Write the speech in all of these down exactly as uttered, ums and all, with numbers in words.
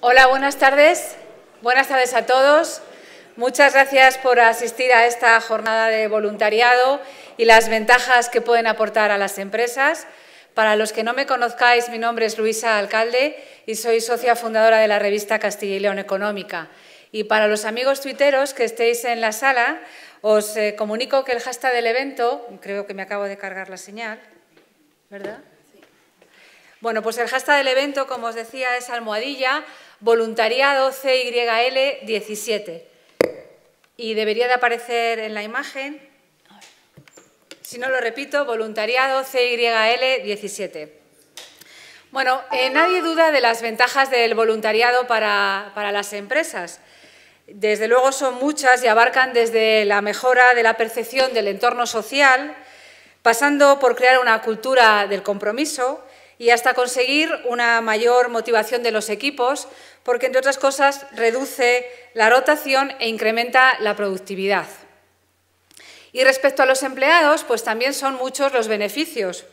Hola, buenas tardes. Buenas tardes a todos. Muchas gracias por asistir a esta jornada de voluntariado y las ventajas que pueden aportar a las empresas. Para los que no me conozcáis, mi nombre es Luisa Alcalde y soy socia fundadora de la revista Castilla y León Económica. Y para los amigos tuiteros que estéis en la sala, os eh, comunico que el hashtag del evento, creo que me acabo de cargar la señal, ¿verdad? Sí. Bueno, pues el hashtag del evento, como os decía, es almohadilla, voluntariado C Y L diecisiete. Y debería de aparecer en la imagen, si no lo repito, voluntariado C Y L diecisiete. Bueno, eh, nadie duda de las ventajas del voluntariado para, para las empresas. Desde luego son muchas y abarcan desde la mejora de la percepción del entorno social, pasando por crear una cultura del compromiso y hasta conseguir una mayor motivación de los equipos, porque, entre otras cosas, reduce la rotación e incrementa la productividad. Y respecto a los empleados, pues también son muchos los beneficios,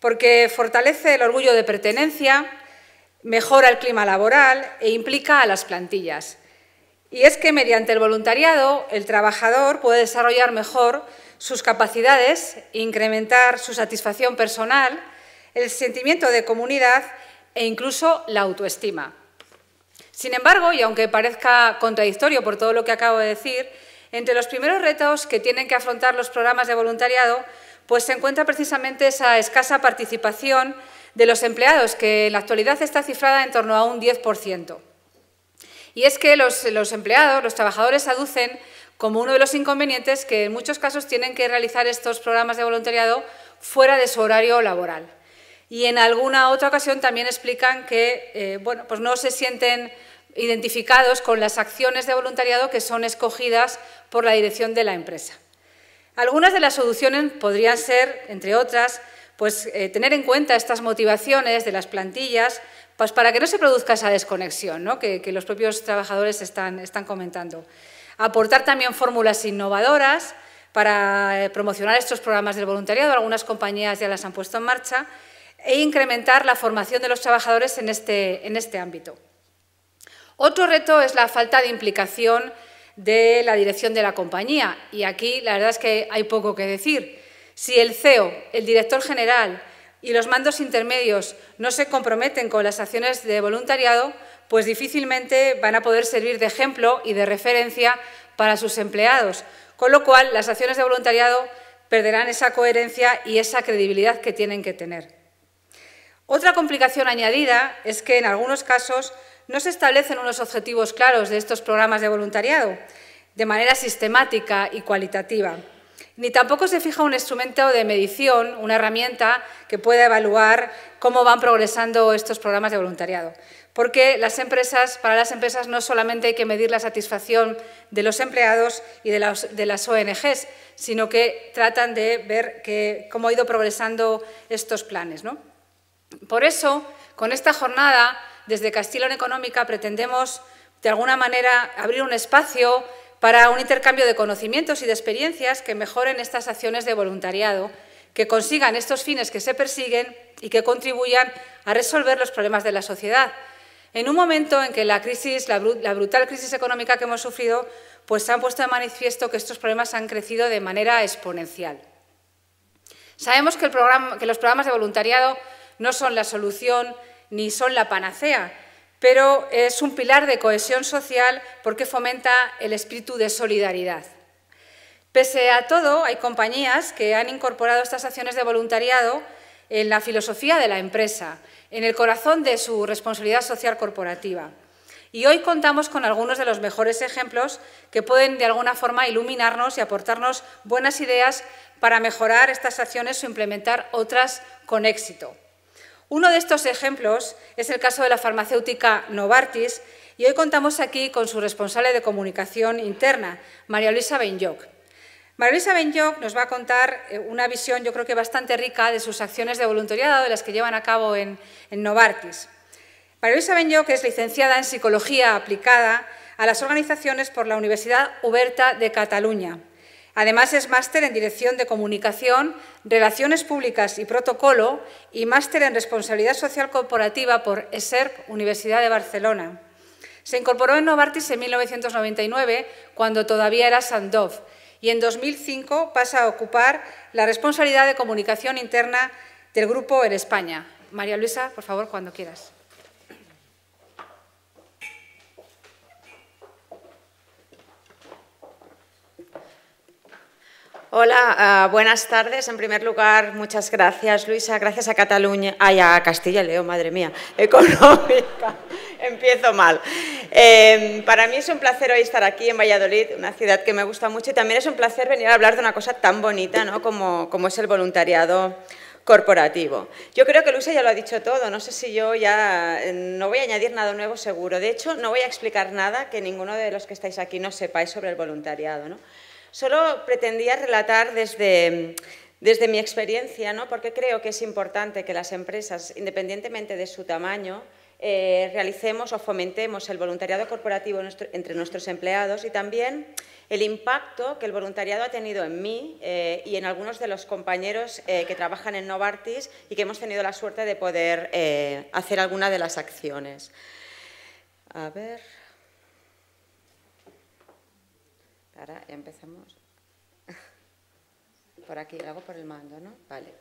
porque fortalece el orgullo de pertenencia, mejora el clima laboral e implica a las plantillas. Y es que, mediante el voluntariado, el trabajador puede desarrollar mejor sus capacidades, incrementar su satisfacción personal, el sentimiento de comunidad e incluso la autoestima. Sin embargo, y aunque parezca contradictorio por todo lo que acabo de decir, entre los primeros retos que tienen que afrontar los programas de voluntariado, pues se encuentra precisamente esa escasa participación de los empleados, que en la actualidad está cifrada en torno a un diez por ciento. Y es que los, los empleados, los trabajadores, aducen como uno de los inconvenientes que en muchos casos tienen que realizar estos programas de voluntariado fuera de su horario laboral. Y en alguna otra ocasión también explican que eh, bueno, pues no se sienten identificados con las acciones de voluntariado que son escogidas por la dirección de la empresa. Algunas de las soluciones podrían ser, entre otras, pues, eh, tener en cuenta estas motivaciones de las plantillas, pues, para que no se produzca esa desconexión, ¿no?, que, que los propios trabajadores están, están comentando. Aportar también fórmulas innovadoras para eh, promocionar estos programas del voluntariado, algunas compañías ya las han puesto en marcha, e incrementar la formación de los trabajadores en este, en este ámbito. Otro reto es la falta de implicación de la dirección de la compañía, y aquí la verdad es que hay poco que decir. Si el C E O, el director general y los mandos intermedios no se comprometen con las acciones de voluntariado, pues difícilmente van a poder servir de ejemplo y de referencia para sus empleados, con lo cual las acciones de voluntariado perderán esa coherencia y esa credibilidad que tienen que tener. Otra complicación añadida es que en algunos casos no se establecen unos objetivos claros de estos programas de voluntariado de manera sistemática y cualitativa, ni tampoco se fija un instrumento de medición, una herramienta que pueda evaluar cómo van progresando estos programas de voluntariado. Porque las empresas, para las empresas no solamente hay que medir la satisfacción de los empleados y de las, de las O N Ges, sino que tratan de ver que, cómo ha ido progresando estos planes, ¿no? Por eso, con esta jornada, desde Castilla y León Económica pretendemos, de alguna manera, abrir un espacio para un intercambio de conocimientos y de experiencias que mejoren estas acciones de voluntariado, que consigan estos fines que se persiguen y que contribuyan a resolver los problemas de la sociedad. En un momento en que la crisis, la, br- la brutal crisis económica que hemos sufrido, pues se han puesto de manifiesto que estos problemas han crecido de manera exponencial. Sabemos que, el programa, que los programas de voluntariado no son la solución ni son la panacea, pero es un pilar de cohesión social porque fomenta el espíritu de solidaridad. Pese a todo, hay compañías que han incorporado estas acciones de voluntariado en la filosofía de la empresa, en el corazón de su responsabilidad social corporativa. Y hoy contamos con algunos de los mejores ejemplos que pueden, de alguna forma, iluminarnos y aportarnos buenas ideas para mejorar estas acciones o implementar otras con éxito. Uno de estos ejemplos es el caso de la farmacéutica Novartis, y hoy contamos aquí con su responsable de comunicación interna, María Luisa Benyoc. María Luisa Benyoc nos va a contar una visión, yo creo que bastante rica, de sus acciones de voluntariado, de las que llevan a cabo en, en Novartis. María Luisa Benyoc es licenciada en Psicología aplicada a las organizaciones por la Universidad Abierta de Cataluña. Además, es máster en Dirección de Comunicación, Relaciones Públicas y Protocolo y máster en Responsabilidad Social Corporativa por ESERP Universidad de Barcelona. Se incorporó en Novartis en mil novecientos noventa y nueve, cuando todavía era Sandoz, y en dos mil cinco pasa a ocupar la responsabilidad de comunicación interna del grupo en España. María Luisa, por favor, cuando quieras. Hola, uh, buenas tardes. En primer lugar, muchas gracias, Luisa. Gracias a Cataluña, ay, a Castilla y León, madre mía, Económica. Empiezo mal. Eh, para mí es un placer hoy estar aquí en Valladolid, una ciudad que me gusta mucho, y también es un placer venir a hablar de una cosa tan bonita, ¿no?, como, como es el voluntariado corporativo. Yo creo que Luisa ya lo ha dicho todo, no sé si yo ya no voy a añadir nada nuevo seguro. De hecho, no voy a explicar nada que ninguno de los que estáis aquí no sepáis sobre el voluntariado, ¿no? Solo pretendía relatar desde, desde mi experiencia, ¿no?, porque creo que es importante que las empresas, independientemente de su tamaño, eh, realicemos o fomentemos el voluntariado corporativo nuestro, entre nuestros empleados, y también el impacto que el voluntariado ha tenido en mí eh, y en algunos de los compañeros eh, que trabajan en Novartis y que hemos tenido la suerte de poder eh, hacer alguna de las acciones. A ver… Ahora ya empezamos… Por aquí, lo hago por el mando, ¿no? Vale.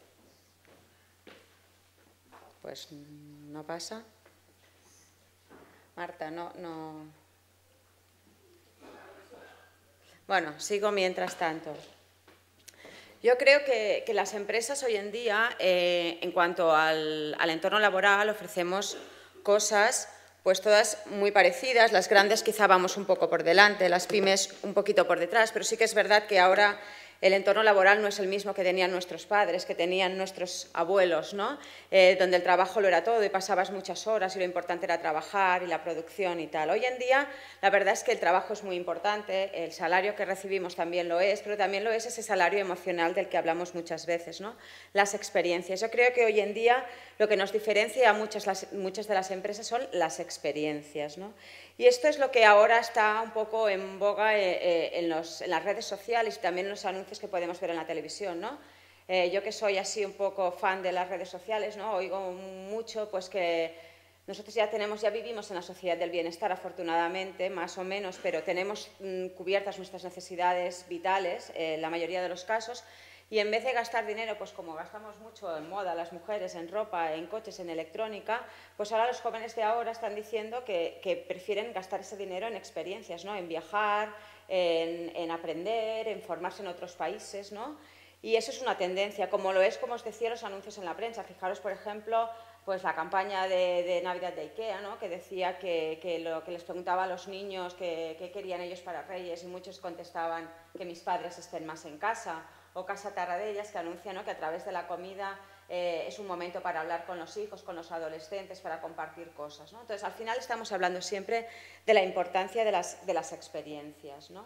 Pues no pasa… Marta, no, no… Bueno, sigo mientras tanto. Yo creo que, que las empresas hoy en día, eh, en cuanto al, al entorno laboral, ofrecemos cosas pues todas muy parecidas. Las grandes quizá vamos un poco por delante, las pymes un poquito por detrás, pero sí que es verdad que ahora el entorno laboral no es el mismo que tenían nuestros padres, que tenían nuestros abuelos, ¿no? Eh, donde el trabajo lo era todo y pasabas muchas horas y lo importante era trabajar y la producción y tal. Hoy en día la verdad es que el trabajo es muy importante, el salario que recibimos también lo es, pero también lo es ese salario emocional del que hablamos muchas veces, ¿no?, las experiencias. Yo creo que hoy en día lo que nos diferencia a muchas, las, muchas de las empresas son las experiencias, ¿no? Y esto es lo que ahora está un poco en boga eh, en, los, en las redes sociales y también en los anuncios que podemos ver en la televisión, ¿no? Eh, yo que soy así un poco fan de las redes sociales, ¿no?, oigo mucho pues que nosotros ya tenemos, ya vivimos en la sociedad del bienestar, afortunadamente, más o menos, pero tenemos mm, cubiertas nuestras necesidades vitales, eh, en la mayoría de los casos. Y en vez de gastar dinero, pues como gastamos mucho en moda, las mujeres, en ropa, en coches, en electrónica, pues ahora los jóvenes de ahora están diciendo que, que prefieren gastar ese dinero en experiencias, ¿no?, en viajar, en, en aprender, en formarse en otros países, ¿no? Y eso es una tendencia, como lo es, como os decía, los anuncios en la prensa. Fijaros, por ejemplo, pues la campaña de, de Navidad de Ikea, ¿no?, que decía que, que, lo, que les preguntaba a los niños qué que querían ellos para Reyes, y muchos contestaban que mis padres estén más en casa. O Casa Tarradellas, que anuncia, ¿no?, que a través de la comida eh, es un momento para hablar con los hijos, con los adolescentes, para compartir cosas, ¿no? Entonces, al final estamos hablando siempre de la importancia de las, de las experiencias, ¿no?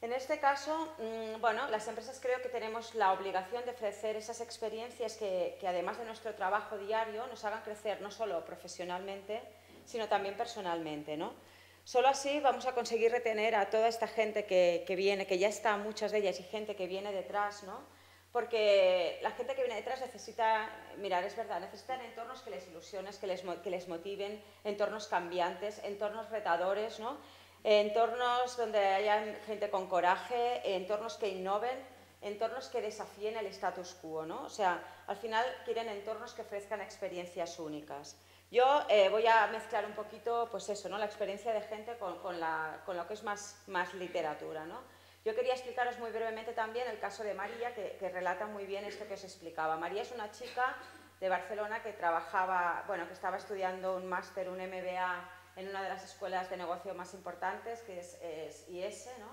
En este caso, mmm, bueno, las empresas creo que tenemos la obligación de ofrecer esas experiencias que, que, además de nuestro trabajo diario, nos hagan crecer no solo profesionalmente, sino también personalmente, ¿no? Solo así vamos a conseguir retener a toda esta gente que, que viene, que ya está, muchas de ellas, y gente que viene detrás, ¿no? Porque la gente que viene detrás necesita, mirad, es verdad, necesitan entornos que les ilusionen, que les, que les motiven, entornos cambiantes, entornos retadores, ¿no?, entornos donde haya gente con coraje, entornos que innoven, entornos que desafíen el status quo, ¿no? O sea, al final quieren entornos que ofrezcan experiencias únicas. Yo eh, voy a mezclar un poquito, pues eso, ¿no?, la experiencia de gente con, con, la, con lo que es más, más literatura, ¿no? Yo quería explicaros muy brevemente también el caso de María, que, que relata muy bien esto que os explicaba. María es una chica de Barcelona que trabajaba, bueno, que estaba estudiando un máster, un M B A, en una de las escuelas de negocio más importantes, que es, es I S, ¿no?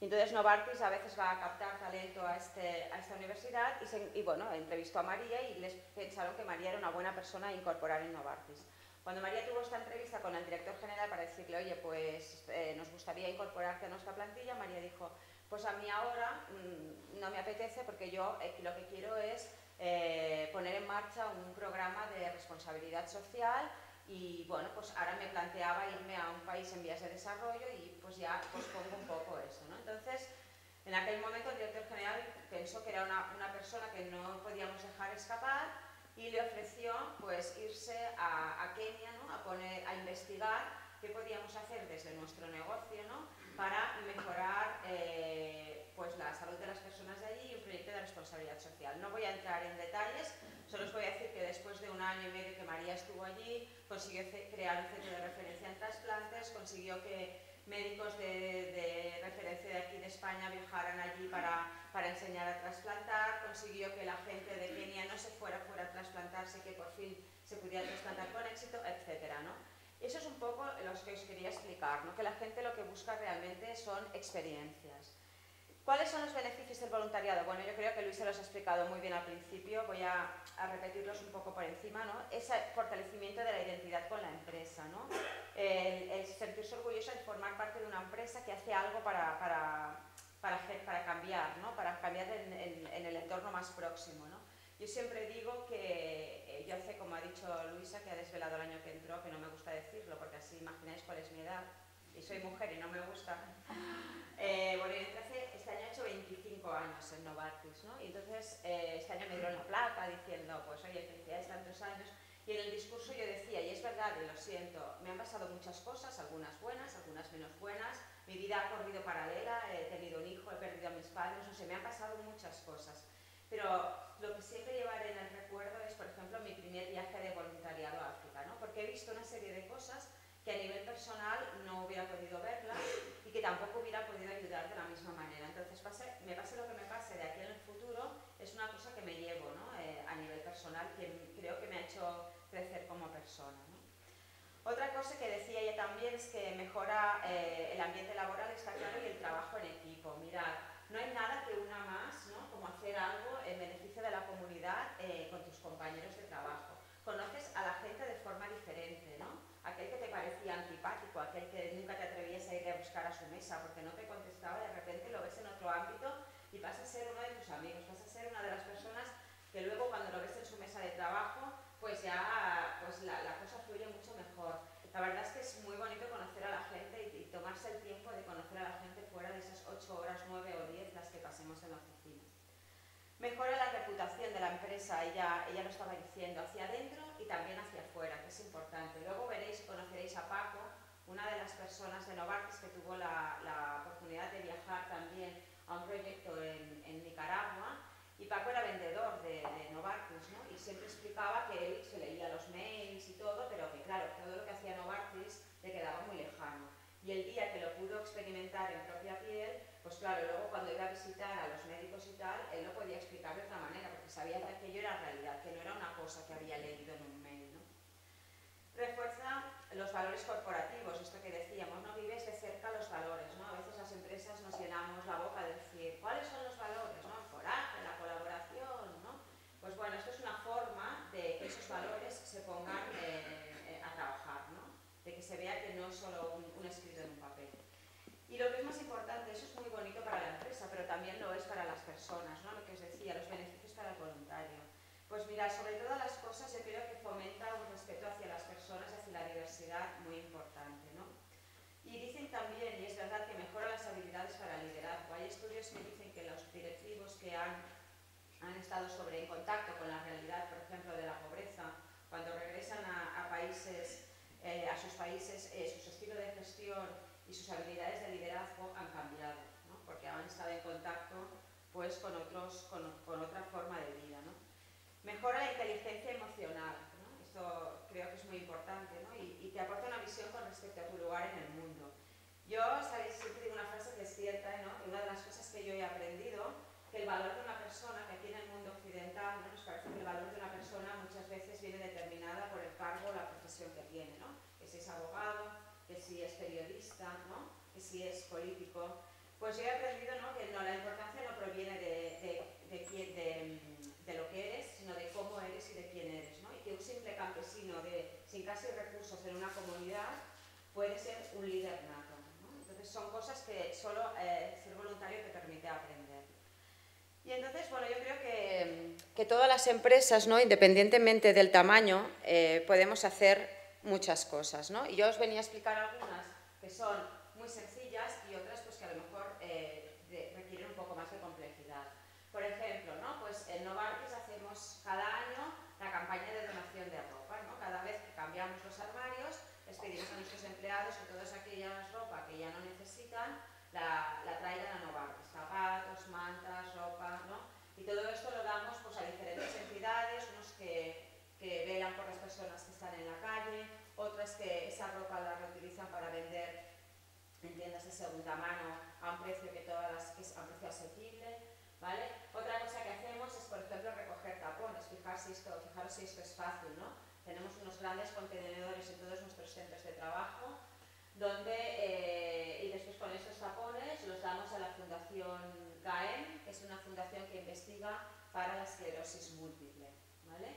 Y entonces Novartis a veces va a captar talento a, este, a esta universidad y, se, y bueno, entrevistó a María y les pensaron que María era una buena persona a incorporar en Novartis. Cuando María tuvo esta entrevista con el director general para decirle, oye, pues eh, nos gustaría incorporarte a nuestra plantilla, María dijo, pues a mí ahora mmm, no me apetece porque yo eh, lo que quiero es eh, poner en marcha un programa de responsabilidad social. Y bueno, pues ahora me planteaba irme a un país en vías de desarrollo y pues ya pospongo un poco eso, ¿no? Entonces, en aquel momento el director general pensó que era una, una persona que no podíamos dejar escapar y le ofreció pues irse a, a Kenia, ¿no?, a, poner, a investigar qué podíamos hacer desde nuestro negocio, ¿no?, para mejorar eh, pues la salud de las personas de allí, y un proyecto de responsabilidad social. No voy a entrar en detalles, solo os voy a decir que después de un año y medio que María estuvo allí, consiguió crear un centro de referencia en trasplantes, consiguió que médicos de, de referencia de aquí de España viajaran allí para, para enseñar a trasplantar, consiguió que la gente de Kenia no se fuera fuera a trasplantarse, que por fin se pudiera trasplantar con éxito, etcétera, ¿no? Eso es un poco lo que os quería explicar, ¿no?, que la gente lo que busca realmente son experiencias. ¿Cuáles son los beneficios del voluntariado? Bueno, yo creo que Luis se los ha explicado muy bien al principio, voy a, a repetirlos un poco por encima, ¿no? Es el fortalecimiento de la identidad con la empresa, ¿no? El, el sentirse orgulloso de formar parte de una empresa que hace algo para, para, para, para cambiar, ¿no?, para cambiar en, en, en el entorno más próximo, ¿no? Yo siempre digo que eh, yo hace, como ha dicho Luisa, que ha desvelado el año que entró, que no me gusta decirlo porque así imagináis cuál es mi edad, y soy mujer y no me gusta. Eh, bueno, yo hace, este año he hecho veinticinco años en Novartis, ¿no? Y entonces eh, este año me dieron la placa diciendo, pues oye, felicidades, tantos años, y en el discurso yo decía, y es verdad y lo siento, me han pasado muchas cosas, algunas buenas, algunas menos buenas, mi vida ha corrido paralela, he tenido un hijo, he perdido a mis padres, no sé, me han pasado muchas cosas. Pero lo que siempre llevaré en el recuerdo es, por ejemplo, mi primer viaje de voluntariado a África, ¿no?, porque he visto una serie de cosas que a nivel personal no hubiera podido verlas y que tampoco hubiera podido ayudar de la misma manera. Entonces, pase, me pase lo que me pase de aquí en el futuro, es una cosa que me llevo, ¿no?, eh, a nivel personal, que creo que me ha hecho crecer como persona, ¿no? Otra cosa que decía ella también es que mejora eh, el ambiente laboral, está claro, y el trabajo en equipo. Mirad, no hay nada que una más, ¿no?, como hacer algo en beneficio de la comunidad eh, con tus compañeros de trabajo. Conoces a la gente de forma diferente, ¿no? Aquel que te parecía antipático, aquel que nunca te atrevías a ir a buscar a su mesa porque no te contestaba, de repente lo ves en otro ámbito y vas a ser uno de tus amigos, vas a ser una de las personas que luego cuando lo ves en su mesa de trabajo, pues ya pues la, la cosa fluye mucho mejor. La verdad es que es muy bonito conocer a la gente y, y tomarse el tiempo de conocer a la gente fuera de esas ocho horas, nueve o diez las que pasemos en la oficina. Mejora la reputación de la empresa, ella, ella lo estaba diciendo, hacia adentro y también hacia afuera, que es importante. Luego veréis, conoceréis a Paco, una de las personas de Novartis que tuvo la, la oportunidad de viajar también a un proyecto en, en Nicaragua. Y Paco era vendedor de, de Novartis, ¿no?, y siempre explicaba que él se leía los mails y todo, pero que claro, todo lo que hacía Novartis le quedaba muy lejano. Y el día que lo pudo experimentar en propia piel, pues claro, luego cuando iba a visitar a los médicos y tal, él lo podía explicar de otra manera, porque sabía que aquello era realidad, que no era una cosa que había leído en un mail, ¿no? Refuerza los valores corporativos, esto que decíamos, ¿no? Vives de cerca los valores, ¿no? A veces las empresas nos llenamos la boca de decir, ¿cuáles son los valores?, ¿no? El coraje, la colaboración, ¿no? Pues bueno, esto es una forma de que esos valores se pongan eh, a trabajar, ¿no?, de que se vea que no es solo un, un escrito en un papel. Y lo que es más importante, eso es muy bonito para la empresa, pero también lo es para las personas, ¿no?, lo que os decía, los beneficios para el voluntario. Pues mira, sobre todas las cosas yo creo que fomenta un respeto hacia las personas, hacia la diversidad, muy importante, ¿no? Y dicen también, y es verdad, que mejora las habilidades para el liderazgo. Hay estudios que dicen que los directivos que han, han estado sobre en contacto con la realidad, por ejemplo, de la pobreza, cuando regresan a, a países, eh, a sus países, eh, su estilo de gestión y sus habilidades de liderazgo han cambiado, ¿no?, porque han estado en contacto pues, con, otros, con, con otra forma de vida, ¿no? Mejora la inteligencia emocional, ¿no?, esto creo que es muy importante, ¿no?, y, y te aporta una visión con respecto a tu lugar en el mundo. Yo, sabéis, siempre digo una frase que es cierta, ¿no?, y una de las cosas que yo he aprendido, que el valor de una persona, que aquí en el mundo occidental, ¿no?, nos parece que el valor de una persona muchas veces viene determinada por el cargo o la profesión que tiene, ¿no?, que si es abogado, que si es periodista, ¿no?, que si es político. Pues yo he aprendido, ¿no?, que no, la importancia no proviene de, de, de, quién, de, de lo que eres, sino de cómo eres y de quién eres, ¿no?, y que un simple campesino de, sin casi recursos en una comunidad puede ser un líder nato, ¿no? Entonces son cosas que solo eh, ser voluntario te permite aprender. Y entonces, bueno, yo creo que, que todas las empresas, ¿no?, independientemente del tamaño, eh, podemos hacer muchas cosas, ¿no? Y yo os venía a explicar algunas que son muy sencillas y otras pues, que a lo mejor eh, requieren un poco más de complejidad. Por ejemplo, ¿no?, pues en Novartis hacemos cada año la campaña de donación de ropa, ¿no? Cada vez que cambiamos los armarios, les pedimos a nuestros empleados la, la traigan a Novartis, zapatos, mantas, ropa, ¿no? Y todo esto lo damos pues, a diferentes entidades, unos que, que velan por las personas que están en la calle, otras que esa ropa la reutilizan para vender en tiendas de segunda mano a un precio que todas las, que es a un precio asequible, ¿vale? Otra cosa que hacemos es, por ejemplo, recoger tapones, fijarse esto, fijaros si esto es fácil, ¿no? Tenemos unos grandes contenedores en todos nuestros centros de trabajo, donde, eh, y después con esos tapones los damos a la Fundación CaixaBank, que es una fundación que investiga para la esclerosis múltiple, ¿vale?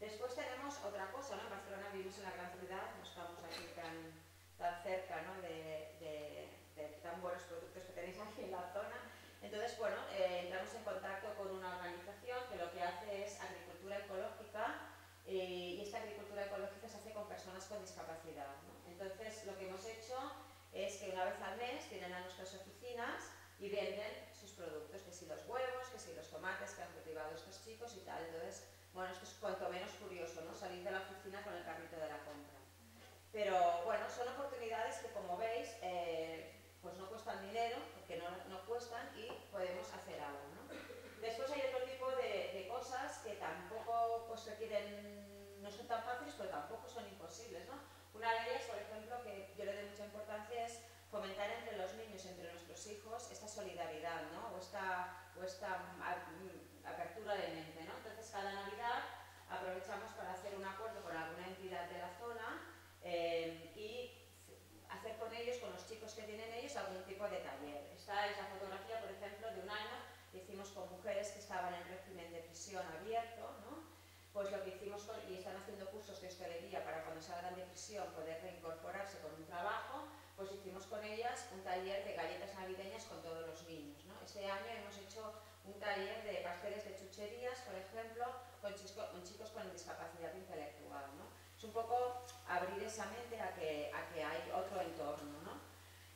Después tenemos otra cosa, ¿no? En Barcelona vivimos en la gran ciudad, no estamos aquí tan... tan cerca, ¿no? de, de, de tan buenos productos que tenéis aquí en la zona. Entonces, bueno, eh, entramos en contacto con una organización que lo que hace es agricultura ecológica eh, y esta agricultura ecológica se hace con personas con discapacidad, ¿no? Entonces, lo que hemos hecho es que una vez al mes vienen a nuestras oficinas y venden sus productos, que si los huevos, que si los tomates que han cultivado estos chicos y tal. Entonces, bueno, esto es cuanto menos curioso, ¿no? Salir de la oficina con el carrito de la compra. Pero bueno, son oportunidades que, como veis, eh, pues no cuestan dinero, porque no, no cuestan y podemos hacer algo, ¿no? Después hay otro tipo de, de cosas que tampoco pues, requieren, no son tan fáciles, pero tampoco son imposibles, ¿no? Una de ellas, por ejemplo, que yo le doy mucha importancia es fomentar entre los niños, entre nuestros hijos, esta solidaridad, ¿no? O esta, o esta apertura de mente, ¿no? Entonces, cada Navidad aprovechamos para hacer un acuerdo con alguna entidad de la zona. Eh, y hacer con ellos, con los chicos que tienen ellos, algún tipo de taller. Esta es la fotografía, por ejemplo, de un año que hicimos con mujeres que estaban en régimen de prisión abierto, ¿no? Pues lo que hicimos, con, y están haciendo cursos de hostelería para cuando salgan de prisión poder reincorporarse con un trabajo, pues hicimos con ellas un taller de galletas navideñas con todos los niños, ¿no? Este año hemos hecho un taller de pasteles de chucherías, por ejemplo, con, chisco, con chicos con discapacidad intelectual, ¿no? Es un poco abrir esa mente a que, a que hay otro entorno, ¿no?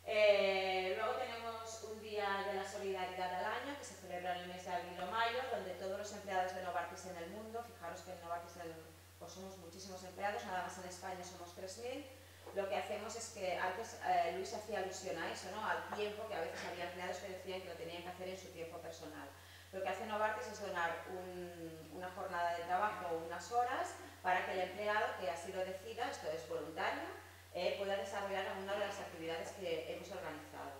Eh, luego tenemos un día de la solidaridad al año, que se celebra en el mes de abril o mayo, donde todos los empleados de Novartis en el mundo, fijaros que en Novartis en el, pues somos muchísimos empleados, nada más en España somos tres mil, lo que hacemos es que, antes eh, Luis hacía alusión a eso, ¿no? Al tiempo que a veces había empleados que decían que lo tenían que hacer en su tiempo personal. Lo que hace Novartis es donar un, una jornada de trabajo o unas horas para que el empleado que así lo decida, esto es voluntario, eh, pueda desarrollar alguna de las actividades que hemos organizado.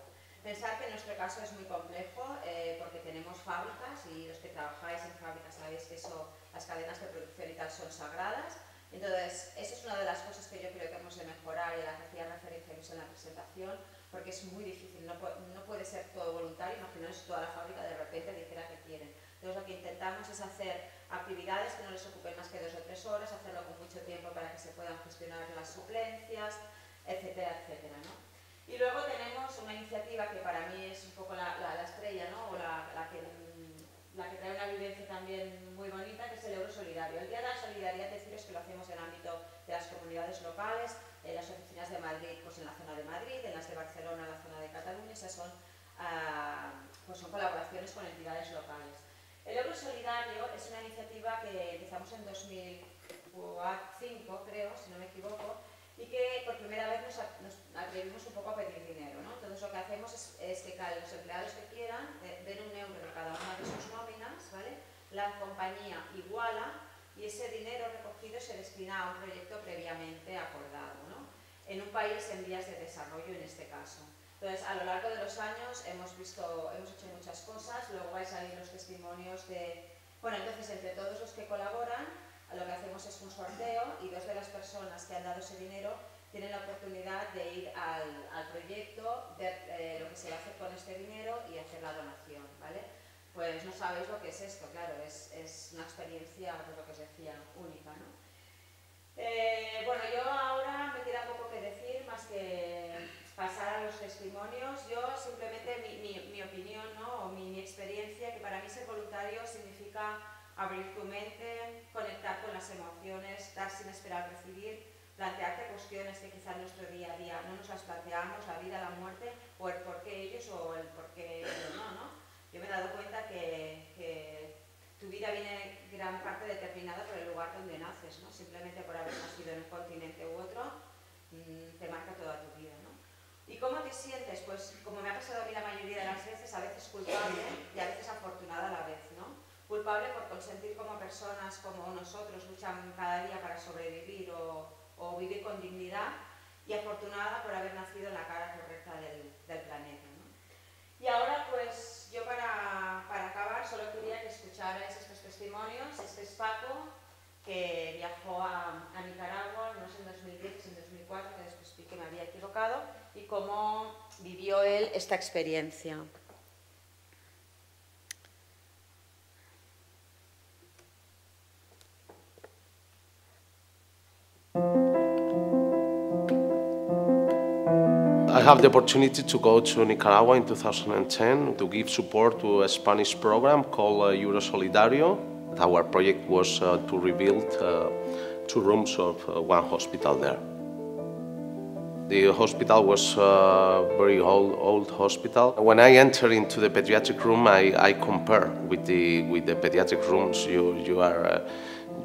Pensar que en nuestro caso es muy complejo eh, porque tenemos fábricas y los que trabajáis en fábricas sabéis que eso, las cadenas de producción y tal son sagradas. Entonces, eso es una de las cosas que yo creo que hemos de mejorar y a las que hacía referencia en la presentación, porque es muy difícil, no, no puede ser todo voluntario, imaginaos toda la fábrica de repente dijera que quieren. Entonces lo que intentamos es hacer actividades que no les ocupen más que dos o tres horas, hacerlo con mucho tiempo para que se puedan gestionar las suplencias, etcétera, etcétera, ¿no? Y luego tenemos una iniciativa que para mí es un poco la, la, la estrella, ¿no? O la, la, que, la que trae una vivencia también muy bonita, que es el euro solidario. El día de la solidaridad, deciros que lo hacemos en el ámbito de las comunidades locales, en las oficinas de Madrid, pues en la zona de Madrid, en las de Barcelona, en la zona de Cataluña, esas son, ah, pues son colaboraciones con entidades locales. El euro solidario es una iniciativa que empezamos en dos mil cinco, creo, si no me equivoco, y que por primera vez nos, nos atrevimos un poco a pedir dinero, ¿no? Entonces lo que hacemos es, es que los empleados que quieran den un euro de cada una de sus nóminas, ¿vale? La compañía iguala y ese dinero recogido se destina a un proyecto previamente acordado, ¿no? En un país en vías de desarrollo, en este caso. Entonces, a lo largo de los años hemos visto, hemos hecho muchas cosas, luego vais a ir los testimonios de... Bueno, entonces, entre todos los que colaboran, lo que hacemos es un sorteo y dos de las personas que han dado ese dinero tienen la oportunidad de ir al, al proyecto, ver eh, lo que se va a hacer con este dinero y hacer la donación, ¿vale? Pues no sabéis lo que es esto, claro, es, es una experiencia, pues lo que os decía, única, ¿no? Eh, bueno, yo ahora me queda poco que decir, más que pasar a los testimonios. Yo simplemente mi, mi, mi opinión, ¿no? O mi, mi experiencia, que para mí ser voluntario significa abrir tu mente, conectar con las emociones, dar sin esperar recibir, plantearte cuestiones que quizás en nuestro día a día no nos las planteamos, la vida, la muerte, o el por qué ellos o el por qué ellos no, ¿no? Yo me he dado cuenta que, que tu vida viene gran parte determinada por el lugar donde naces, ¿no? Simplemente por haber nacido en un continente u otro, te marca toda tu vida, ¿no? ¿Y cómo te te sientes, pues como me ha pasado a mí la mayoría de las veces, a veces culpable y a veces afortunada a la vez, ¿no? Culpable por consentir como personas como nosotros luchan cada día para sobrevivir o, o vivir con dignidad, y afortunada por haber nacido en la cara correcta del, del planeta, ¿no? Y ahora pues yo para, para acabar solo quería que escucharais estos testimonios. Este es Paco, que viajó a, a Nicaragua, no sé, en dos mil diez, en dos mil cuatro, que después vi que me había equivocado, y cómo vivió él esta experiencia. I have the opportunity to go to Nicaragua in two thousand ten to give support to a Spanish program called uh, Eurosolidario. Our project was uh, to rebuild uh, two rooms of uh, one hospital there. The hospital was a very old, old hospital. When I entered into the pediatric room, I, I compare with the, with the pediatric rooms you, you are uh,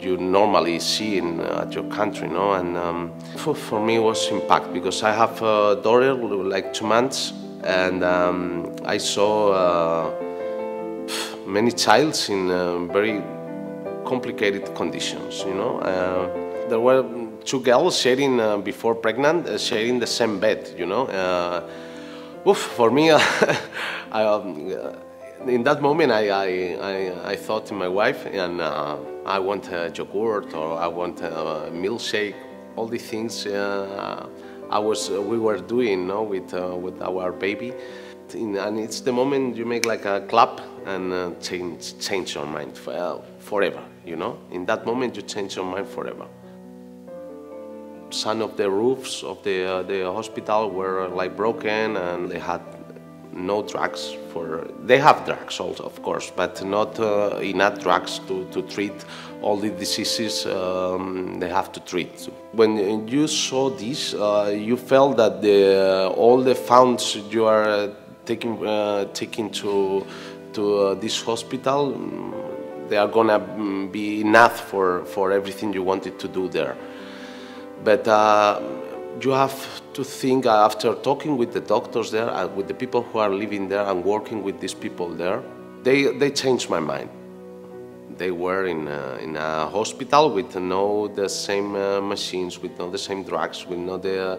you normally see in uh, at your country, no? And um, for, for me it was impact, because I have a daughter like two months, and um, I saw uh, many childs in uh, very complicated conditions, you know. Uh, there were two girls sharing uh, before pregnant, uh, sharing the same bed, you know. Uh, oof, for me, uh, I, um, in that moment, I, I, I, I thought to my wife and. Uh, I want a yogurt, or I want a milkshake. All the things uh, I was, we were doing, no, with uh, with our baby, and it's the moment you make like a clap and uh, change change your mind for, uh, forever. You know, in that moment you change your mind forever. Some of the roofs of the uh, the hospital were like broken, and they had no drugs for, they have drugs also, of course, but not uh, enough drugs to, to treat all the diseases um, they have to treat. When you saw this, uh, you felt that the, uh, all the funds you are taking, uh, taking to, to uh, this hospital, they are gonna be enough for, for everything you wanted to do there. But uh, you have to think, uh, after talking with the doctors there, uh, with the people who are living there and working with these people there, they, they changed my mind. They were in a, in a hospital with no the same uh, machines, with no the same drugs, with no the, uh,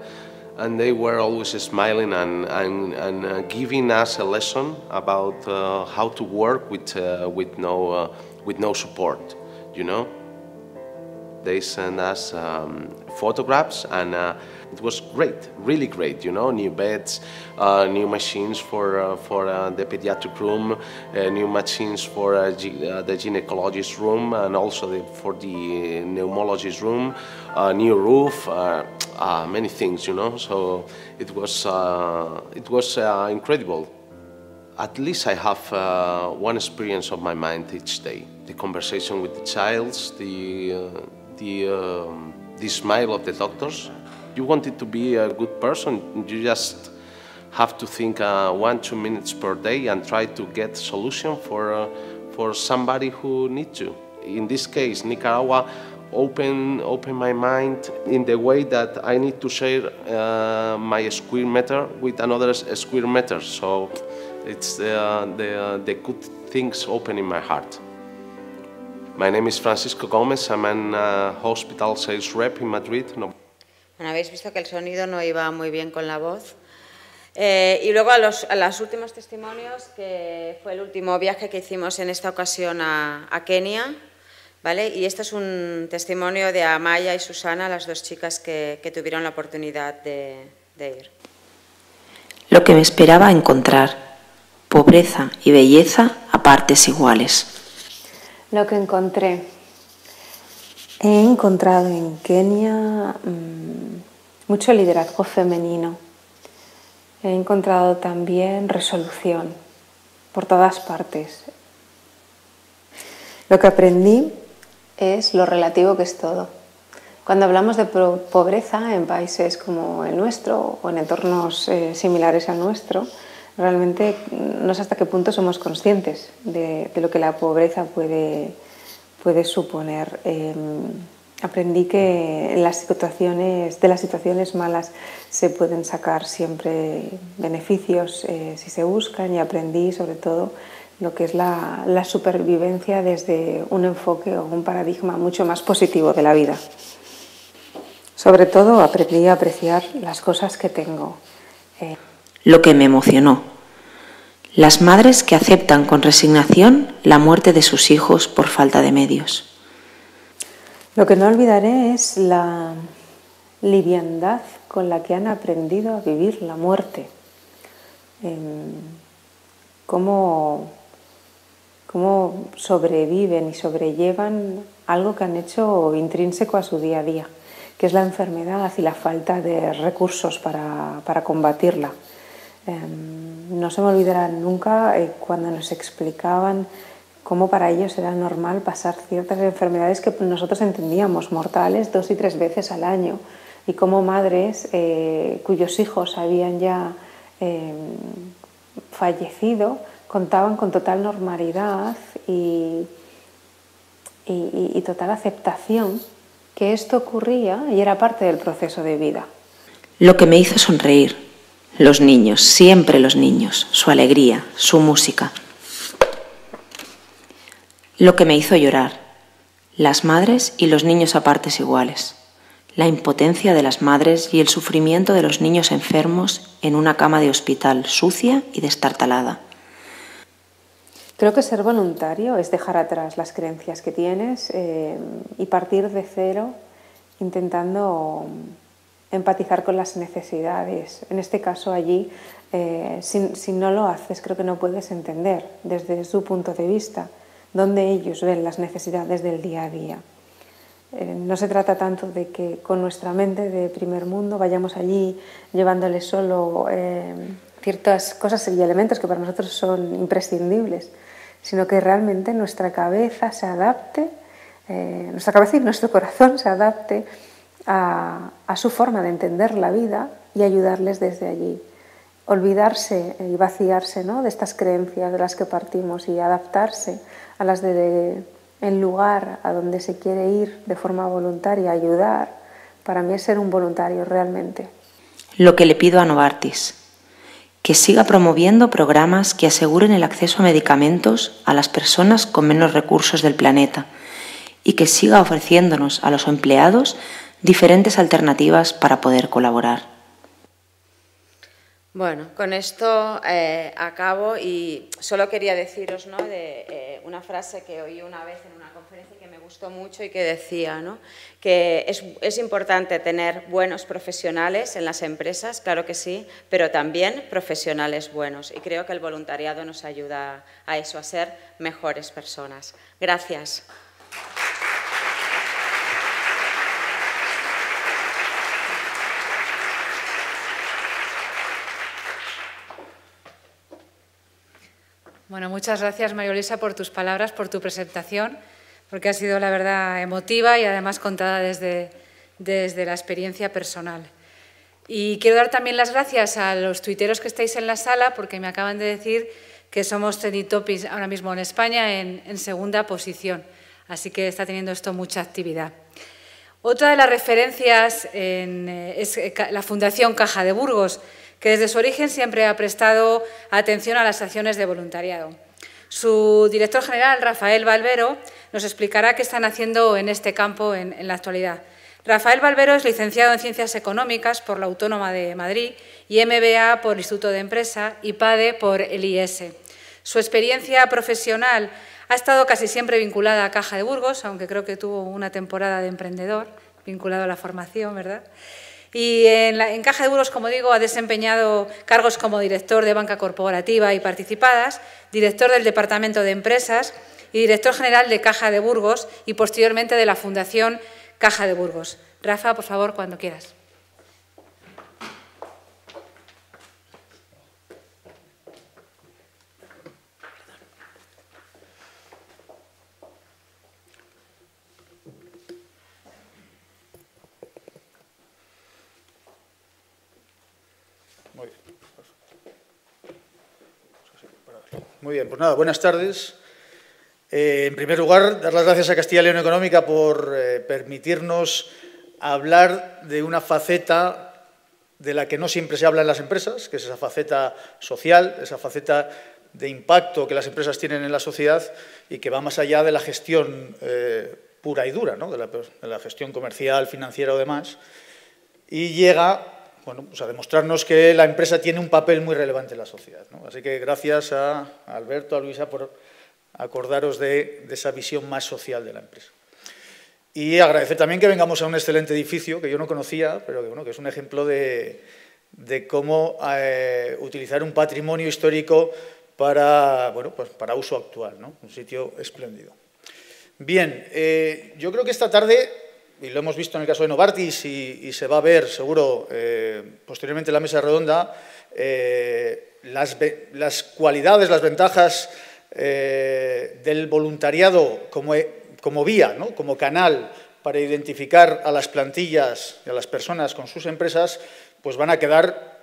and they were always smiling and, and, and uh, giving us a lesson about uh, how to work with, uh, with, no, uh, with no support, you know? They sent us um, photographs, and uh, it was great, really great, you know, new beds, uh, new machines for, uh, for uh, the pediatric room, uh, new machines for uh, uh, the gynecologist room, and also the, for the pneumologist room, uh, new roof, uh, uh, many things, you know, so it was, uh, it was uh, incredible. At least I have uh, one experience of my mind each day. The conversation with the child, the, uh, the, uh, the smile of the doctors. You wanted to be a good person, you just have to think uh, one, two minutes per day and try to get solution for, uh, for somebody who needs you. In this case, Nicaragua opened open my mind in the way that I need to share uh, my square meter with another square meter. So it's the, the, the good things open in my heart. My name is Francisco Gomez, I'm an uh, hospital sales rep in Madrid. No. Bueno, habéis visto que el sonido no iba muy bien con la voz. Eh, y luego a los, a los últimos testimonios, que fue el último viaje que hicimos en esta ocasión a, a Kenia, ¿vale? Y este es un testimonio de Amaya y Susana, las dos chicas que, que tuvieron la oportunidad de, de ir. Lo que me esperaba encontrar, pobreza y belleza a partes iguales. Lo que encontré. He encontrado en Kenia mmm, mucho liderazgo femenino. He encontrado también resolución por todas partes. Lo que aprendí es lo relativo que es todo. Cuando hablamos de pobreza en países como el nuestro o en entornos eh, similares al nuestro, realmente no sé hasta qué punto somos conscientes de, de lo que la pobreza puede... puede suponer eh, Aprendí que en las situaciones, de las situaciones malas se pueden sacar siempre beneficios eh, si se buscan, y aprendí sobre todo lo que es la, la supervivencia desde un enfoque o un paradigma mucho más positivo de la vida. Sobre todo aprendí a apreciar las cosas que tengo. Eh. Lo que me emocionó. Las madres que aceptan con resignación la muerte de sus hijos por falta de medios. Lo que no olvidaré es la liviandad con la que han aprendido a vivir la muerte. Eh, cómo, cómo sobreviven y sobrellevan algo que han hecho intrínseco a su día a día, que es la enfermedad y la falta de recursos para, para combatirla. Eh, no se me olvidará nunca eh, cuando nos explicaban cómo para ellos era normal pasar ciertas enfermedades que nosotros entendíamos mortales dos y tres veces al año, y cómo madres eh, cuyos hijos habían ya eh, fallecido contaban con total normalidad y, y, y, y total aceptación que esto ocurría y era parte del proceso de vida. Lo que me hizo sonreír, los niños, siempre los niños, su alegría, su música. Lo que me hizo llorar, las madres y los niños a partes iguales, la impotencia de las madres y el sufrimiento de los niños enfermos en una cama de hospital sucia y destartalada. Creo que ser voluntario es dejar atrás las creencias que tienes eh, y partir de cero intentando empatizar con las necesidades. En este caso allí, eh, si, si no lo haces, creo que no puedes entender desde su punto de vista donde ellos ven las necesidades del día a día. Eh, no se trata tanto de que con nuestra mente de primer mundo vayamos allí llevándoles solo eh, ciertas cosas y elementos que para nosotros son imprescindibles, sino que realmente nuestra cabeza se adapte, eh, nuestra cabeza y nuestro corazón se adapte a, a su forma de entender la vida y ayudarles desde allí. Olvidarse y vaciarse, ¿no?, de estas creencias de las que partimos y adaptarse a las de, de el lugar a donde se quiere ir de forma voluntaria, ayudar, para mí es ser un voluntario realmente. Lo que le pido a Novartis, que siga promoviendo programas que aseguren el acceso a medicamentos a las personas con menos recursos del planeta y que siga ofreciéndonos a los empleados diferentes alternativas para poder colaborar. Bueno, con esto eh, acabo y solo quería deciros, ¿no?, de, eh, una frase que oí una vez en una conferencia que me gustó mucho y que decía, ¿no?, que es, es importante tener buenos profesionales en las empresas, claro que sí, pero también profesionales buenos, y creo que el voluntariado nos ayuda a eso, a ser mejores personas. Gracias. Bueno, muchas gracias, María Luisa, por tus palabras, por tu presentación, porque ha sido, la verdad, emotiva y además contada desde, desde la experiencia personal. Y quiero dar también las gracias a los tuiteros que estáis en la sala, porque me acaban de decir que somos trending topics ahora mismo en España en, en segunda posición, así que está teniendo esto mucha actividad. Otra de las referencias en, es la Fundación Caja de Burgos, que desde su origen siempre ha prestado atención a las acciones de voluntariado. Su director general, Rafael Valvero, nos explicará qué están haciendo en este campo en, en la actualidad. Rafael Valvero es licenciado en Ciencias Económicas por la Autónoma de Madrid y M B A por el Instituto de Empresa y PADE por el I S. Su experiencia profesional ha estado casi siempre vinculada a Caja de Burgos, aunque creo que tuvo una temporada de emprendedor vinculado a la formación, ¿verdad? Y en, la, en Caja de Burgos, como digo, ha desempeñado cargos como director de Banca Corporativa y Participadas, director del Departamento de Empresas y director general de Caja de Burgos y, posteriormente, de la Fundación Caja de Burgos. Rafa, por favor, cuando quieras. Muy bien, pues nada, buenas tardes. Eh, en primer lugar, dar las gracias a Castilla y León Económica por eh, permitirnos hablar de una faceta de la que no siempre se habla en las empresas, que es esa faceta social, esa faceta de impacto que las empresas tienen en la sociedad y que va más allá de la gestión eh, pura y dura, ¿no? de, la, de la gestión comercial, financiera o demás, y llega bueno, pues a demostrarnos que la empresa tiene un papel muy relevante en la sociedad, ¿no? Así que gracias a, a Alberto, a Luisa, por acordaros de, de esa visión más social de la empresa. Y agradecer también que vengamos a un excelente edificio que yo no conocía, pero que, bueno, que es un ejemplo de, de cómo eh, utilizar un patrimonio histórico para, bueno, pues para uso actual, ¿no? Un sitio espléndido. Bien, eh, yo creo que esta tarde, y lo hemos visto en el caso de Novartis y, y se va a ver seguro eh, posteriormente en la mesa redonda, eh, las, las cualidades, las ventajas eh, del voluntariado como e como vía, ¿no? como canal para identificar a las plantillas y a las personas con sus empresas, pues van a quedar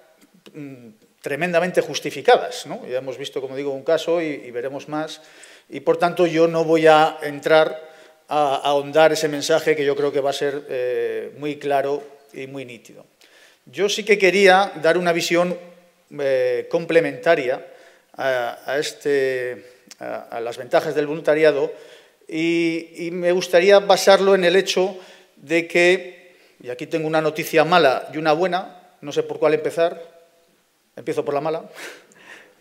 mm, tremendamente justificadas, ¿no? Ya hemos visto, como digo, un caso y, y veremos más. Y, por tanto, yo no voy a entrar a ahondar ese mensaje que yo creo que va a ser eh, muy claro y muy nítido. Yo sí que quería dar una visión eh, complementaria a, a, este, a, a las ventajas del voluntariado. Y, y me gustaría basarlo en el hecho de que, y aquí tengo una noticia mala y una buena, no sé por cuál empezar, empiezo por la mala,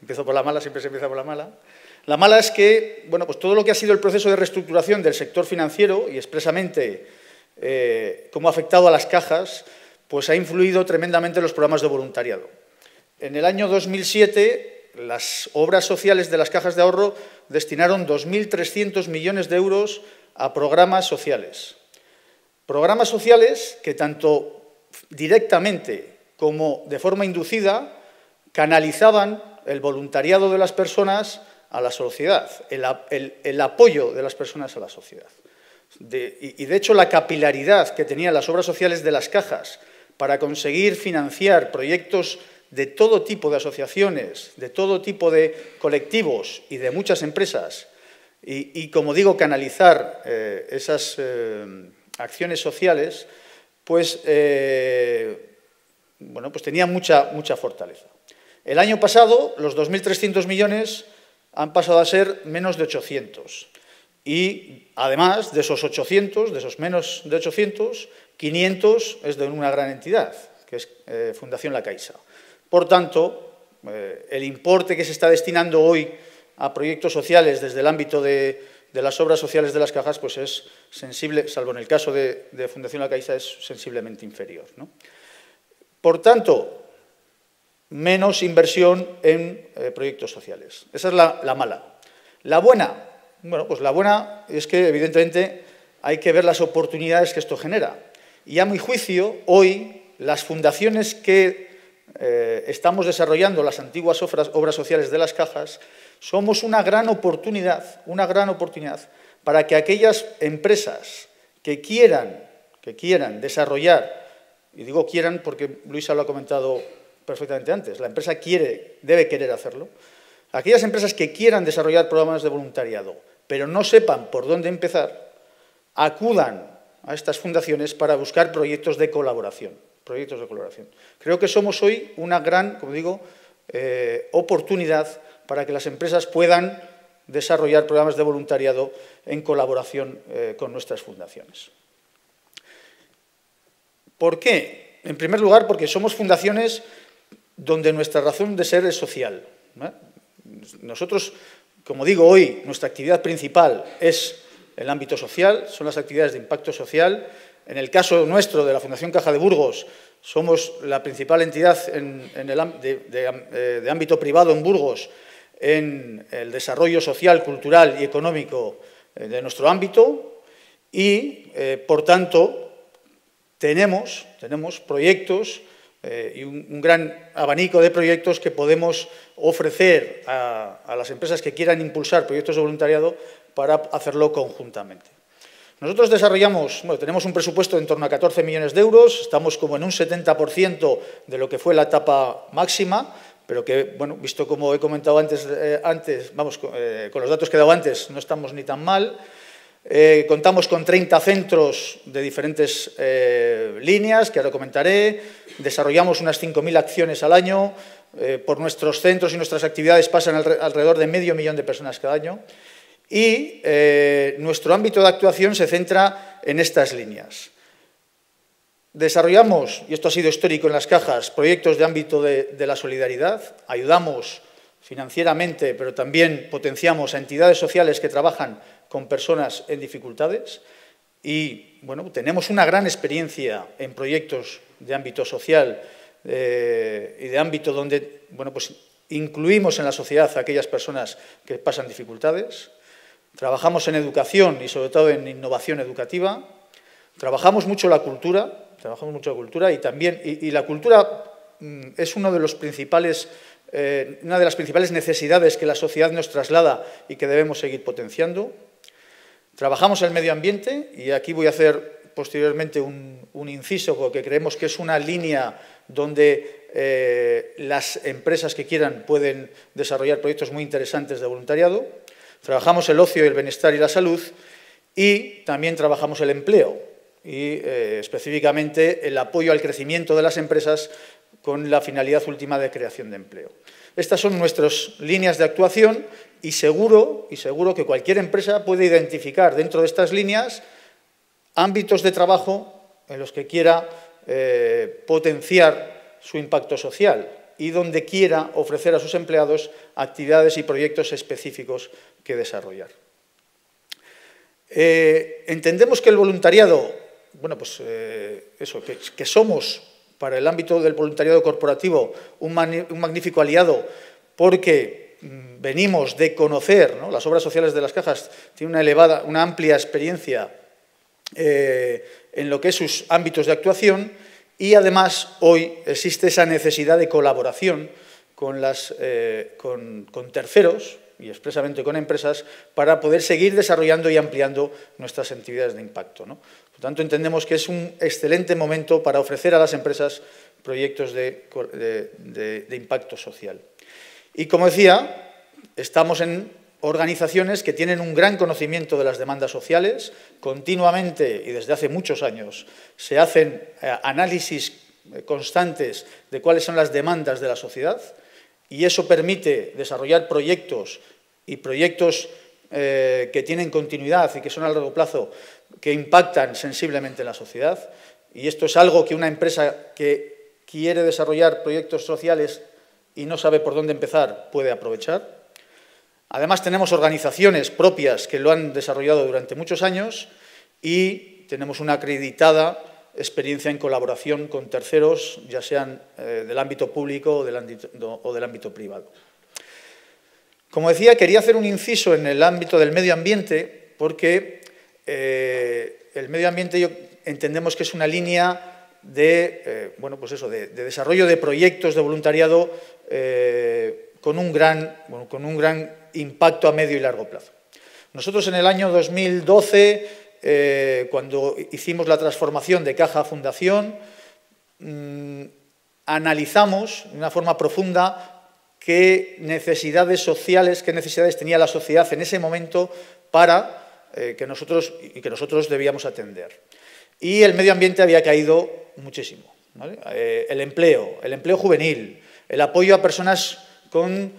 empiezo por la mala, siempre se empieza por la mala. La mala es que, bueno, pues todo lo que ha sido el proceso de reestructuración del sector financiero y expresamente eh, cómo ha afectado a las cajas, pues ha influido tremendamente en los programas de voluntariado. En el año dos mil siete... las obras sociales de las cajas de ahorro destinaron dos mil trescientos millones de euros a programas sociales. Programas sociales que tanto directamente como de forma inducida canalizaban el voluntariado de las personas a la sociedad, el, el, el apoyo de las personas a la sociedad. De, y, y de hecho la capilaridad que tenían las obras sociales de las cajas para conseguir financiar proyectos de todo tipo de asociaciones, de todo tipo de colectivos y de muchas empresas, y, y como digo, canalizar eh, esas eh, acciones sociales, pues, eh, bueno, pues tenía mucha, mucha fortaleza. El año pasado, los dos mil trescientos millones han pasado a ser menos de ochocientos. Y, además, de esos ochocientos, de esos menos de ochocientos, quinientos es de una gran entidad, que es eh, Fundación La Caixa. Por tanto, eh, el importe que se está destinando hoy a proyectos sociales desde el ámbito de, de las obras sociales de las cajas, pues es sensible, salvo en el caso de, de Fundación La Caixa, es sensiblemente inferior, ¿no? Por tanto, menos inversión en eh, proyectos sociales. Esa es la, la mala. La buena, bueno, pues la buena es que, evidentemente, hay que ver las oportunidades que esto genera. Y a mi juicio, hoy, las fundaciones que Eh, estamos desarrollando las antiguas obras, obras sociales de las cajas, somos una gran oportunidad, una gran oportunidad para que aquellas empresas que quieran, que quieran desarrollar, y digo quieran porque Luisa lo ha comentado perfectamente antes, la empresa quiere, debe querer hacerlo, aquellas empresas que quieran desarrollar programas de voluntariado, pero no sepan por dónde empezar, acudan a estas fundaciones para buscar proyectos de colaboración. Proyectos de colaboración. Creo que somos hoy una gran, como digo, eh, oportunidad para que las empresas puedan desarrollar programas de voluntariado en colaboración eh, con nuestras fundaciones. ¿Por qué? En primer lugar, porque somos fundaciones donde nuestra razón de ser es social, ¿no? Nosotros, como digo hoy, nuestra actividad principal es el ámbito social, son las actividades de impacto social. En el caso nuestro, de la Fundación Caja de Burgos, somos la principal entidad en, en el, de, de, de ámbito privado en Burgos en el desarrollo social, cultural y económico de nuestro ámbito y, eh, por tanto, tenemos, tenemos proyectos eh, y un, un gran abanico de proyectos que podemos ofrecer a, a las empresas que quieran impulsar proyectos de voluntariado para hacerlo conjuntamente. Nosotros desarrollamos, bueno, tenemos un presupuesto de en torno a catorce millones de euros, estamos como en un setenta por ciento de lo que fue la etapa máxima, pero que, bueno, visto como he comentado antes, eh, antes vamos, eh, con los datos que he dado antes, no estamos ni tan mal. Eh, contamos con treinta centros de diferentes eh, líneas, que ahora comentaré. Desarrollamos unas cinco mil acciones al año. Eh, por nuestros centros y nuestras actividades pasan al, alrededor de medio millón de personas cada año. Y eh, nuestro ámbito de actuación se centra en estas líneas. Desarrollamos, y esto ha sido histórico en las cajas, proyectos de ámbito de, de la solidaridad. Ayudamos financieramente, pero también potenciamos a entidades sociales que trabajan con personas en dificultades. Y, bueno, tenemos una gran experiencia en proyectos de ámbito social eh, y de ámbito donde, bueno, pues incluimos en la sociedad a aquellas personas que pasan dificultades. Trabajamos en educación y, sobre todo, en innovación educativa. Trabajamos mucho la cultura. Trabajamos mucho la cultura y también y, y la cultura es uno de los principales, eh, una de las principales necesidades que la sociedad nos traslada y que debemos seguir potenciando. Trabajamos el medio ambiente y aquí voy a hacer posteriormente un, un inciso porque creemos que es una línea donde eh, las empresas que quieran pueden desarrollar proyectos muy interesantes de voluntariado. Trabajamos el ocio, el bienestar y la salud y también trabajamos el empleo. Y eh, específicamente el apoyo al crecimiento de las empresas con la finalidad última de creación de empleo. Estas son nuestras líneas de actuación y seguro, y seguro que cualquier empresa puede identificar dentro de estas líneas ámbitos de trabajo en los que quiera eh, potenciar su impacto social y donde quiera ofrecer a sus empleados actividades y proyectos específicos que desarrollar. Eh, entendemos que el voluntariado... Bueno, pues eh, eso, que, que somos para el ámbito del voluntariado corporativo un, mani, un magnífico aliado porque mmm, venimos de conocer, ¿no? Las obras sociales de las cajas tienen una elevada, una amplia experiencia eh, en lo que es sus ámbitos de actuación y además hoy existe esa necesidad de colaboración con, las, eh, con, con terceros y expresamente con empresas para poder seguir desarrollando y ampliando nuestras actividades de impacto, ¿no? Por tanto, entendemos que es un excelente momento para ofrecer a las empresas proyectos de, de, de, de impacto social. Y, como decía, estamos en organizaciones que tienen un gran conocimiento de las demandas sociales. Continuamente y desde hace muchos años se hacen análisis constantes de cuáles son las demandas de la sociedad y eso permite desarrollar proyectos y proyectos eh, que tienen continuidad y que son a largo plazo, que impactan sensiblemente en la sociedad y esto es algo que una empresa que quiere desarrollar proyectos sociales y no sabe por dónde empezar puede aprovechar. Además tenemos organizaciones propias que lo han desarrollado durante muchos años y tenemos una acreditada experiencia en colaboración con terceros, ya sean eh, del ámbito público o del ámbito, o del ámbito privado. Como decía, quería hacer un inciso en el ámbito del medio ambiente porque Eh, el medio ambiente yo, entendemos que es una línea de, eh, bueno, pues eso, de, de desarrollo de proyectos de voluntariado eh, con, un gran, bueno, con un gran impacto a medio y largo plazo. Nosotros en el año dos mil doce, eh, cuando hicimos la transformación de Caja a Fundación, mmm, analizamos de una forma profunda qué necesidades sociales, qué necesidades tenía la sociedad en ese momento para que nosotros, y que nosotros debíamos atender. Y el medio ambiente había caído muchísimo, ¿vale? Eh, el empleo, el empleo juvenil, el apoyo a personas con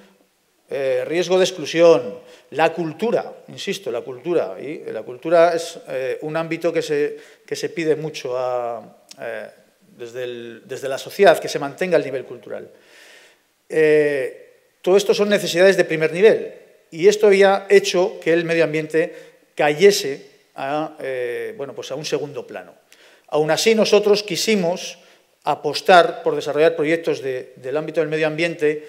eh, riesgo de exclusión, la cultura, insisto, la cultura. Y la cultura es eh, un ámbito que se, que se pide mucho a, eh, desde, el, desde la sociedad, que se mantenga el nivel cultural. Eh, todo esto son necesidades de primer nivel y esto había hecho que el medio ambiente cayese a, eh, bueno, pues a un segundo plano. Aún así, nosotros quisimos apostar por desarrollar proyectos de, del ámbito del medio ambiente,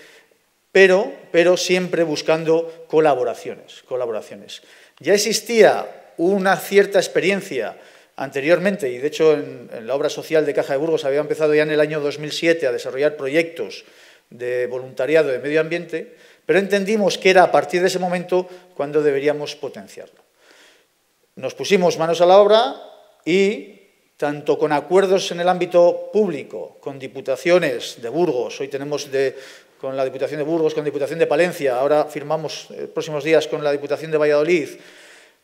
pero, pero siempre buscando colaboraciones, colaboraciones. Ya existía una cierta experiencia anteriormente, y de hecho en, en la obra social de Caja de Burgos había empezado ya en el año dos mil siete a desarrollar proyectos de voluntariado de medio ambiente, pero entendimos que era a partir de ese momento cuando deberíamos potenciarlo. Nos pusimos manos a la obra y tanto con acuerdos en el ámbito público, con diputaciones de Burgos, hoy tenemos de, con la Diputación de Burgos, con la Diputación de Palencia, ahora firmamos eh, próximos días con la Diputación de Valladolid,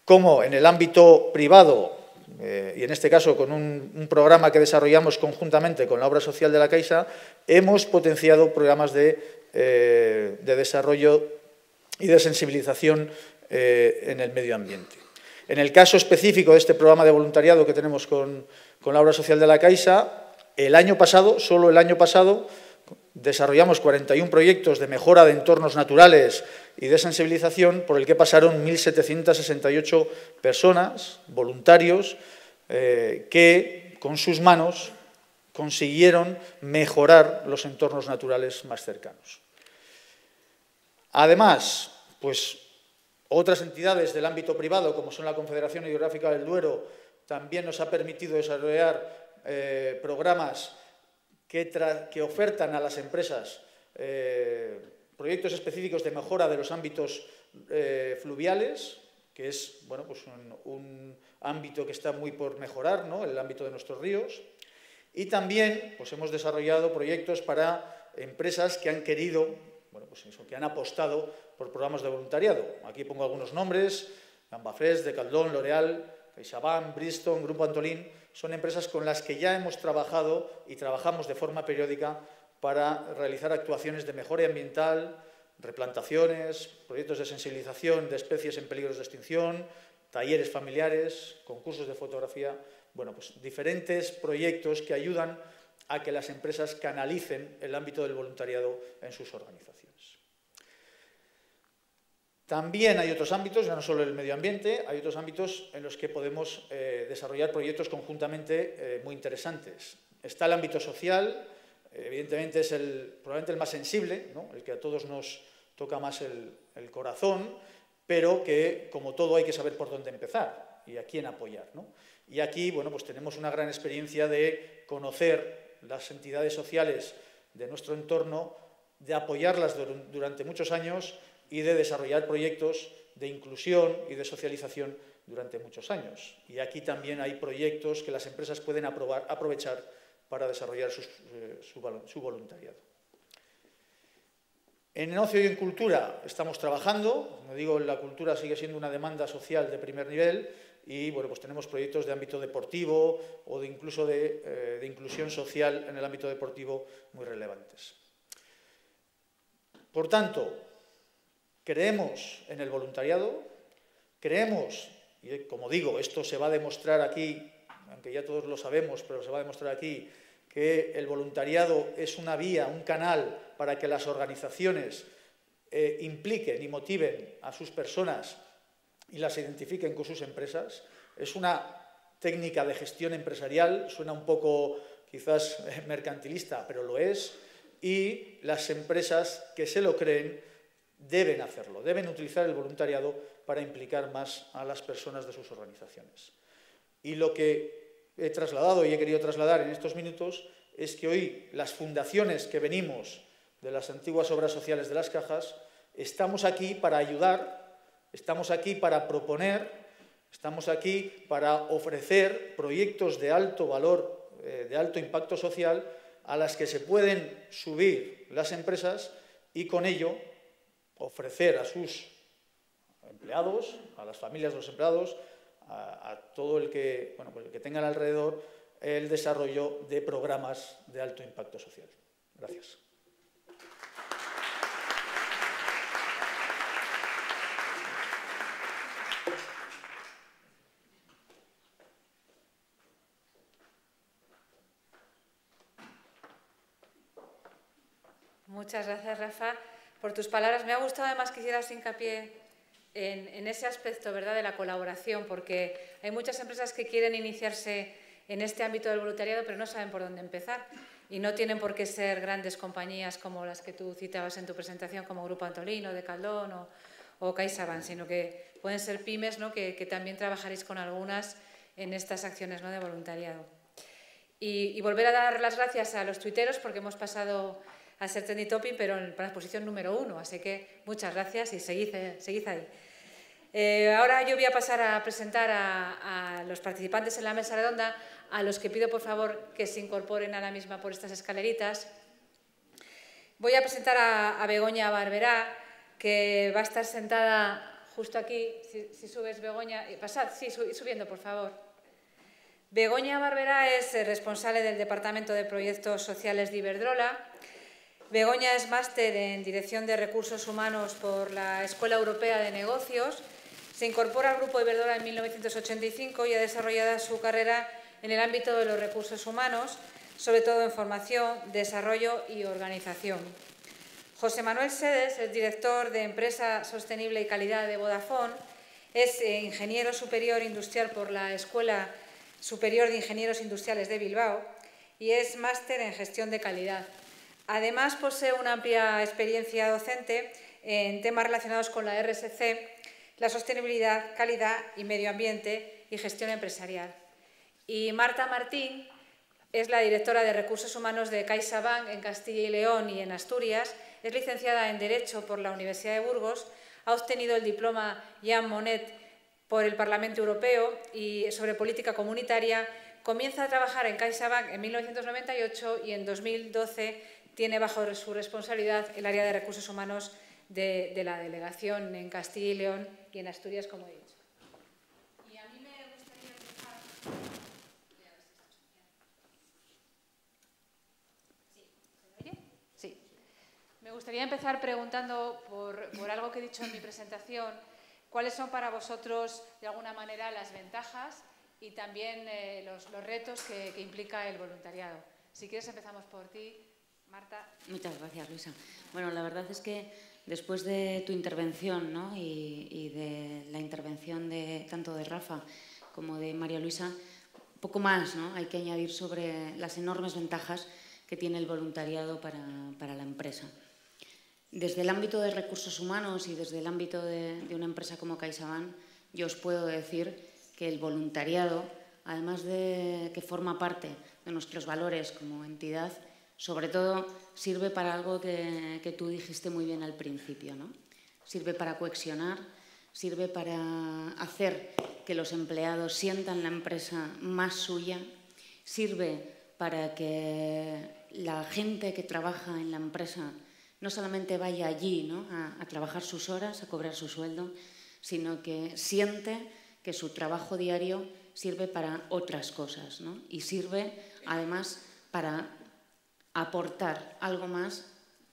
como en el ámbito privado, eh, y en este caso con un, un programa que desarrollamos conjuntamente con la obra social de la Caixa, hemos potenciado programas de, eh, de desarrollo y de sensibilización eh, en el medio ambiente. En el caso específico de este programa de voluntariado que tenemos con, con la obra social de la Caixa, el año pasado, solo el año pasado, desarrollamos cuarenta y uno proyectos de mejora de entornos naturales y de sensibilización por el que pasaron mil setecientas sesenta y ocho personas, voluntarios, eh, que con sus manos consiguieron mejorar los entornos naturales más cercanos. Además, pues otras entidades del ámbito privado, como son la Confederación Hidrográfica del Duero, también nos ha permitido desarrollar eh, programas que, que ofertan a las empresas eh, proyectos específicos de mejora de los ámbitos eh, fluviales, que es bueno, pues un, un ámbito que está muy por mejorar, ¿no?, el ámbito de nuestros ríos. Y también pues hemos desarrollado proyectos para empresas que han querido, bueno, pues eso, que han apostado por programas de voluntariado. Aquí pongo algunos nombres: Gambafrés, Decatlón, L'Oréal, CaixaBank, Bristol, Grupo Antolín. Son empresas con las que ya hemos trabajado y trabajamos de forma periódica para realizar actuaciones de mejora ambiental, replantaciones, proyectos de sensibilización de especies en peligros de extinción, talleres familiares, concursos de fotografía. Bueno, pues diferentes proyectos que ayudan a que las empresas canalicen el ámbito del voluntariado en sus organizaciones. También hay otros ámbitos, ya no solo el medio ambiente, hay otros ámbitos en los que podemos eh, desarrollar proyectos conjuntamente eh, muy interesantes. Está el ámbito social, evidentemente es el, probablemente el más sensible, ¿no?, el que a todos nos toca más el, el corazón, pero que, como todo, hay que saber por dónde empezar y a quién apoyar, ¿no? Y aquí, bueno, pues tenemos una gran experiencia de conocer las entidades sociales de nuestro entorno, de apoyarlas durante muchos años y de desarrollar proyectos de inclusión y de socialización durante muchos años. Y aquí también hay proyectos que las empresas pueden aprobar, aprovechar para desarrollar sus, eh, su, su voluntariado. En ocio y en cultura estamos trabajando. Como digo, la cultura sigue siendo una demanda social de primer nivel y bueno, pues tenemos proyectos de ámbito deportivo o de incluso de, eh, de inclusión social en el ámbito deportivo muy relevantes. Por tanto, creemos en el voluntariado, creemos, y como digo, esto se va a demostrar aquí, aunque ya todos lo sabemos, pero se va a demostrar aquí, que el voluntariado es una vía, un canal para que las organizaciones eh, impliquen y motiven a sus personas y las identifiquen con sus empresas. Es una técnica de gestión empresarial, suena un poco quizás mercantilista, pero lo es, y las empresas que se lo creen deben hacerlo, deben utilizar el voluntariado para implicar más a las personas de sus organizaciones. Y lo que he trasladado y he querido trasladar en estos minutos es que hoy las fundaciones que venimos de las antiguas obras sociales de las cajas, estamos aquí para ayudar, estamos aquí para proponer, estamos aquí para ofrecer proyectos de alto valor, de alto impacto social, a las que se pueden subir las empresas y con ello ofrecer a sus empleados, a las familias de los empleados, a, a todo el que, bueno, pues el que tengan alrededor el desarrollo de programas de alto impacto social. Gracias. Muchas gracias, Rafa, por tus palabras. Me ha gustado además que hicieras hincapié en, en ese aspecto, ¿verdad?, de la colaboración, porque hay muchas empresas que quieren iniciarse en este ámbito del voluntariado, pero no saben por dónde empezar y no tienen por qué ser grandes compañías como las que tú citabas en tu presentación, como Grupo Antolín o Decathlon o, o CaixaBank, sino que pueden ser pymes, ¿no?, que, que también trabajaréis con algunas en estas acciones, ¿no?, de voluntariado. Y, y volver a dar las gracias a los tuiteros porque hemos pasado a ser trending topic, pero en la posición número uno, así que muchas gracias y seguid, seguid ahí. Eh, ahora yo voy a pasar a presentar a, a los participantes en la mesa redonda, a los que pido por favor que se incorporen a la misma por estas escaleritas. Voy a presentar a, a Begoña Barberá, que va a estar sentada justo aquí. Si, si subes, Begoña, pasad, sí, sub, subiendo, por favor. Begoña Barberá es responsable del Departamento de Proyectos Sociales de Iberdrola. Begoña es máster en Dirección de Recursos Humanos por la Escuela Europea de Negocios. Se incorpora al Grupo Iberdrola en mil novecientos ochenta y cinco y ha desarrollado su carrera en el ámbito de los recursos humanos, sobre todo en formación, desarrollo y organización. José Manuel Sedes es director de Empresa Sostenible y Calidad de Vodafone, es ingeniero superior industrial por la Escuela Superior de Ingenieros Industriales de Bilbao y es máster en Gestión de Calidad. Además, posee una amplia experiencia docente en temas relacionados con la R S C, la sostenibilidad, calidad y medio ambiente y gestión empresarial. Y Marta Martín es la directora de Recursos Humanos de CaixaBank en Castilla y León y en Asturias. Es licenciada en Derecho por la Universidad de Burgos. Ha obtenido el diploma Jean Monnet por el Parlamento Europeo y sobre política comunitaria. Comienza a trabajar en CaixaBank en mil novecientos noventa y ocho y en dos mil doce tiene bajo su responsabilidad el área de Recursos Humanos de, de la delegación en Castilla y León y en Asturias, como he dicho. Y a mí me gustaría empezar... Me gustaría empezar preguntando por, por algo que he dicho en mi presentación. ¿Cuáles son para vosotros, de alguna manera, las ventajas y también eh, los, los retos que, que implica el voluntariado? Si quieres empezamos por ti, Marta. Muchas gracias, Luisa. Bueno, la verdad es que después de tu intervención, ¿no? y, y de la intervención de, tanto de Rafa como de María Luisa, poco más, ¿no? Hay que añadir sobre las enormes ventajas que tiene el voluntariado para, para la empresa. Desde el ámbito de recursos humanos y desde el ámbito de, de una empresa como CaixaBank, yo os puedo decir que el voluntariado, además de que forma parte de nuestros valores como entidad, sobre todo sirve para algo que, que tú dijiste muy bien al principio, ¿no? Sirve para cohesionar, sirve para hacer que los empleados sientan la empresa más suya, sirve para que la gente que trabaja en la empresa no solamente vaya allí, ¿no? a, a trabajar sus horas, a cobrar su sueldo, sino que siente que su trabajo diario sirve para otras cosas, ¿no? Y sirve, además, para aportar algo más,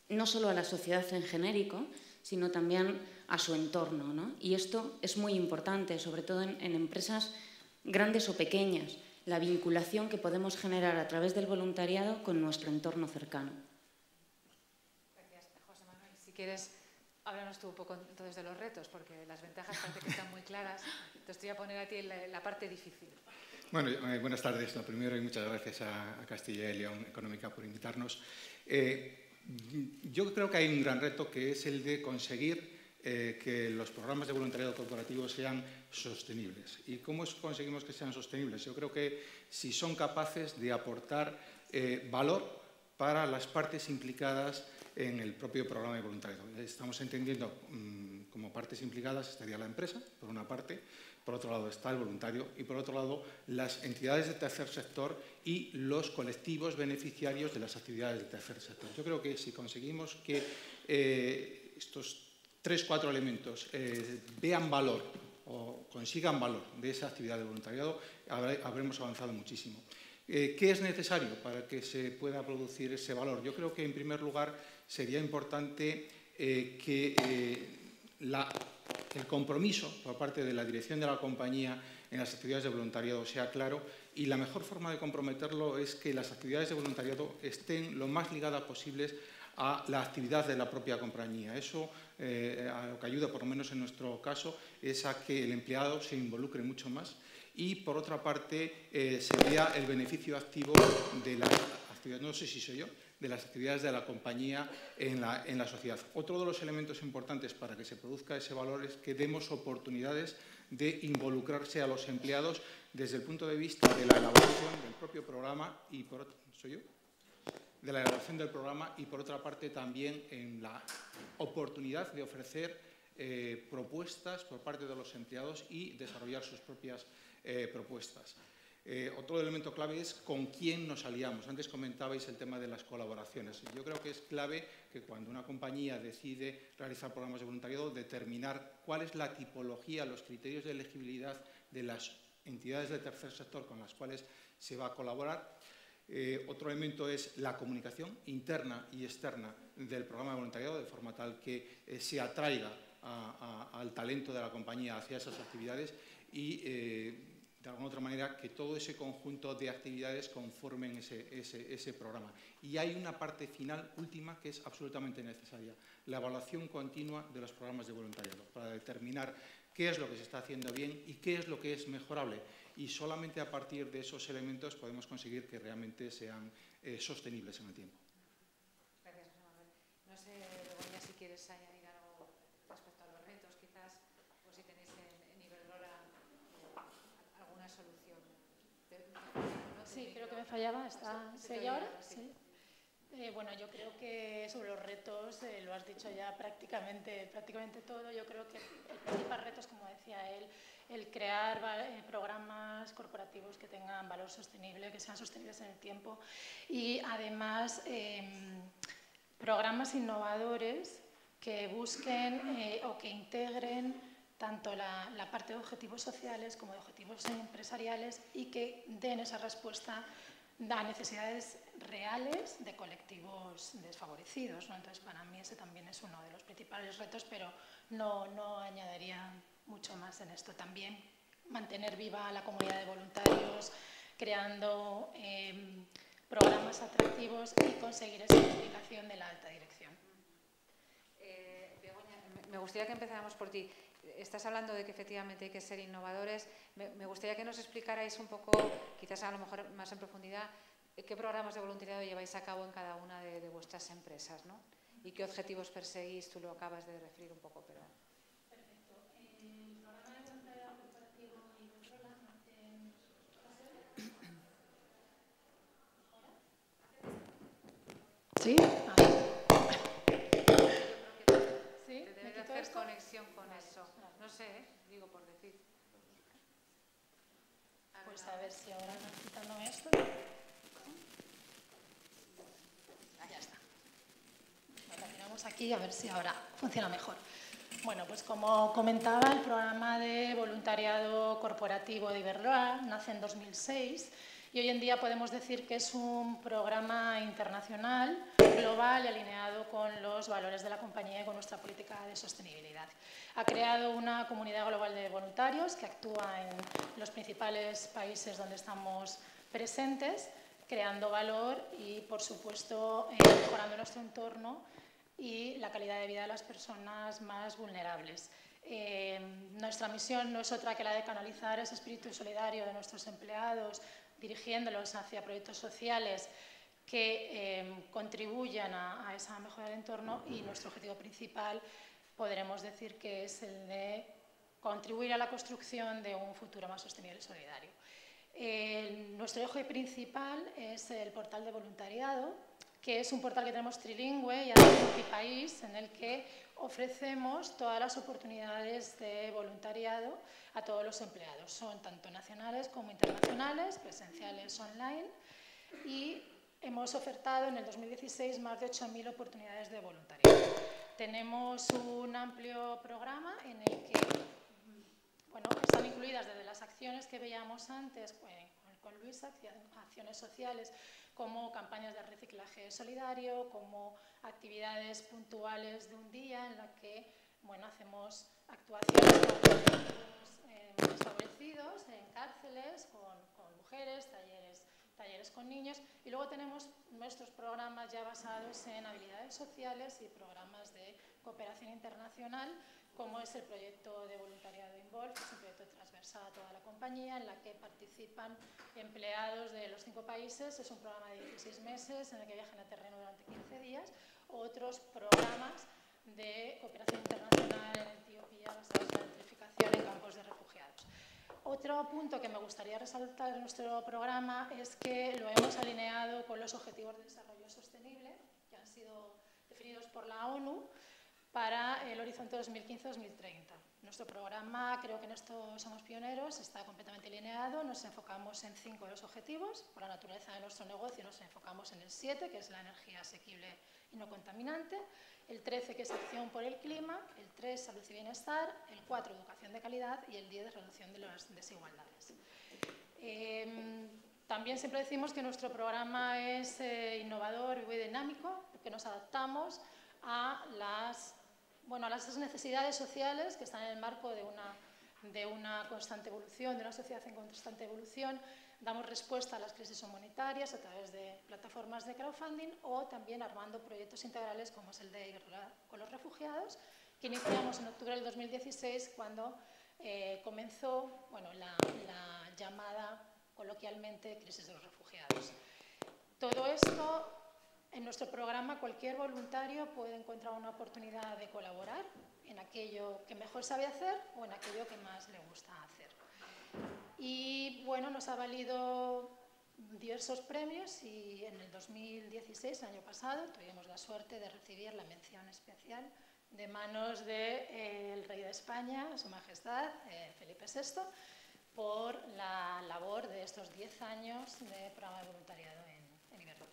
no solo a la sociedad en genérico, sino también a su entorno, ¿no? Y esto es muy importante, sobre todo en, en empresas grandes o pequeñas, la vinculación que podemos generar a través del voluntariado con nuestro entorno cercano. ¿Quieres? Háblanos tú un poco entonces de los retos, porque las ventajas parece que están muy claras. Te estoy a poner a ti la, la parte difícil. Bueno, eh, buenas tardes. Lo primero, y muchas gracias a, a Castilla y León Económica por invitarnos. Eh, yo creo que hay un gran reto que es el de conseguir eh, que los programas de voluntariado corporativo sean sostenibles. ¿Y cómo conseguimos que sean sostenibles? Yo creo que si son capaces de aportar eh, valor para las partes implicadas en el propio programa de voluntariado. Estamos entendiendo mmm, como partes implicadas estaría la empresa, por una parte, por otro lado está el voluntario y por otro lado las entidades del tercer sector y los colectivos beneficiarios de las actividades del tercer sector. Yo creo que si conseguimos que eh, estos tres, cuatro elementos eh, vean valor o consigan valor de esa actividad de voluntariado, habré, habremos avanzado muchísimo. Eh, ¿Qué es necesario para que se pueda producir ese valor? Yo creo que, en primer lugar, sería importante eh, que eh, la, el compromiso por parte de la dirección de la compañía en las actividades de voluntariado sea claro, y la mejor forma de comprometerlo es que las actividades de voluntariado estén lo más ligadas posibles a la actividad de la propia compañía. Eso eh, a lo que ayuda, por lo menos en nuestro caso, es a que el empleado se involucre mucho más. Y, por otra parte, eh, se vea el beneficio activo de las actividades, no sé si soy yo, de las actividades de la compañía en la, en la sociedad. Otro de los elementos importantes para que se produzca ese valor es que demos oportunidades de involucrarse a los empleados desde el punto de vista de la elaboración del propio programa y, por otra, ¿soy yo? de la elaboración del programa y, por otra parte, también en la oportunidad de ofrecer eh, propuestas por parte de los empleados y desarrollar sus propias eh, propuestas. Eh, otro elemento clave es con quién nos aliamos. Antes comentabais el tema de las colaboraciones. Yo creo que es clave que cuando una compañía decide realizar programas de voluntariado, determinar cuál es la tipología, los criterios de elegibilidad de las entidades del tercer sector con las cuales se va a colaborar. Eh, otro elemento es la comunicación interna y externa del programa de voluntariado, de forma tal que eh, se atraiga a, a, al talento de la compañía hacia esas actividades y eh, de alguna otra manera, que todo ese conjunto de actividades conformen ese, ese, ese programa. Y hay una parte final, última, que es absolutamente necesaria, la evaluación continua de los programas de voluntariado, para determinar qué es lo que se está haciendo bien y qué es lo que es mejorable. Y solamente a partir de esos elementos podemos conseguir que realmente sean eh, sostenibles en el tiempo. Gracias, José Manuel. No sé, Begoña, si quieres añadir. Sí, creo que me fallaba. ¿Está, ¿Se oye ahora? Sí. Eh, bueno, yo creo que sobre los retos, eh, lo has dicho ya prácticamente, prácticamente todo. Yo creo que el principal reto es, como decía él, el crear eh, programas corporativos que tengan valor sostenible, que sean sostenibles en el tiempo y, además, eh, programas innovadores que busquen eh, o que integren tanto la, la parte de objetivos sociales como de objetivos empresariales y que den esa respuesta a necesidades reales de colectivos desfavorecidos, ¿no? Entonces, para mí ese también es uno de los principales retos, pero no, no añadiría mucho más en esto. También mantener viva la comunidad de voluntarios, creando eh, programas atractivos y conseguir esa implicación de la alta dirección. Eh, Begoña, me gustaría que empezáramos por ti. Estás hablando de que efectivamente hay que ser innovadores. Me, me gustaría que nos explicarais un poco, quizás a lo mejor más en profundidad, qué programas de voluntariado lleváis a cabo en cada una de, de vuestras empresas, ¿no? Y qué objetivos perseguís. Tú lo acabas de referir un poco, pero... Perfecto. El programa de voluntariado corporativo Iberdrola nace... ¿Sí? conexión con vale, eso. Claro. No sé, ¿eh? Digo por decir. A pues a ver si ahora nos quitándome esto. Ah, ya está. La tiramos aquí a ver si ahora funciona mejor. Bueno, pues como comentaba, el programa de voluntariado corporativo de Iberdrola nace en dos mil seis y hoy en día podemos decir que es un programa internacional, global y alineado con los valores de la compañía y con nuestra política de sostenibilidad. Ha creado una comunidad global de voluntarios que actúa en los principales países donde estamos presentes, creando valor y, por supuesto, eh, mejorando nuestro entorno y la calidad de vida de las personas más vulnerables. Eh, nuestra misión no es otra que la de canalizar ese espíritu solidario de nuestros empleados, dirigiéndolos hacia proyectos sociales que eh, contribuyan a, a esa mejora del entorno, y nuestro objetivo principal podremos decir que es el de contribuir a la construcción de un futuro más sostenible y solidario. Eh, nuestro eje principal es el portal de voluntariado, que es un portal que tenemos trilingüe y multipaís, en el que ofrecemos todas las oportunidades de voluntariado a todos los empleados. Son tanto nacionales como internacionales, presenciales, online, y hemos ofertado en el dos mil dieciséis más de ocho mil oportunidades de voluntariado. Tenemos un amplio programa en el que, bueno, están incluidas desde las acciones que veíamos antes con Luisa, acciones sociales como campañas de reciclaje solidario, como actividades puntuales de un día en la que, bueno, hacemos actuaciones con eh, desfavorecidos en cárceles, con, con mujeres, talleres talleres con niños, y luego tenemos nuestros programas ya basados en habilidades sociales y programas de cooperación internacional, como es el proyecto de voluntariado Involve, que es un proyecto transversal a toda la compañía, en la que participan empleados de los cinco países. Es un programa de dieciséis meses en el que viajan a terreno durante quince días. Otros programas de cooperación internacional en Etiopía basados en la electrificación en campos de refugiados. Otro punto que me gustaría resaltar en nuestro programa es que lo hemos alineado con los Objetivos de Desarrollo Sostenible, que han sido definidos por la ONU, para el horizonte dos mil quince a dos mil treinta. Nuestro programa, creo que en esto somos pioneros, está completamente alineado. Nos enfocamos en cinco de los objetivos. Por la naturaleza de nuestro negocio nos enfocamos en el siete, que es la energía asequible y no contaminante, el trece, que es acción por el clima, el tres, salud y bienestar, el cuatro, educación de calidad, y el diez, reducción de las desigualdades. Eh, También siempre decimos que nuestro programa es eh, innovador y muy dinámico, que nos adaptamos a las, bueno, a las necesidades sociales que están en el marco de una, de una constante evolución, de una sociedad en constante evolución. Damos respuesta a las crisis humanitarias a través de plataformas de crowdfunding o también armando proyectos integrales como es el de Iberdrola con los refugiados, que iniciamos en octubre del dos mil dieciséis cuando eh, comenzó bueno, la, la llamada coloquialmente crisis de los refugiados. Todo esto, en nuestro programa cualquier voluntario puede encontrar una oportunidad de colaborar en aquello que mejor sabe hacer o en aquello que más le gusta hacer. Y bueno, nos ha valido diversos premios y en el dos mil dieciséis, el año pasado, tuvimos la suerte de recibir la mención especial de manos del de, eh, rey de España, su majestad, eh, Felipe sexto, por la labor de estos diez años de programa de voluntariado en, en Iberdrola.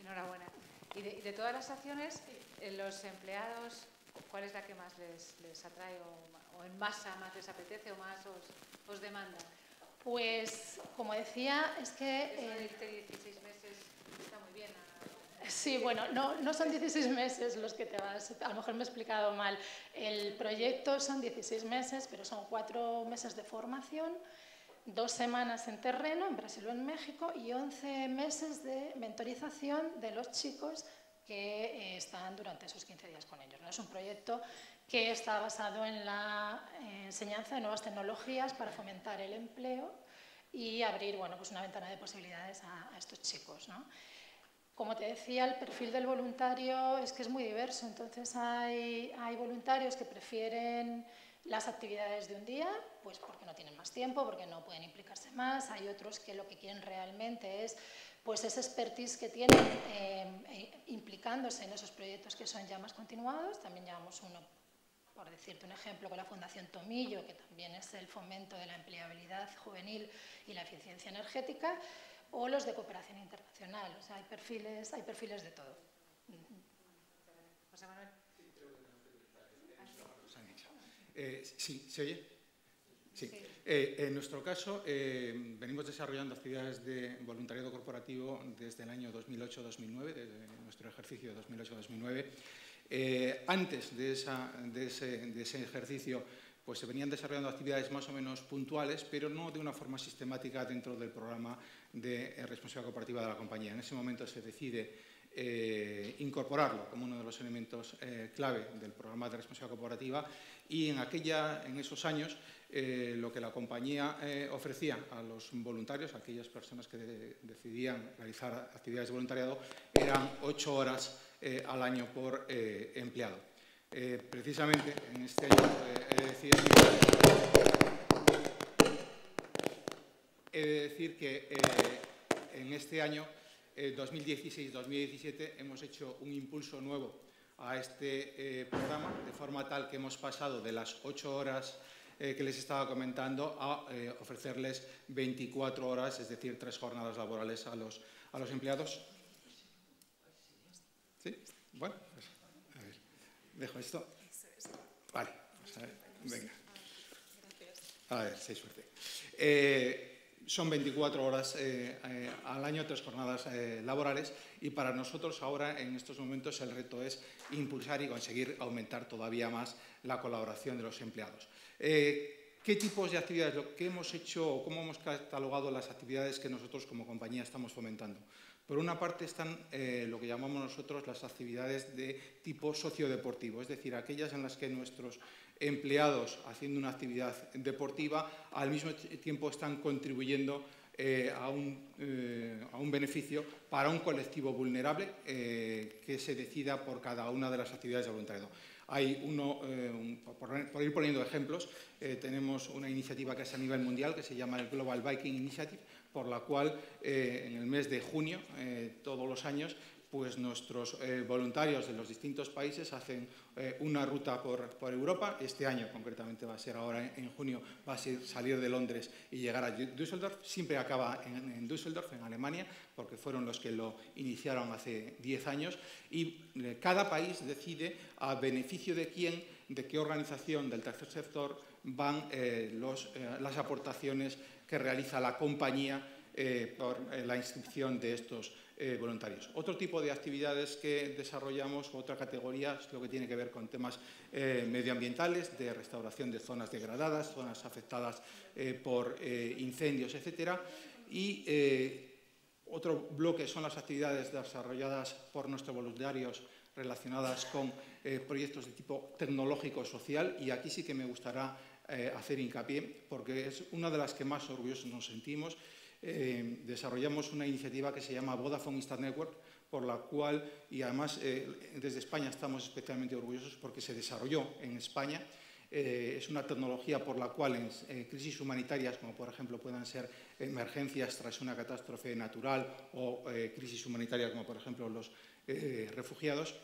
Enhorabuena. Y de, de todas las acciones, los empleados, ¿cuál es la que más les, les atrae o, o en masa más les apetece o más os, os demanda? Pues, como decía, es que... Eso de eh, dieciséis meses está muy bien. ¿No? Sí, bueno, no, no son dieciséis meses los que te vas... A lo mejor me he explicado mal. El proyecto son dieciséis meses, pero son cuatro meses de formación, dos semanas en terreno, en Brasil o en México, y once meses de mentorización de los chicos que eh, están durante esos quince días con ellos, ¿no? Es un proyecto que está basado en la eh, enseñanza de nuevas tecnologías para fomentar el empleo y abrir bueno, pues una ventana de posibilidades a, a estos chicos, ¿no? Como te decía, el perfil del voluntario es que es muy diverso, entonces hay, hay voluntarios que prefieren las actividades de un día, pues porque no tienen más tiempo, porque no pueden implicarse más. Hay otros que lo que quieren realmente es pues esa expertise que tienen eh, implicándose en esos proyectos que son ya más continuados. También llevamos uno, por decirte un ejemplo, con la Fundación Tomillo, que también es el fomento de la empleabilidad juvenil y la eficiencia energética, o los de cooperación internacional. O sea, hay perfiles, hay perfiles de todo. José Manuel. Eh, sí, ¿se oye? Sí. sí. Eh, en nuestro caso, eh, venimos desarrollando actividades de voluntariado corporativo desde el año dos mil ocho a dos mil nueve, desde nuestro ejercicio dos mil ocho a dos mil nueve. Eh, antes de, esa, de, ese, de ese ejercicio, pues se venían desarrollando actividades más o menos puntuales, pero no de una forma sistemática dentro del programa de responsabilidad corporativa de la compañía. En ese momento se decide Eh, incorporarlo como uno de los elementos eh, clave del programa de responsabilidad corporativa, y en, aquella, en esos años eh, lo que la compañía eh, ofrecía a los voluntarios, a aquellas personas que de, decidían realizar actividades de voluntariado, eran ocho horas eh, al año por eh, empleado. Eh, precisamente en este año eh, he de decir, he de decir que eh, en este año dos mil dieciséis dos mil diecisiete hemos hecho un impulso nuevo a este eh, programa, de forma tal que hemos pasado de las ocho horas eh, que les estaba comentando a eh, ofrecerles veinticuatro horas, es decir, tres jornadas laborales a los, a los empleados. ¿Sí? Bueno, pues, a ver, dejo esto. Vale, pues, a ver, venga. A ver, sí, suerte. Eh, Son veinticuatro horas eh, eh, al año, tres jornadas eh, laborales, y para nosotros ahora, en estos momentos, el reto es impulsar y conseguir aumentar todavía más la colaboración de los empleados. Eh, ¿Qué tipos de actividades? Lo que hemos hecho o cómo hemos catalogado las actividades que nosotros como compañía estamos fomentando. Por una parte están eh, lo que llamamos nosotros las actividades de tipo sociodeportivo, es decir, aquellas en las que nuestros empleados haciendo una actividad deportiva, al mismo tiempo están contribuyendo eh, a, un, eh, a un beneficio para un colectivo vulnerable eh, que se decida por cada una de las actividades de voluntariado. Hay uno, eh, un, por, por ir poniendo ejemplos, eh, tenemos una iniciativa que es a nivel mundial que se llama el Global Biking Initiative, por la cual eh, en el mes de junio, eh, todos los años, pues nuestros eh, voluntarios de los distintos países hacen eh, una ruta por, por Europa. Este año, concretamente, va a ser ahora en, en junio, va a ser salir de Londres y llegar a Düsseldorf. Siempre acaba en, en Düsseldorf, en Alemania, porque fueron los que lo iniciaron hace diez años. Y eh, cada país decide a beneficio de quién, de qué organización del tercer sector van eh, los, eh, las aportaciones que realiza la compañía Eh, por eh, la inscripción de estos eh, voluntarios. Otro tipo de actividades que desarrollamos, otra categoría, es lo que tiene que ver con temas eh, medioambientales, de restauración de zonas degradadas, zonas afectadas eh, por eh, incendios, etcétera. Y eh, otro bloque son las actividades desarrolladas por nuestros voluntarios relacionadas con eh, proyectos de tipo tecnológico-social, y aquí sí que me gustará eh, hacer hincapié, porque es una de las que más orgullosos nos sentimos. Eh, desarrollamos una iniciativa que se llama Vodafone Instant Network, por la cual, y además eh, desde España estamos especialmente orgullosos porque se desarrolló en España. Eh, es una tecnología por la cual en eh, crisis humanitarias, como por ejemplo puedan ser emergencias tras una catástrofe natural o eh, crisis humanitarias como por ejemplo los eh, refugiados,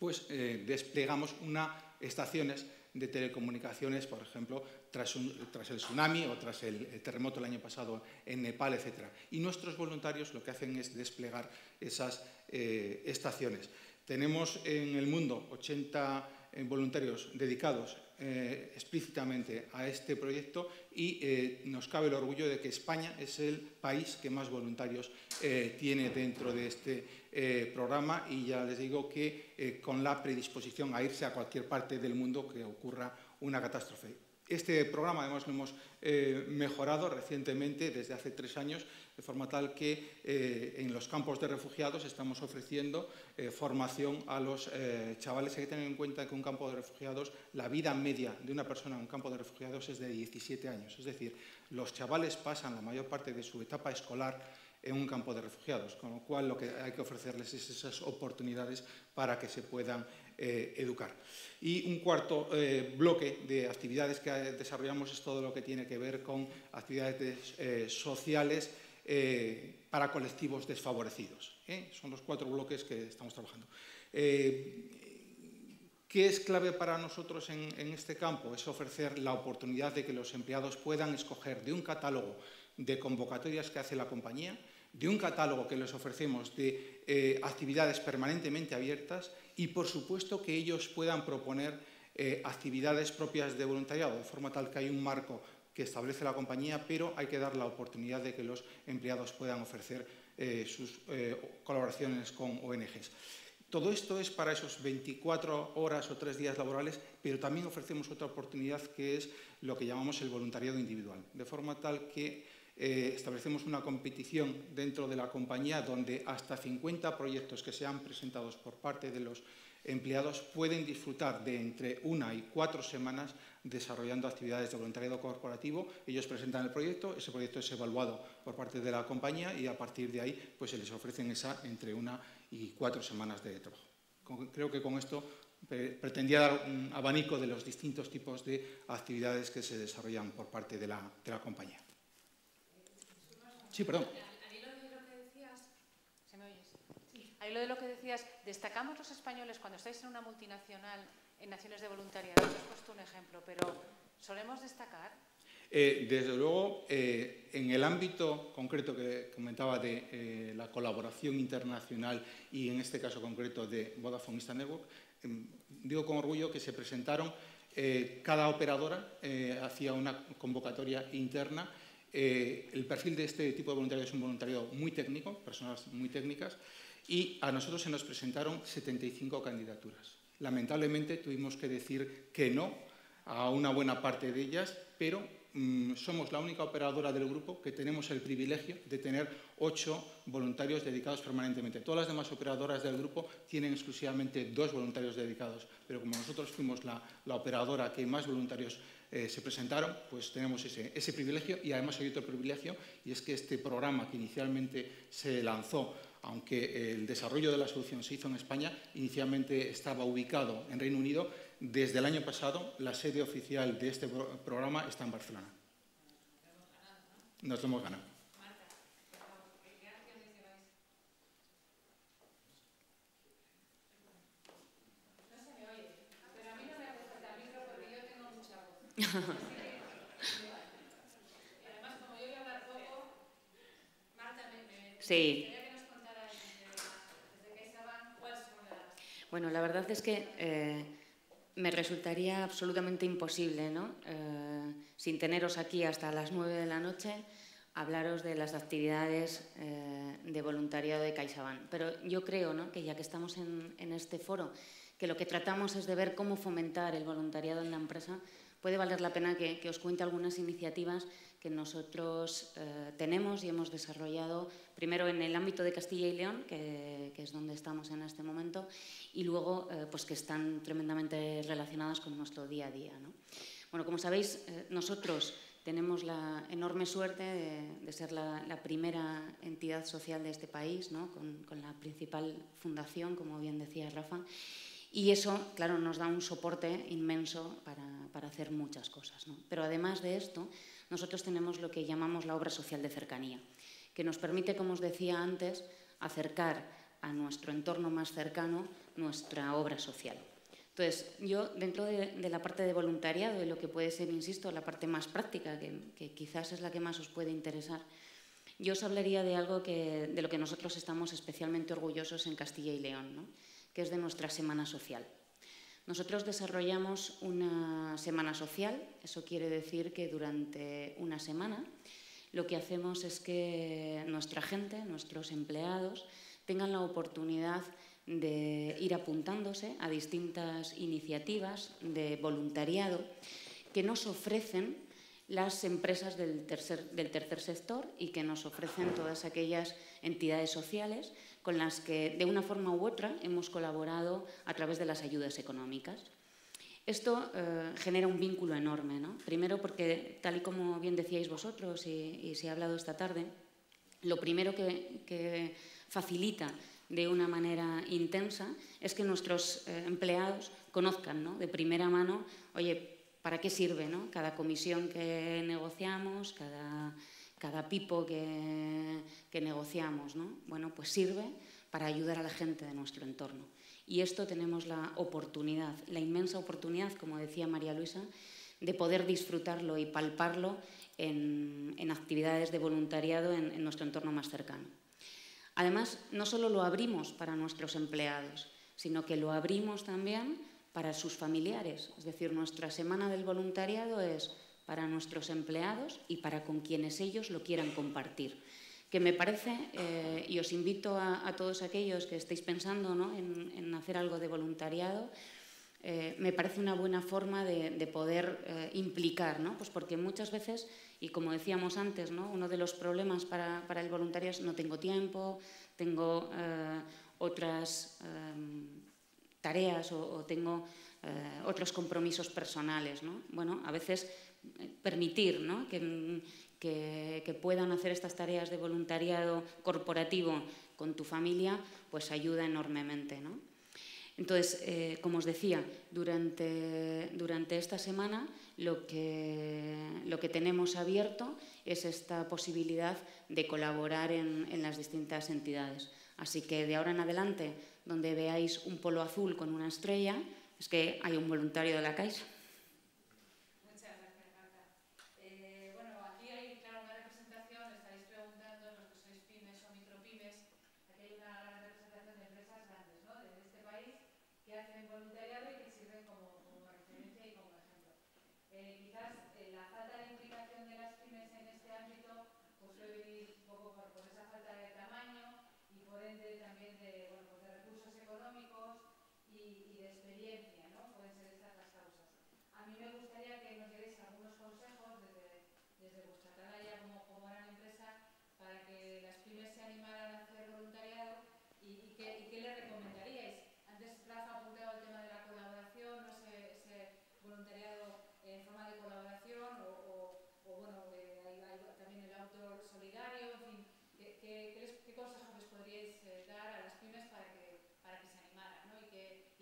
pues eh, desplegamos una estaciones de telecomunicaciones, por ejemplo, tras, un, tras el tsunami o tras el terremoto el año pasado en Nepal, etcétera. Y nuestros voluntarios lo que hacen es desplegar esas eh, estaciones. Tenemos en el mundo ochenta voluntarios dedicados eh, explícitamente a este proyecto, y eh, nos cabe el orgullo de que España es el país que más voluntarios eh, tiene dentro de este eh, programa, y ya les digo que eh, con la predisposición a irse a cualquier parte del mundo que ocurra una catástrofe. Este programa, además, lo hemos eh, mejorado recientemente, desde hace tres años, de forma tal que eh, en los campos de refugiados estamos ofreciendo eh, formación a los eh, chavales. Hay que tener en cuenta que un campo de refugiados, la vida media de una persona en un campo de refugiados es de diecisiete años. Es decir, los chavales pasan la mayor parte de su etapa escolar en un campo de refugiados, con lo cual lo que hay que ofrecerles es esas oportunidades para que se puedan eh, educar. Y un cuarto eh, bloque de actividades que desarrollamos es todo lo que tiene que ver con actividades eh, sociales eh, para colectivos desfavorecidos. ¿eh? Son los cuatro bloques que estamos trabajando. Eh, ¿Qué es clave para nosotros en, en este campo? Es ofrecer la oportunidad de que los empleados puedan escoger de un catálogo de convocatorias que hace la compañía, de un catálogo que les ofrecemos de eh, actividades permanentemente abiertas, y, por supuesto, que ellos puedan proponer eh, actividades propias de voluntariado, de forma tal que hay un marco que establece la compañía, pero hay que dar la oportunidad de que los empleados puedan ofrecer eh, sus eh, colaboraciones con O N Ges. Todo esto es para esos veinticuatro horas o tres días laborales, pero también ofrecemos otra oportunidad que es lo que llamamos el voluntariado individual, de forma tal que eh, establecemos una competición dentro de la compañía donde hasta cincuenta proyectos que sean presentados por parte de los empleados pueden disfrutar de entre una y cuatro semanas desarrollando actividades de voluntariado corporativo. Ellos presentan el proyecto, ese proyecto es evaluado por parte de la compañía y a partir de ahí pues se les ofrecen esa entre una y cuatro semanas de trabajo. Creo que con esto pretendía dar un abanico de los distintos tipos de actividades que se desarrollan por parte de la, de la compañía. Sí, perdón. A hilo de lo que decías, destacamos los españoles cuando estáis en una multinacional en acciones de voluntariado. Os he puesto un ejemplo, pero ¿solemos destacar? Eh, desde luego, eh, en el ámbito concreto que comentaba de eh, la colaboración internacional y en este caso concreto de Vodafone Instant Network, eh, digo con orgullo que se presentaron, eh, cada operadora eh, hacía una convocatoria interna. Eh, el perfil de este tipo de voluntariado es un voluntariado muy técnico, personas muy técnicas. Y a nosotros se nos presentaron setenta y cinco candidaturas. Lamentablemente tuvimos que decir que no a una buena parte de ellas, pero mmm, somos la única operadora del grupo que tenemos el privilegio de tener ocho voluntarios dedicados permanentemente. Todas las demás operadoras del grupo tienen exclusivamente dos voluntarios dedicados, pero como nosotros fuimos la, la operadora que más voluntarios eh, se presentaron, pues tenemos ese, ese privilegio. Y además hay otro privilegio, y es que este programa que inicialmente se lanzó, aunque el desarrollo de la solución se hizo en España, inicialmente estaba ubicado en Reino Unido. Desde el año pasado, la sede oficial de este programa está en Barcelona. Nos lo hemos ganado. Marta, ¿qué acciones lleváis? Además, como yo voy a hablar poco, Marta, me gustaría que nos contara desde CaixaBank cuáles son las... Bueno, la verdad es que eh, me resultaría absolutamente imposible, ¿no? Eh, sin teneros aquí hasta las nueve de la noche, hablaros de las actividades eh, de voluntariado de CaixaBank. Pero yo creo, ¿no?, que ya que estamos en, en este foro, que lo que tratamos es de ver cómo fomentar el voluntariado en la empresa, puede valer la pena que, que os cuente algunas iniciativas que nosotros eh, tenemos y hemos desarrollado, primero en el ámbito de Castilla y León, que, que es donde estamos en este momento, y luego eh, pues que están tremendamente relacionadas con nuestro día a día, ¿no? Bueno, como sabéis, eh, nosotros tenemos la enorme suerte de, de ser la, la primera entidad social de este país, ¿no?, con, con la principal fundación, como bien decía Rafa. Y eso, claro, nos da un soporte inmenso para, para hacer muchas cosas, ¿no? Pero además de esto, nosotros tenemos lo que llamamos la obra social de cercanía, que nos permite, como os decía antes, acercar a nuestro entorno más cercano nuestra obra social. Entonces, yo, dentro de, de la parte de voluntariado, y lo que puede ser, insisto, la parte más práctica, que, que quizás es la que más os puede interesar, yo os hablaría de algo que, de lo que nosotros estamos especialmente orgullosos en Castilla y León, ¿no?, que es de nuestra semana social. Nosotros desarrollamos una semana social, eso quiere decir que durante una semana lo que hacemos es que nuestra gente, nuestros empleados, tengan la oportunidad de ir apuntándose a distintas iniciativas de voluntariado que nos ofrecen las empresas del tercer, del tercer sector y que nos ofrecen todas aquellas entidades sociales con las que, de una forma u otra, hemos colaborado a través de las ayudas económicas. Esto eh, genera un vínculo enorme, ¿no? Primero porque, tal y como bien decíais vosotros y, y se ha hablado esta tarde, lo primero que, que facilita de una manera intensa es que nuestros eh, empleados conozcan, ¿no?, de primera mano, oye, ¿para qué sirve, ¿no?, cada comisión que negociamos, cada, cada pipo que, que negociamos, ¿no? Bueno, pues sirve para ayudar a la gente de nuestro entorno. Y esto tenemos la oportunidad, la inmensa oportunidad, como decía María Luisa, de poder disfrutarlo y palparlo en, en actividades de voluntariado en, en nuestro entorno más cercano. Además, no solo lo abrimos para nuestros empleados, sino que lo abrimos también para sus familiares, es decir, nuestra semana del voluntariado es para nuestros empleados y para con quienes ellos lo quieran compartir. Que me parece, eh, y os invito a, a todos aquellos que estéis pensando, ¿no?, en, en hacer algo de voluntariado, eh, me parece una buena forma de, de poder eh, implicar, ¿no? Pues porque muchas veces, y como decíamos antes, ¿no?, uno de los problemas para, para el voluntario es no tengo tiempo, tengo eh, otras... Eh, tareas o, o tengo eh, otros compromisos personales, ¿no? Bueno, a veces permitir, ¿no?, que, que, que puedan hacer estas tareas de voluntariado corporativo con tu familia, pues ayuda enormemente, ¿no? Entonces, eh, como os decía, durante, durante esta semana lo que, lo que tenemos abierto es esta posibilidad de colaborar en, en las distintas entidades. Así que de ahora en adelante, donde veáis un polo azul con una estrella, es que hay un voluntario de la Caixa. Muchas gracias, Marta. Eh, bueno, aquí hay, claro, una representación, estáis preguntando, los que sois pymes o micropymes, aquí hay una gran representación de empresas grandes, ¿no?, de este país, que hacen voluntariado y que sirven como, como referencia y como ejemplo. Eh, quizás eh, la falta de implicación de las pymes en este ámbito, pues lo venís un poco por, por esa falta de tamaño y por ende también de... Bueno, y de experiencia, ¿no? Pueden ser estas las causas. A mí me gustaría que nos dierais algunos consejos desde, desde vuestra tarea como, como gran empresa para que las pymes se animaran a hacer voluntariado y, y, que, y qué les recomendaríais. Antes Rafa apuntaba el tema de la colaboración, no sé, ese voluntariado en forma de colaboración o, o, o bueno, eh, hay, hay también el autor solidario, en fin, ¿qué, qué, qué, les, qué consejos les podríais eh, dar a las pymes para que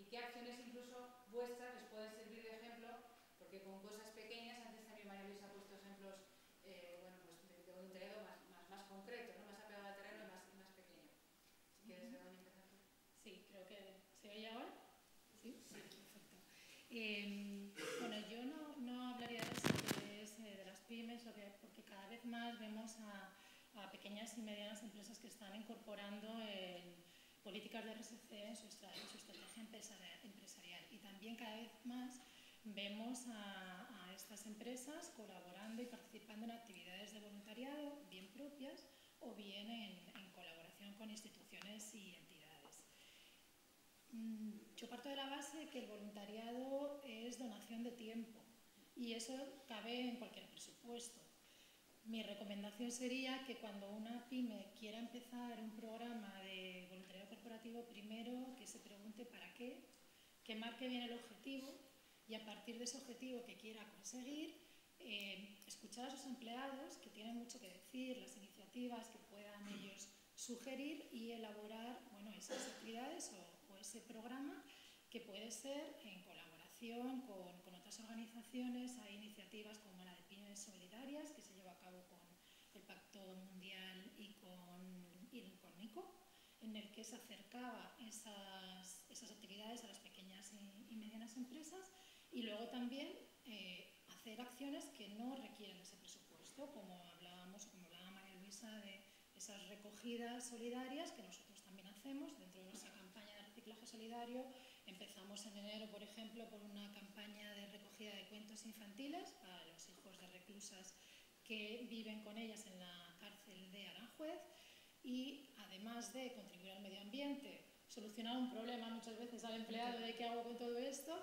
qué acciones incluso vuestras les pueden servir de ejemplo? Porque con cosas pequeñas, antes también María Luisa ha puesto ejemplos eh, bueno, pues de, de voluntariado más, más, más concreto, ¿no?, más apegado al terreno y más, más pequeño. Si quieres, ¿de dónde empezar tú? Sí, creo que... ¿Se oye ahora? Sí, sí, perfecto. Eh, bueno, yo no, no hablaría de lo que, porque cada vez más vemos a, a pequeñas y medianas empresas que están incorporando en políticas de R S C en su, en su estrategia empresarial. Y también cada vez más vemos a, a estas empresas colaborando y participando en actividades de voluntariado, bien propias o bien en, en colaboración con instituciones y entidades. Yo parto de la base que el voluntariado es donación de tiempo y eso cabe en cualquier presupuesto. Mi recomendación sería que cuando una pyme quiera empezar un programa de voluntariado corporativo, primero que se pregunte para qué, que marque bien el objetivo y a partir de ese objetivo que quiera conseguir, eh, escuchar a sus empleados, que tienen mucho que decir, las iniciativas que puedan ellos sugerir y elaborar bueno, esas actividades o, o ese programa que puede ser en colaboración con, con otras organizaciones. Hay iniciativas como la de pymes solidarias que se lleva a cabo con el Pacto Mundial y con, y con ICO, en el que se acercaba esas, esas actividades a las pequeñas y, y medianas empresas. Y luego también eh, hacer acciones que no requieren ese presupuesto, como hablábamos, como hablaba María Luisa, de esas recogidas solidarias que nosotros también hacemos dentro de nuestra campaña de reciclaje solidario. Empezamos en enero, por ejemplo, por una campaña de recogida de cuentos infantiles para los hijos de reclusas que viven con ellas en la cárcel de Aranjuez. Y además de contribuir al medio ambiente, solucionar un problema muchas veces al empleado de qué hago con todo esto,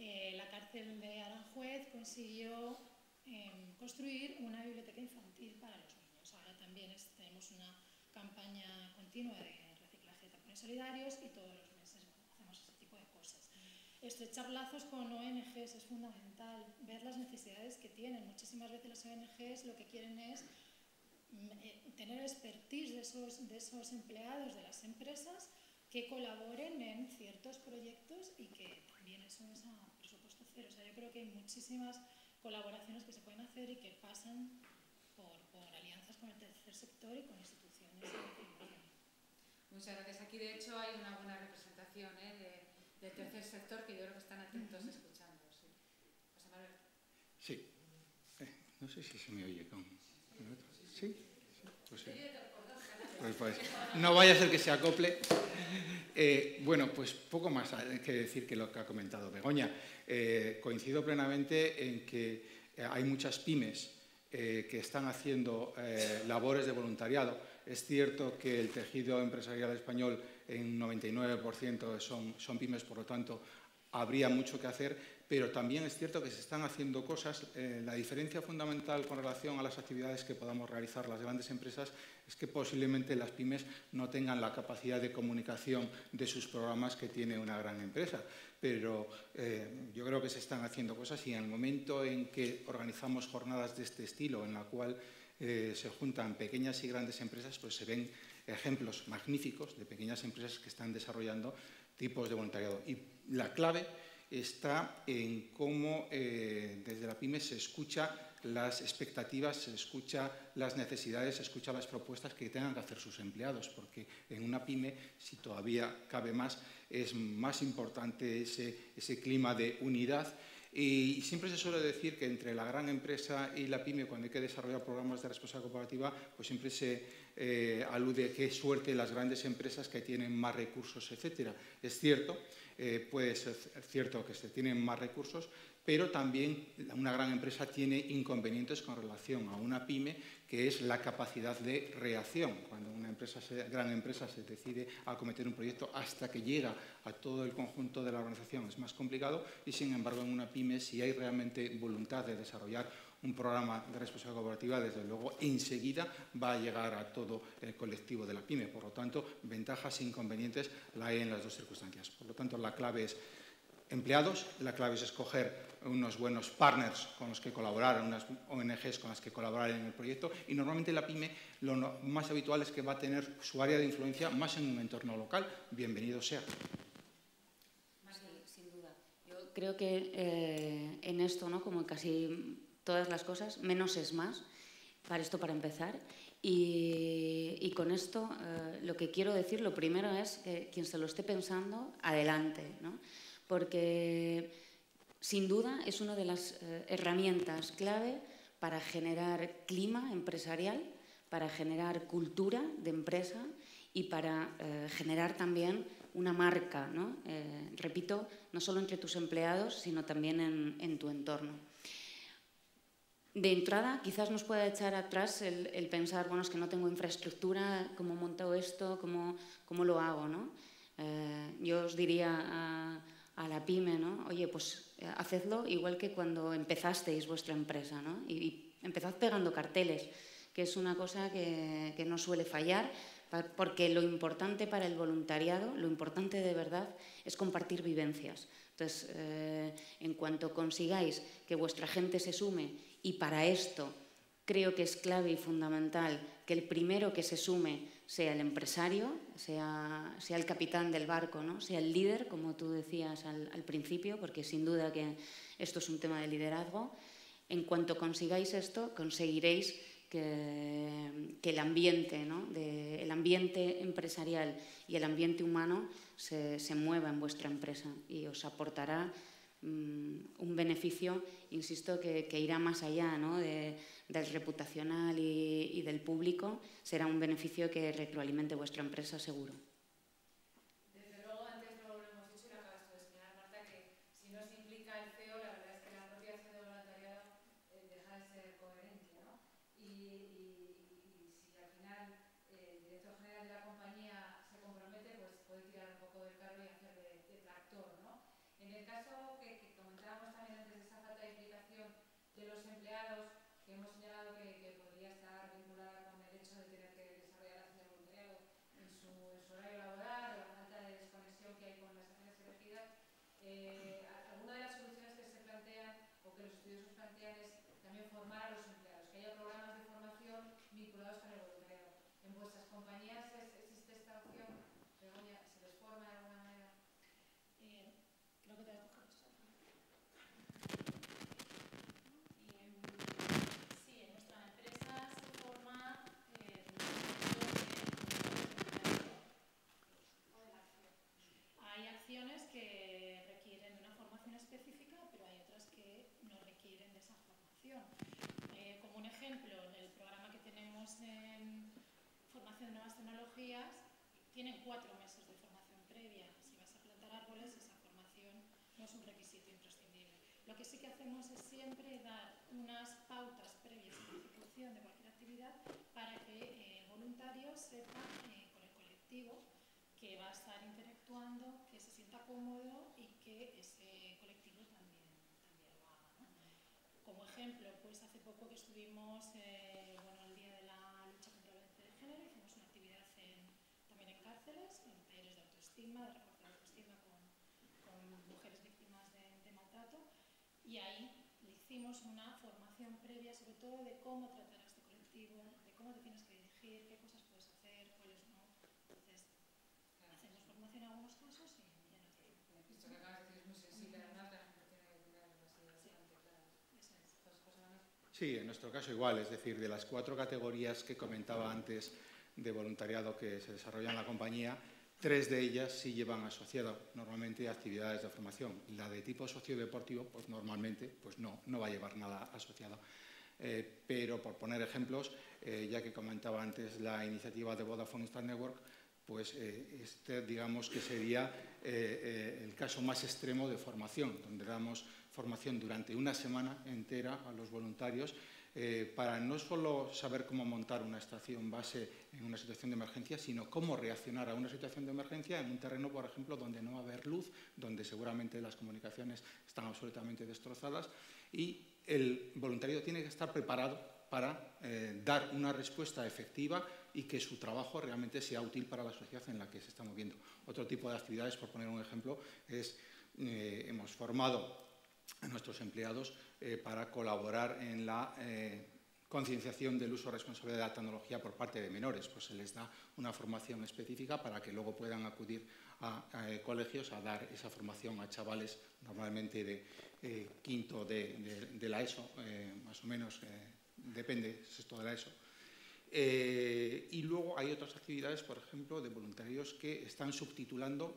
eh, la cárcel de Aranjuez consiguió eh, construir una biblioteca infantil para los niños. Ahora también es, tenemos una campaña continua de reciclaje de tapones solidarios y todos los meses hacemos ese tipo de cosas. Estrechar lazos con O N Ges es fundamental, ver las necesidades que tienen. Muchísimas veces las O N Ges lo que quieren es tener expertise de esos, de esos empleados de las empresas que colaboren en ciertos proyectos y que también eso es a presupuesto cero. O sea, yo creo que hay muchísimas colaboraciones que se pueden hacer y que pasan por, por alianzas con el tercer sector y con instituciones de comunicación. Muchas gracias. Aquí de hecho hay una buena representación ¿eh? de, del tercer sector que yo creo que están atentos uh-huh. escuchando. ¿Sí? José Manuel. Sí. Eh, no sé si se me oye con... ¿Sí? Pues, sí. Pues, pues, no vaya a ser que se acople. Eh, bueno, pues poco más que decir que lo que ha comentado Begoña. Eh, coincido plenamente en que hay muchas pymes eh, que están haciendo eh, labores de voluntariado. Es cierto que el tejido empresarial español en un noventa y nueve por ciento son, son pymes, por lo tanto, habría mucho que hacer, pero también es cierto que se están haciendo cosas. Eh, la diferencia fundamental con relación a las actividades que podamos realizar las grandes empresas es que posiblemente las pymes no tengan la capacidad de comunicación de sus programas que tiene una gran empresa, pero eh, yo creo que se están haciendo cosas y en el momento en que organizamos jornadas de este estilo en la cual eh, se juntan pequeñas y grandes empresas, pues se ven ejemplos magníficos de pequeñas empresas que están desarrollando tipos de voluntariado. Y la clave está en cómo eh, desde la pyme se escucha las expectativas, se escucha las necesidades, se escucha las propuestas que tengan que hacer sus empleados, porque en una pyme, si todavía cabe más, es más importante ese, ese clima de unidad. Y siempre se suele decir que entre la gran empresa y la pyme, cuando hay que desarrollar programas de responsabilidad corporativa, pues siempre se eh, alude qué suerte las grandes empresas que tienen más recursos, etcétera. Es cierto, eh, puede ser cierto que se tienen más recursos, pero también una gran empresa tiene inconvenientes con relación a una pyme, que es la capacidad de reacción. Cuando una empresa se, gran empresa se decide a acometer un proyecto hasta que llega a todo el conjunto de la organización es más complicado y, sin embargo, en una pyme, si hay realmente voluntad de desarrollar un programa de responsabilidad corporativa, desde luego, enseguida va a llegar a todo el colectivo de la pyme. Por lo tanto, ventajas e inconvenientes la hay en las dos circunstancias. Por lo tanto, la clave es empleados, la clave es escoger unos buenos partners con los que colaborar, unas O N Ges con las que colaborar en el proyecto, y normalmente la pyme lo no, más habitual es que va a tener su área de influencia más en un entorno local. Bienvenido sea. Sí, sin duda. Yo creo que eh, en esto, ¿no? como en casi todas las cosas, menos es más, para esto para empezar. Y, y con esto eh, lo que quiero decir, lo primero es que quien se lo esté pensando, adelante, ¿no? Porque sin duda es una de las eh, herramientas clave para generar clima empresarial, para generar cultura de empresa y para eh, generar también una marca, ¿no? Eh, repito, no solo entre tus empleados, sino también en, en tu entorno. De entrada, quizás nos pueda echar atrás el, el pensar, bueno, es que no tengo infraestructura, ¿cómo monto esto? ¿Cómo, cómo lo hago? ¿No? Eh, yo os diría a, a la pyme, ¿no? Oye, pues hacedlo igual que cuando empezasteis vuestra empresa, ¿no? Y, y empezad pegando carteles, que es una cosa que, que no suele fallar, porque lo importante para el voluntariado, lo importante de verdad, es compartir vivencias. Entonces, eh, en cuanto consigáis que vuestra gente se sume, y para esto creo que es clave y fundamental que el primero que se sume sea el empresario, sea, sea el capitán del barco, ¿no? Sea el líder, como tú decías al, al principio, porque sin duda que esto es un tema de liderazgo. En cuanto consigáis esto, conseguiréis que, que el ambiente, ¿no? de, el ambiente empresarial y el ambiente humano se, se mueva en vuestra empresa y os aportará um, un beneficio, insisto, que, que irá más allá, ¿no? de, del reputacional y, y del público. Será un beneficio que retroalimente vuestra empresa seguro. Tienen cuatro meses de formación previa. Si vas a plantar árboles, esa formación no es un requisito imprescindible. Lo que sí que hacemos es siempre dar unas pautas previas a la ejecución de cualquier actividad para que eh, el voluntario sepa eh, con el colectivo que va a estar interactuando, que se sienta cómodo y que ese colectivo también, también lo haga, ¿no? Como ejemplo, pues hace poco que estuvimos eh, bueno, el día de la lucha contra la violencia de género, hicimos una actividad en cárceles, en talleres de autoestima, de reporte de autoestima con, con mujeres víctimas de, de maltrato, y ahí le hicimos una formación previa sobre todo de cómo tratar a este colectivo, de cómo te tienes que dirigir, qué cosas puedes hacer, cuáles no. Entonces, hacemos formación en algunos casos y en otros. Esto que acabas de decir es muy sensible, además la gente tiene que tener unas ideas bastante claras. Sí, en nuestro caso igual, es decir, de las cuatro categorías que comentaba antes de voluntariado que se desarrolla en la compañía, tres de ellas sí llevan asociado normalmente actividades de formación. La de tipo sociodeportivo, pues normalmente pues no, no va a llevar nada asociado. Eh, pero por poner ejemplos, eh, ya que comentaba antes la iniciativa de Vodafone Instant Network, pues eh, este digamos que sería eh, eh, el caso más extremo de formación, donde damos formación durante una semana entera a los voluntarios. Eh, para no solo saber cómo montar una estación base en una situación de emergencia, sino cómo reaccionar a una situación de emergencia en un terreno, por ejemplo, donde no va a haber luz, donde seguramente las comunicaciones están absolutamente destrozadas, y el voluntario tiene que estar preparado para eh, dar una respuesta efectiva y que su trabajo realmente sea útil para la sociedad en la que se está moviendo. Otro tipo de actividades, por poner un ejemplo, es eh, hemos formado a nuestros empleados eh, para colaborar en la eh, concienciación del uso responsable de la tecnología por parte de menores. Pues se les da una formación específica para que luego puedan acudir a, a eh, colegios a dar esa formación a chavales normalmente de eh, quinto de, de, de la ESO, eh, más o menos, eh, depende, sexto de la ESO. Eh, y luego hay otras actividades, por ejemplo, de voluntarios que están subtitulando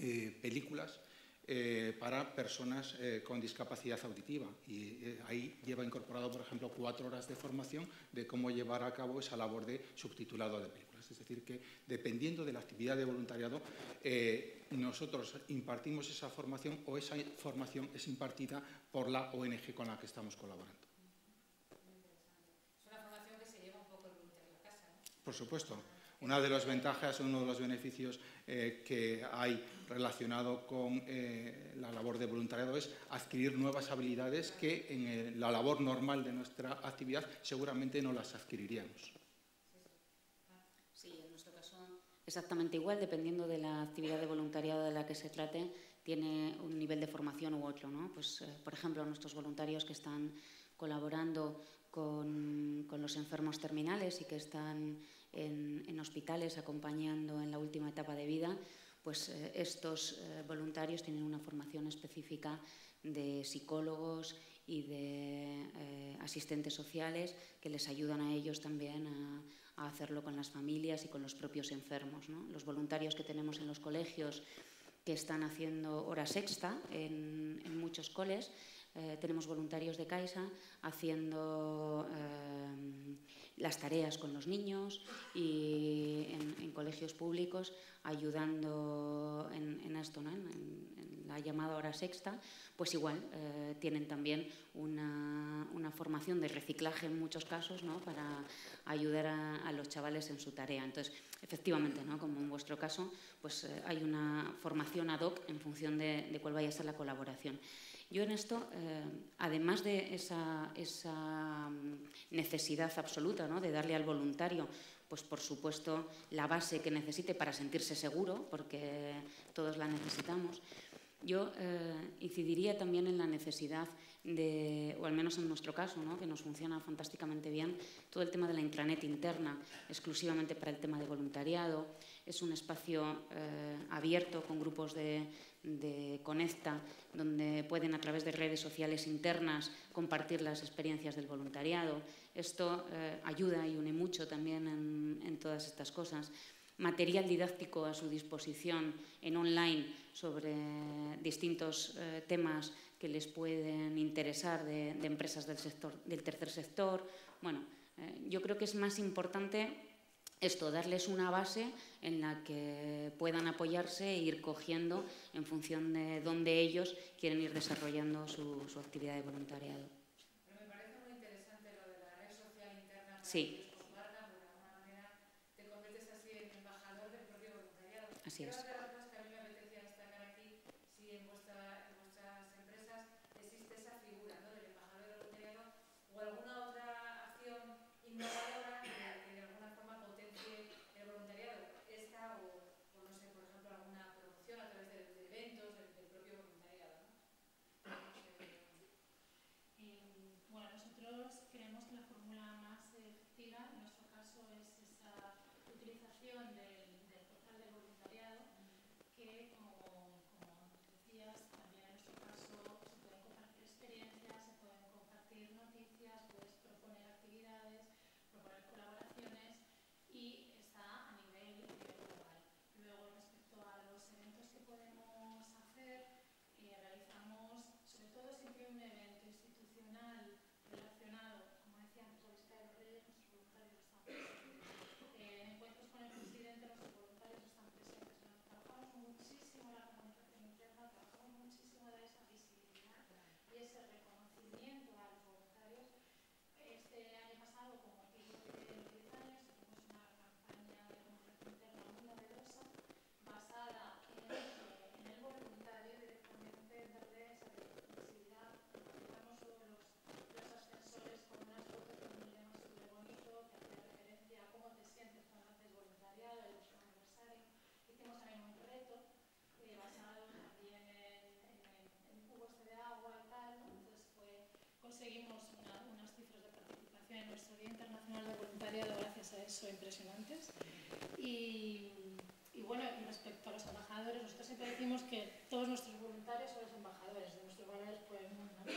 eh, películas eh, para personas eh, con discapacidad auditiva. Y eh, ahí lleva incorporado, por ejemplo, cuatro horas de formación de cómo llevar a cabo esa labor de subtitulado de películas. Es decir, que dependiendo de la actividad de voluntariado, eh, nosotros impartimos esa formación o esa formación es impartida por la O N G con la que estamos colaborando. Por supuesto. Una de las ventajas, uno de los beneficios eh, que hay relacionado con eh, la labor de voluntariado es adquirir nuevas habilidades que en eh, la labor normal de nuestra actividad seguramente no las adquiriríamos. Sí, en nuestro caso exactamente igual, dependiendo de la actividad de voluntariado de la que se trate, tiene un nivel de formación u otro, ¿no? Pues, eh, por ejemplo, nuestros voluntarios que están colaborando con, con los enfermos terminales y que están en, en hospitales acompañando en la última etapa de vida, pues eh, estos eh, voluntarios tienen una formación específica de psicólogos y de eh, asistentes sociales que les ayudan a ellos también a, a hacerlo con las familias y con los propios enfermos, ¿no? Los voluntarios que tenemos en los colegios que están haciendo horas extra en, en muchos coles. Eh, tenemos voluntarios de Caixa haciendo eh, las tareas con los niños y en, en colegios públicos ayudando en, en esto, ¿no? en, en la llamada hora sexta, pues igual eh, tienen también una, una formación de reciclaje en muchos casos, ¿no? Para ayudar a, a los chavales en su tarea. Entonces, efectivamente, ¿no? Como en vuestro caso, pues eh, hay una formación ad hoc en función de, de cuál vaya a ser la colaboración. Yo en esto, eh, además de esa, esa necesidad absoluta, ¿no? De darle al voluntario, pues por supuesto, la base que necesite para sentirse seguro, porque todos la necesitamos, yo eh, incidiría también en la necesidad de, o al menos en nuestro caso, ¿no? Que nos funciona fantásticamente bien, todo el tema de la intranet interna, exclusivamente para el tema de voluntariado. Es un espacio eh, abierto con grupos de, de Conecta, donde pueden a través de redes sociales internas compartir las experiencias del voluntariado. Esto eh, ayuda y une mucho también en, en todas estas cosas. Material didáctico a su disposición en online sobre distintos eh, temas que les pueden interesar de, de empresas del sector, del tercer sector. Bueno, eh, yo creo que es más importante esto, darles una base en la que puedan apoyarse e ir cogiendo en función de dónde ellos quieren ir desarrollando su, su actividad de voluntariado. Pero me parece muy interesante lo de la red social interna. Sí. Que compartan, porque de alguna manera te conviertes así en embajador del propio voluntariado. Así es. Son impresionantes. Y, y bueno, respecto a los embajadores, nosotros siempre decimos que todos nuestros voluntarios son los embajadores de nuestros valores por el mundo, ¿no?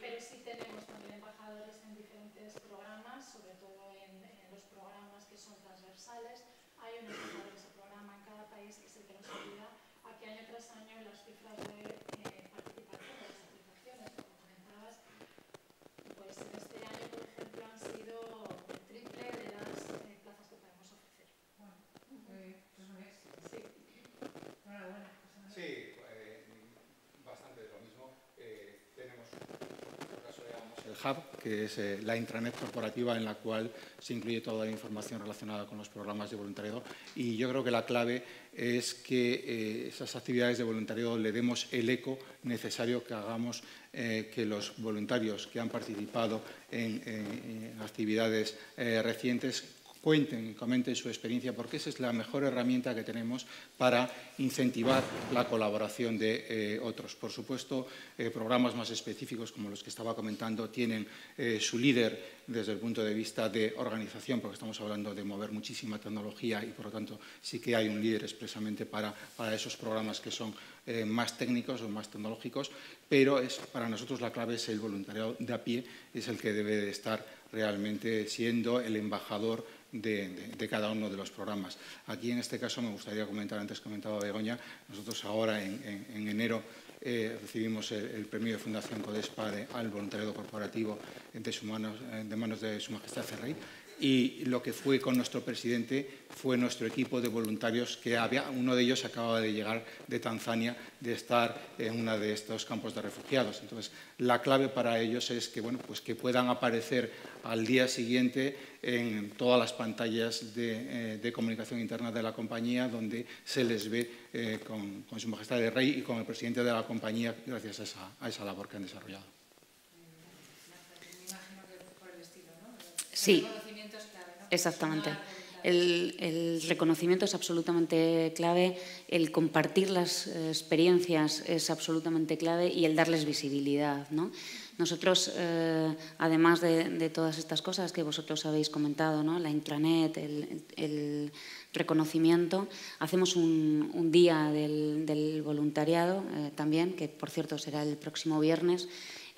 Pero sí tenemos también embajadores en diferentes programas, sobre todo en, en los programas que son transversales. Hay un embajador de ese programa en cada país que es el que nos ayuda a que año tras año las cifras de Hub, que es eh, la intranet corporativa en la cual se incluye toda la información relacionada con los programas de voluntariado. Y yo creo que la clave es que eh, esas actividades de voluntariado le demos el eco necesario, que hagamos eh, que los voluntarios que han participado en, en, en actividades eh, recientes cuenten, comenten su experiencia, porque esa es la mejor herramienta que tenemos para incentivar la colaboración de eh, otros. Por supuesto, eh, programas más específicos, como los que estaba comentando, tienen eh, su líder desde el punto de vista de organización, porque estamos hablando de mover muchísima tecnología y, por lo tanto, sí que hay un líder expresamente para, para esos programas que son eh, más técnicos o más tecnológicos, pero es, para nosotros la clave es el voluntariado de a pie, es el que debe de estar realmente siendo el embajador De, de, de cada uno de los programas. Aquí, en este caso, me gustaría comentar, antes comentaba Begoña, nosotros ahora en, en, en enero eh, recibimos el, el premio de Fundación Codespa de, al voluntariado corporativo de, su manos, de manos de Su Majestad el Rey, y lo que fue con nuestro presidente fue nuestro equipo de voluntarios, que había, uno de ellos acaba de llegar de Tanzania, de estar en uno de estos campos de refugiados. Entonces, la clave para ellos es que, bueno, pues que puedan aparecer al día siguiente en todas las pantallas de, eh, de comunicación interna de la compañía, donde se les ve eh, con, con Su Majestad el Rey y con el presidente de la compañía, gracias a esa, a esa labor que han desarrollado. Sí. Exactamente. El, el reconocimiento es absolutamente clave, el compartir las experiencias es absolutamente clave y el darles visibilidad, ¿no? Nosotros, eh, además de, de todas estas cosas que vosotros habéis comentado, ¿no?, la intranet, el, el reconocimiento, hacemos un, un día del, del voluntariado eh, también, que por cierto será el próximo viernes,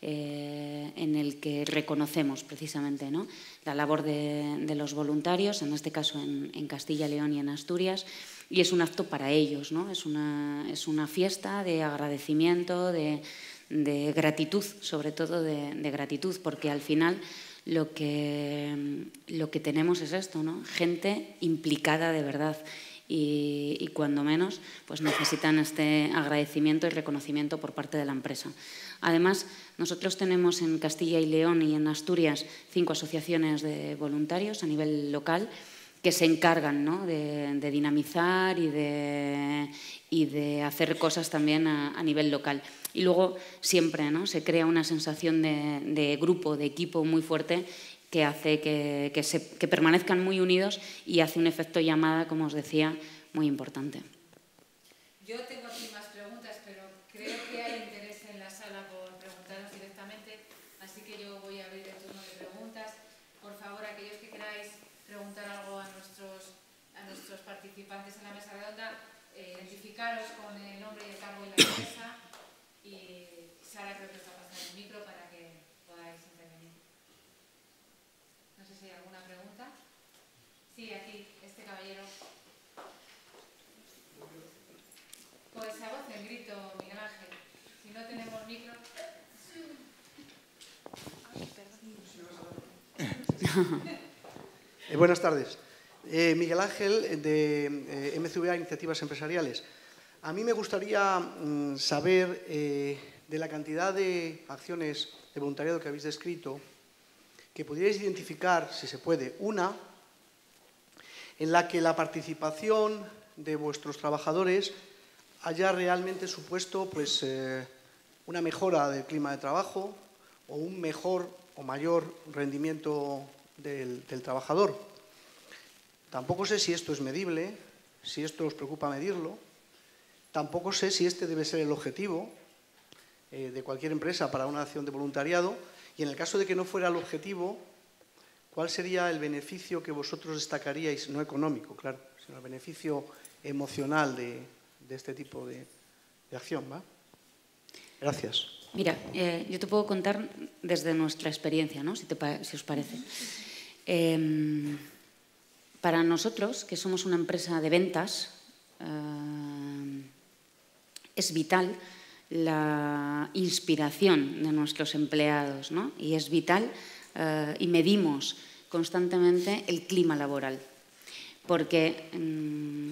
Eh, en el que reconocemos precisamente, ¿no?, la labor de, de los voluntarios, en este caso en, en Castilla y León y en Asturias, y es un acto para ellos, ¿no? Es una, es una fiesta de agradecimiento, de, de gratitud, sobre todo de, de gratitud, porque al final lo que, lo que tenemos es esto, ¿no?, gente implicada de verdad. Y, y cuando menos, pues necesitan este agradecimiento y reconocimiento por parte de la empresa. Además, nosotros tenemos en Castilla y León y en Asturias cinco asociaciones de voluntarios a nivel local que se encargan, ¿no?, de, de dinamizar y de, y de hacer cosas también a, a nivel local. Y luego siempre, ¿no?, se crea una sensación de, de grupo, de equipo muy fuerte, que hace que, que, se, que permanezcan muy unidos y hace un efecto llamada, como os decía, muy importante. Yo tengo aquí más preguntas, pero creo que hay interés en la sala por preguntarnos directamente, así que yo voy a abrir el turno de preguntas. Por favor, aquellos que queráis preguntar algo a nuestros, a nuestros participantes en la mesa redonda, eh, identificaros con el nombre y el cargo de la empresa, y Sara creo que os va a pasar el micro para que podáis intervenir. No sé si hay alguna pregunta. Sí, aquí, este caballero. Pues a voz del grito, Miguel Ángel. Si no tenemos micro. Eh, buenas tardes. Eh, Miguel Ángel, de eh, M C V A Iniciativas Empresariales. A mí me gustaría mm, saber eh, de la cantidad de acciones de voluntariado que habéis descrito, que pudierais identificar, si se puede, una en la que la participación de vuestros trabajadores haya realmente supuesto, pues, eh, una mejora del clima de trabajo o un mejor o mayor rendimiento del, del trabajador. Tampoco sé si esto es medible, si esto os preocupa medirlo, tampoco sé si este debe ser el objetivo eh, de cualquier empresa para una acción de voluntariado. Y en el caso de que no fuera el objetivo, ¿cuál sería el beneficio que vosotros destacaríais? No económico, claro, sino el beneficio emocional de, de este tipo de, de acción, ¿va? Gracias. Mira, eh, yo te puedo contar desde nuestra experiencia, ¿no?, si, te, si os parece. Eh, para nosotros, que somos una empresa de ventas, eh, es vital la inspiración de nuestros empleados, ¿no?, y es vital eh, y medimos constantemente el clima laboral, porque mmm,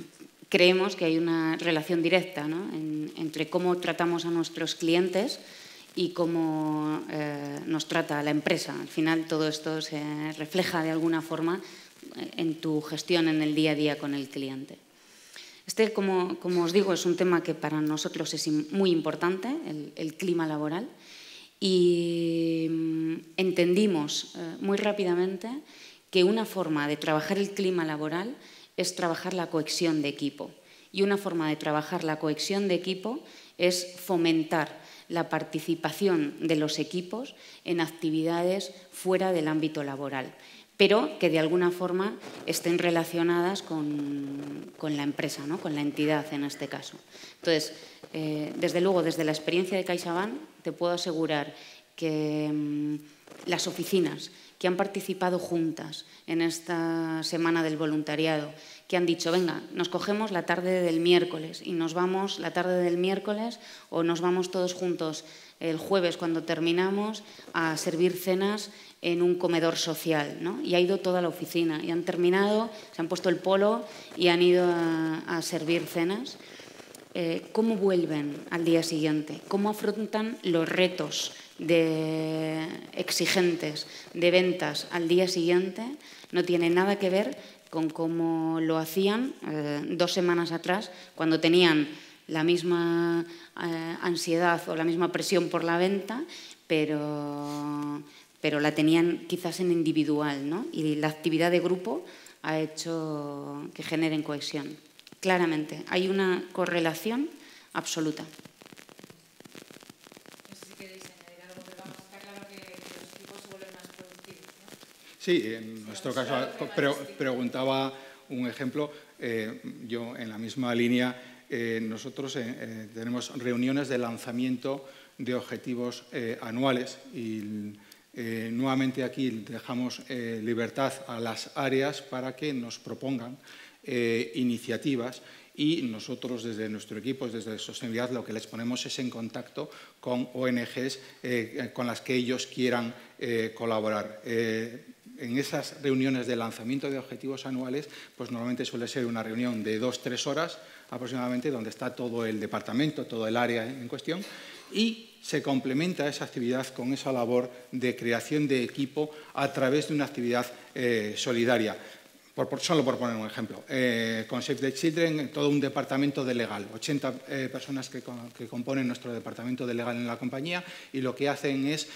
creemos que hay una relación directa, ¿no?, en, entre cómo tratamos a nuestros clientes y cómo eh, nos trata la empresa. Al final todo esto se refleja de alguna forma en tu gestión en el día a día con el cliente. Este, como, como os digo, es un tema que para nosotros es muy importante, el, el clima laboral, y entendimos eh, muy rápidamente que una forma de trabajar el clima laboral es trabajar la cohesión de equipo. Y una forma de trabajar la cohesión de equipo es fomentar la participación de los equipos en actividades fuera del ámbito laboral, pero que de alguna forma estén relacionadas con, con la empresa, ¿no? Con la entidad en este caso. Entonces, eh, desde luego, desde la experiencia de CaixaBank, te puedo asegurar que mmm, las oficinas que han participado juntas en esta semana del voluntariado, que han dicho, venga, nos cogemos la tarde del miércoles y nos vamos la tarde del miércoles o nos vamos todos juntos el jueves cuando terminamos a servir cenas en un comedor social, ¿no? Y ha ido toda la oficina y han terminado, se han puesto el polo y han ido a, a servir cenas. Eh, ¿Cómo vuelven al día siguiente? ¿Cómo afrontan los retos de exigentes de ventas al día siguiente? No tiene nada que ver con cómo lo hacían eh, dos semanas atrás, cuando tenían la misma eh, ansiedad o la misma presión por la venta, pero, pero la tenían quizás en individual, ¿no? Y la actividad de grupo ha hecho que generen cohesión. Claramente, hay una correlación absoluta. Sí, en nuestro caso, pre preguntaba un ejemplo, eh, yo en la misma línea, eh, nosotros eh, eh, tenemos reuniones de lanzamiento de objetivos eh, anuales y eh, nuevamente aquí dejamos eh, libertad a las áreas para que nos propongan eh, iniciativas. Y nosotros desde nuestro equipo, desde Sostenibilidad, lo que les ponemos es en contacto con O N Ges eh, con las que ellos quieran eh, colaborar. Eh, en esas reuniones de lanzamiento de objetivos anuales, pues normalmente suele ser una reunión de dos, tres horas aproximadamente, donde está todo el departamento, todo el área en cuestión, y se complementa esa actividad con esa labor de creación de equipo a través de una actividad eh, solidaria. Por, por, solo por poner un ejemplo, eh, con Save the Children, todo un departamento de legal, ochenta eh, personas que, con, que componen nuestro departamento de legal en la compañía, y lo que hacen es eh,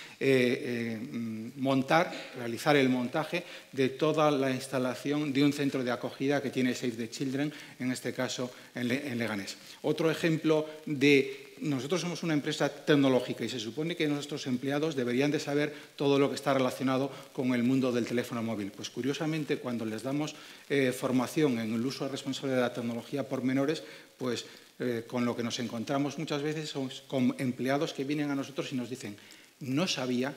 eh, montar, realizar el montaje de toda la instalación de un centro de acogida que tiene Save the Children, en este caso en, Le, en Leganés. Otro ejemplo de... Nosotros somos una empresa tecnológica y se supone que nuestros empleados deberían de saber todo lo que está relacionado con el mundo del teléfono móvil. Pues curiosamente, cuando les damos eh, formación en el uso responsable de la tecnología por menores, pues eh, con lo que nos encontramos muchas veces son con empleados que vienen a nosotros y nos dicen, no sabía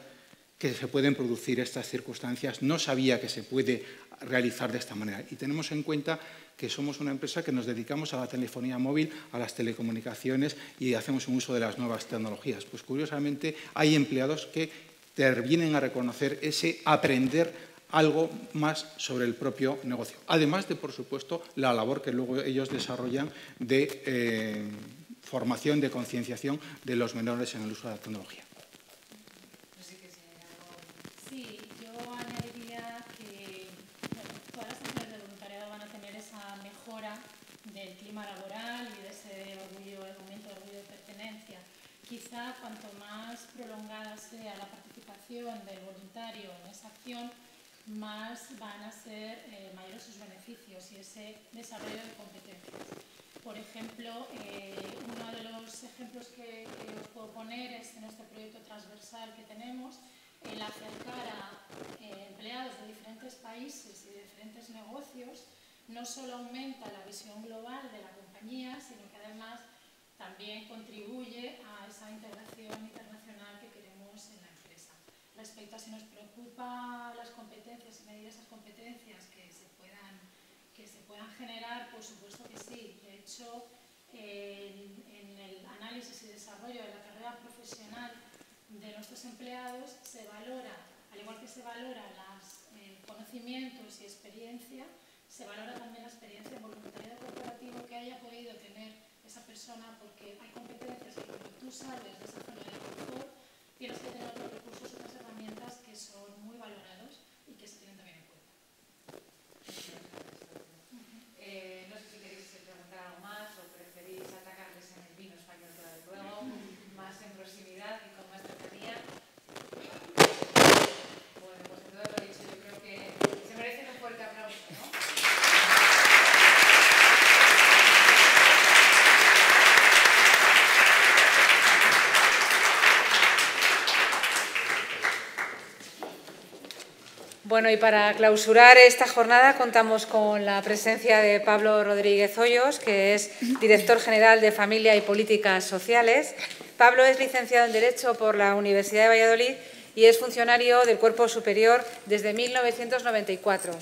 que se pueden producir estas circunstancias, no sabía que se puede realizar de esta manera. Y tenemos en cuenta que somos una empresa que nos dedicamos a la telefonía móvil, a las telecomunicaciones y hacemos un uso de las nuevas tecnologías. Pues curiosamente hay empleados que te vienen a reconocer ese aprender algo más sobre el propio negocio. Además de, por supuesto, la labor que luego ellos desarrollan de eh, formación, de concienciación de los menores en el uso de la tecnología. Del clima laboral y de ese orgullo, el momento de orgullo de pertenencia. Quizá cuanto más prolongada sea la participación del voluntario en esa acción, más van a ser eh, mayores sus beneficios y ese desarrollo de competencias. Por ejemplo, eh, uno de los ejemplos que, que os puedo poner es en este proyecto transversal que tenemos, el acercar a eh, empleados de diferentes países y de diferentes negocios. No solo aumenta la visión global de la compañía, sino que además también contribuye a esa integración internacional que queremos en la empresa. Respecto a si nos preocupa las competencias y medir esas competencias que se puedan, que se puedan generar, por supuesto que sí. De hecho, en, en el análisis y desarrollo de la carrera profesional de nuestros empleados se valora, al igual que se valora los eh, conocimientos y experiencia, se valora también la experiencia voluntaria corporativa que haya podido tener esa persona, porque hay competencias que tú sabes de esa zona de confort, Bueno, y para clausurar esta jornada contamos con la presencia de Pablo Rodríguez Hoyos, que es director general de Familia y Políticas Sociales. Pablo es licenciado en Derecho por la Universidad de Valladolid y es funcionario del Cuerpo Superior desde mil novecientos noventa y cuatro.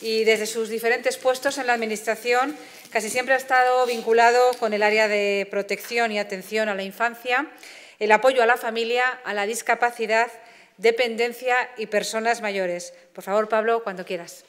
Y desde sus diferentes puestos en la Administración casi siempre ha estado vinculado con el área de protección y atención a la infancia, el apoyo a la familia, a la discapacidad, dependencia y personas mayores. Por favor, Pablo, cuando quieras.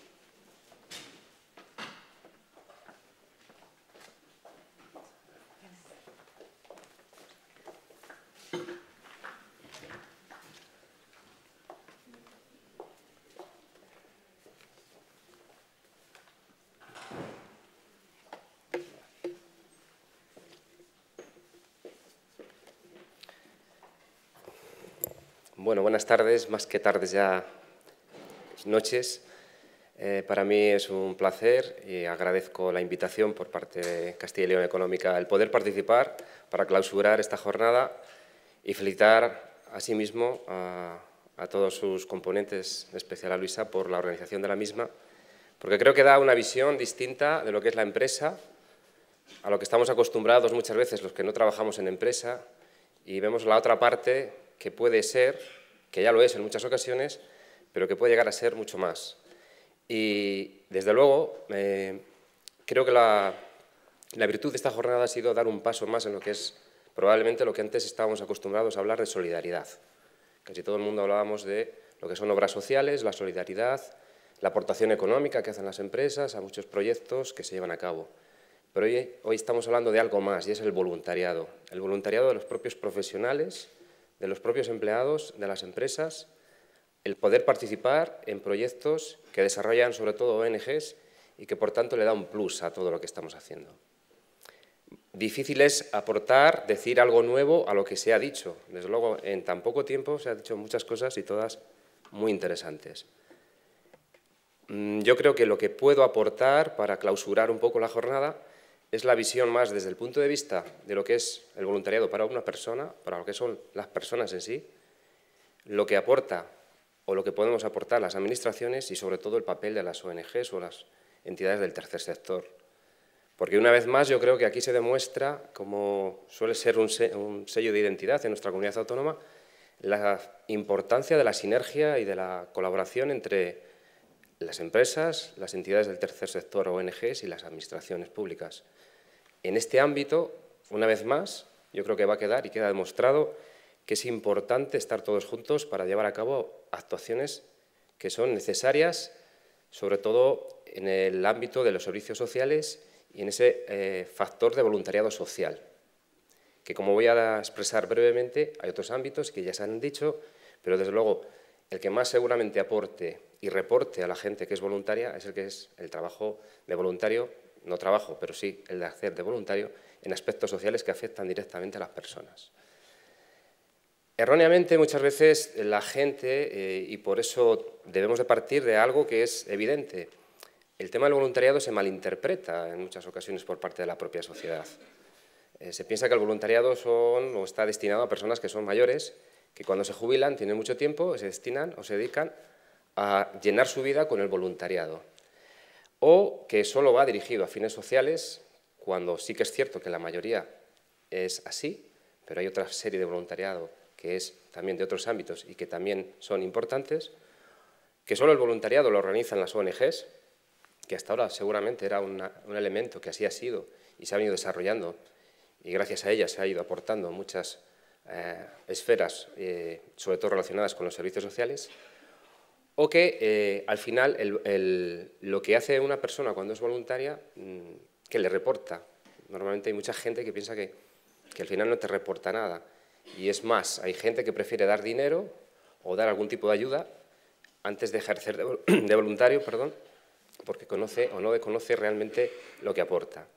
Bueno, buenas tardes, más que tardes ya, noches. Eh, para mí es un placer y agradezco la invitación por parte de Castilla y León Económica el poder participar para clausurar esta jornada y felicitar asimismo a, a todos sus componentes, en especial a Luisa, por la organización de la misma, porque creo que da una visión distinta de lo que es la empresa, a lo que estamos acostumbrados muchas veces los que no trabajamos en empresa, y vemos la otra parte que puede ser, que ya lo es en muchas ocasiones, pero que puede llegar a ser mucho más. Y, desde luego, eh, creo que la, la virtud de esta jornada ha sido dar un paso más en lo que es probablemente lo que antes estábamos acostumbrados a hablar de solidaridad. Casi todo el mundo hablábamos de lo que son obras sociales, la solidaridad, la aportación económica que hacen las empresas a muchos proyectos que se llevan a cabo. Pero hoy, hoy estamos hablando de algo más, y es el voluntariado. El voluntariado de los propios profesionales, de los propios empleados, de las empresas, el poder participar en proyectos que desarrollan sobre todo O N Ges y que por tanto le da un plus a todo lo que estamos haciendo. Difícil es aportar, decir algo nuevo a lo que se ha dicho. Desde luego, en tan poco tiempo se han dicho muchas cosas y todas muy interesantes. Yo creo que lo que puedo aportar para clausurar un poco la jornada es la visión más desde el punto de vista de lo que es el voluntariado para una persona, para lo que son las personas en sí, lo que aporta o lo que podemos aportar las administraciones y sobre todo el papel de las O N Ges o las entidades del tercer sector. Porque una vez más yo creo que aquí se demuestra, como suele ser un sello de identidad en nuestra comunidad autónoma, la importancia de la sinergia y de la colaboración entre las empresas, las entidades del tercer sector, O N Ges y las administraciones públicas. En este ámbito, una vez más, yo creo que va a quedar y queda demostrado que es importante estar todos juntos para llevar a cabo actuaciones que son necesarias, sobre todo en el ámbito de los servicios sociales y en ese eh, factor de voluntariado social, que como voy a expresar brevemente, hay otros ámbitos que ya se han dicho, pero desde luego el que más seguramente aporte y reporte a la gente que es voluntaria es el que es el trabajo de voluntario, no trabajo, pero sí el de hacer de voluntario en aspectos sociales que afectan directamente a las personas. Erróneamente, muchas veces la gente, eh, y por eso debemos de partir de algo que es evidente, el tema del voluntariado se malinterpreta en muchas ocasiones por parte de la propia sociedad. Eh, se piensa que el voluntariado son, o está destinado a personas que son mayores, que cuando se jubilan tienen mucho tiempo, se destinan o se dedican a llenar su vida con el voluntariado, o que solo va dirigido a fines sociales, cuando sí que es cierto que la mayoría es así, pero hay otra serie de voluntariado que es también de otros ámbitos y que también son importantes, que solo el voluntariado lo organizan las O N Ges, que hasta ahora seguramente era una, un elemento que así ha sido y se ha venido desarrollando y gracias a ella se ha ido aportando muchas eh, esferas, eh, sobre todo relacionadas con los servicios sociales, o que eh, al final el, el, lo que hace una persona cuando es voluntaria, mmm, que le reporta. Normalmente hay mucha gente que piensa que, que al final no te reporta nada. Y es más, hay gente que prefiere dar dinero o dar algún tipo de ayuda antes de ejercer de, de voluntario, perdón, porque conoce o no desconoce realmente lo que aporta.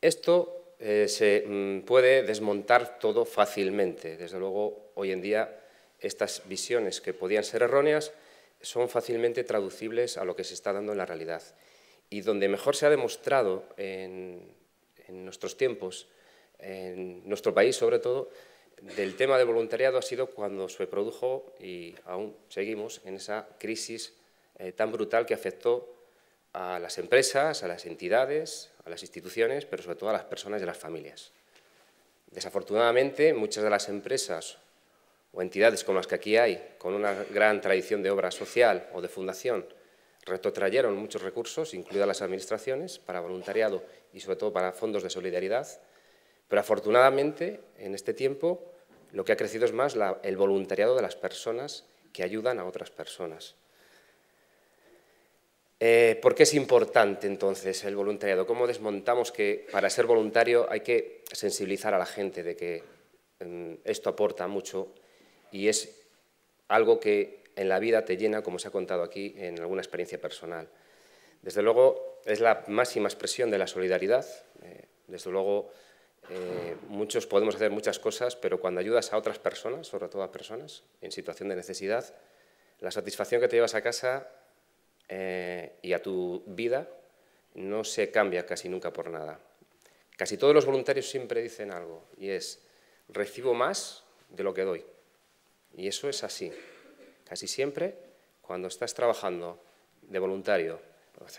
Esto eh, se mmm, puede desmontar todo fácilmente. Desde luego, hoy en día, estas visiones que podían ser erróneas son fácilmente traducibles a lo que se está dando en la realidad. Y donde mejor se ha demostrado en, en nuestros tiempos, en nuestro país sobre todo, del tema del voluntariado ha sido cuando se produjo, y aún seguimos, en esa crisis eh, tan brutal que afectó a las empresas, a las entidades, a las instituciones, pero sobre todo a las personas y a las familias. Desafortunadamente, muchas de las empresas o entidades como las que aquí hay, con una gran tradición de obra social o de fundación, retrotrayeron muchos recursos, incluidas las administraciones, para voluntariado y sobre todo para fondos de solidaridad. Pero afortunadamente, en este tiempo, lo que ha crecido es más la, el voluntariado de las personas que ayudan a otras personas. Eh, ¿Por qué es importante, entonces, el voluntariado? ¿Cómo desmontamos que para ser voluntario hay que sensibilizar a la gente de que eh, esto aporta mucho y es algo que en la vida te llena, como se ha contado aquí, en alguna experiencia personal? Desde luego, es la máxima expresión de la solidaridad. Eh, desde luego, Eh, muchos podemos hacer muchas cosas, pero cuando ayudas a otras personas, sobre todo a personas en situación de necesidad, la satisfacción que te llevas a casa eh, y a tu vida no se cambia casi nunca por nada. Casi todos los voluntarios siempre dicen algo, y es, recibo más de lo que doy. Y eso es así. Casi siempre, cuando estás trabajando de voluntario,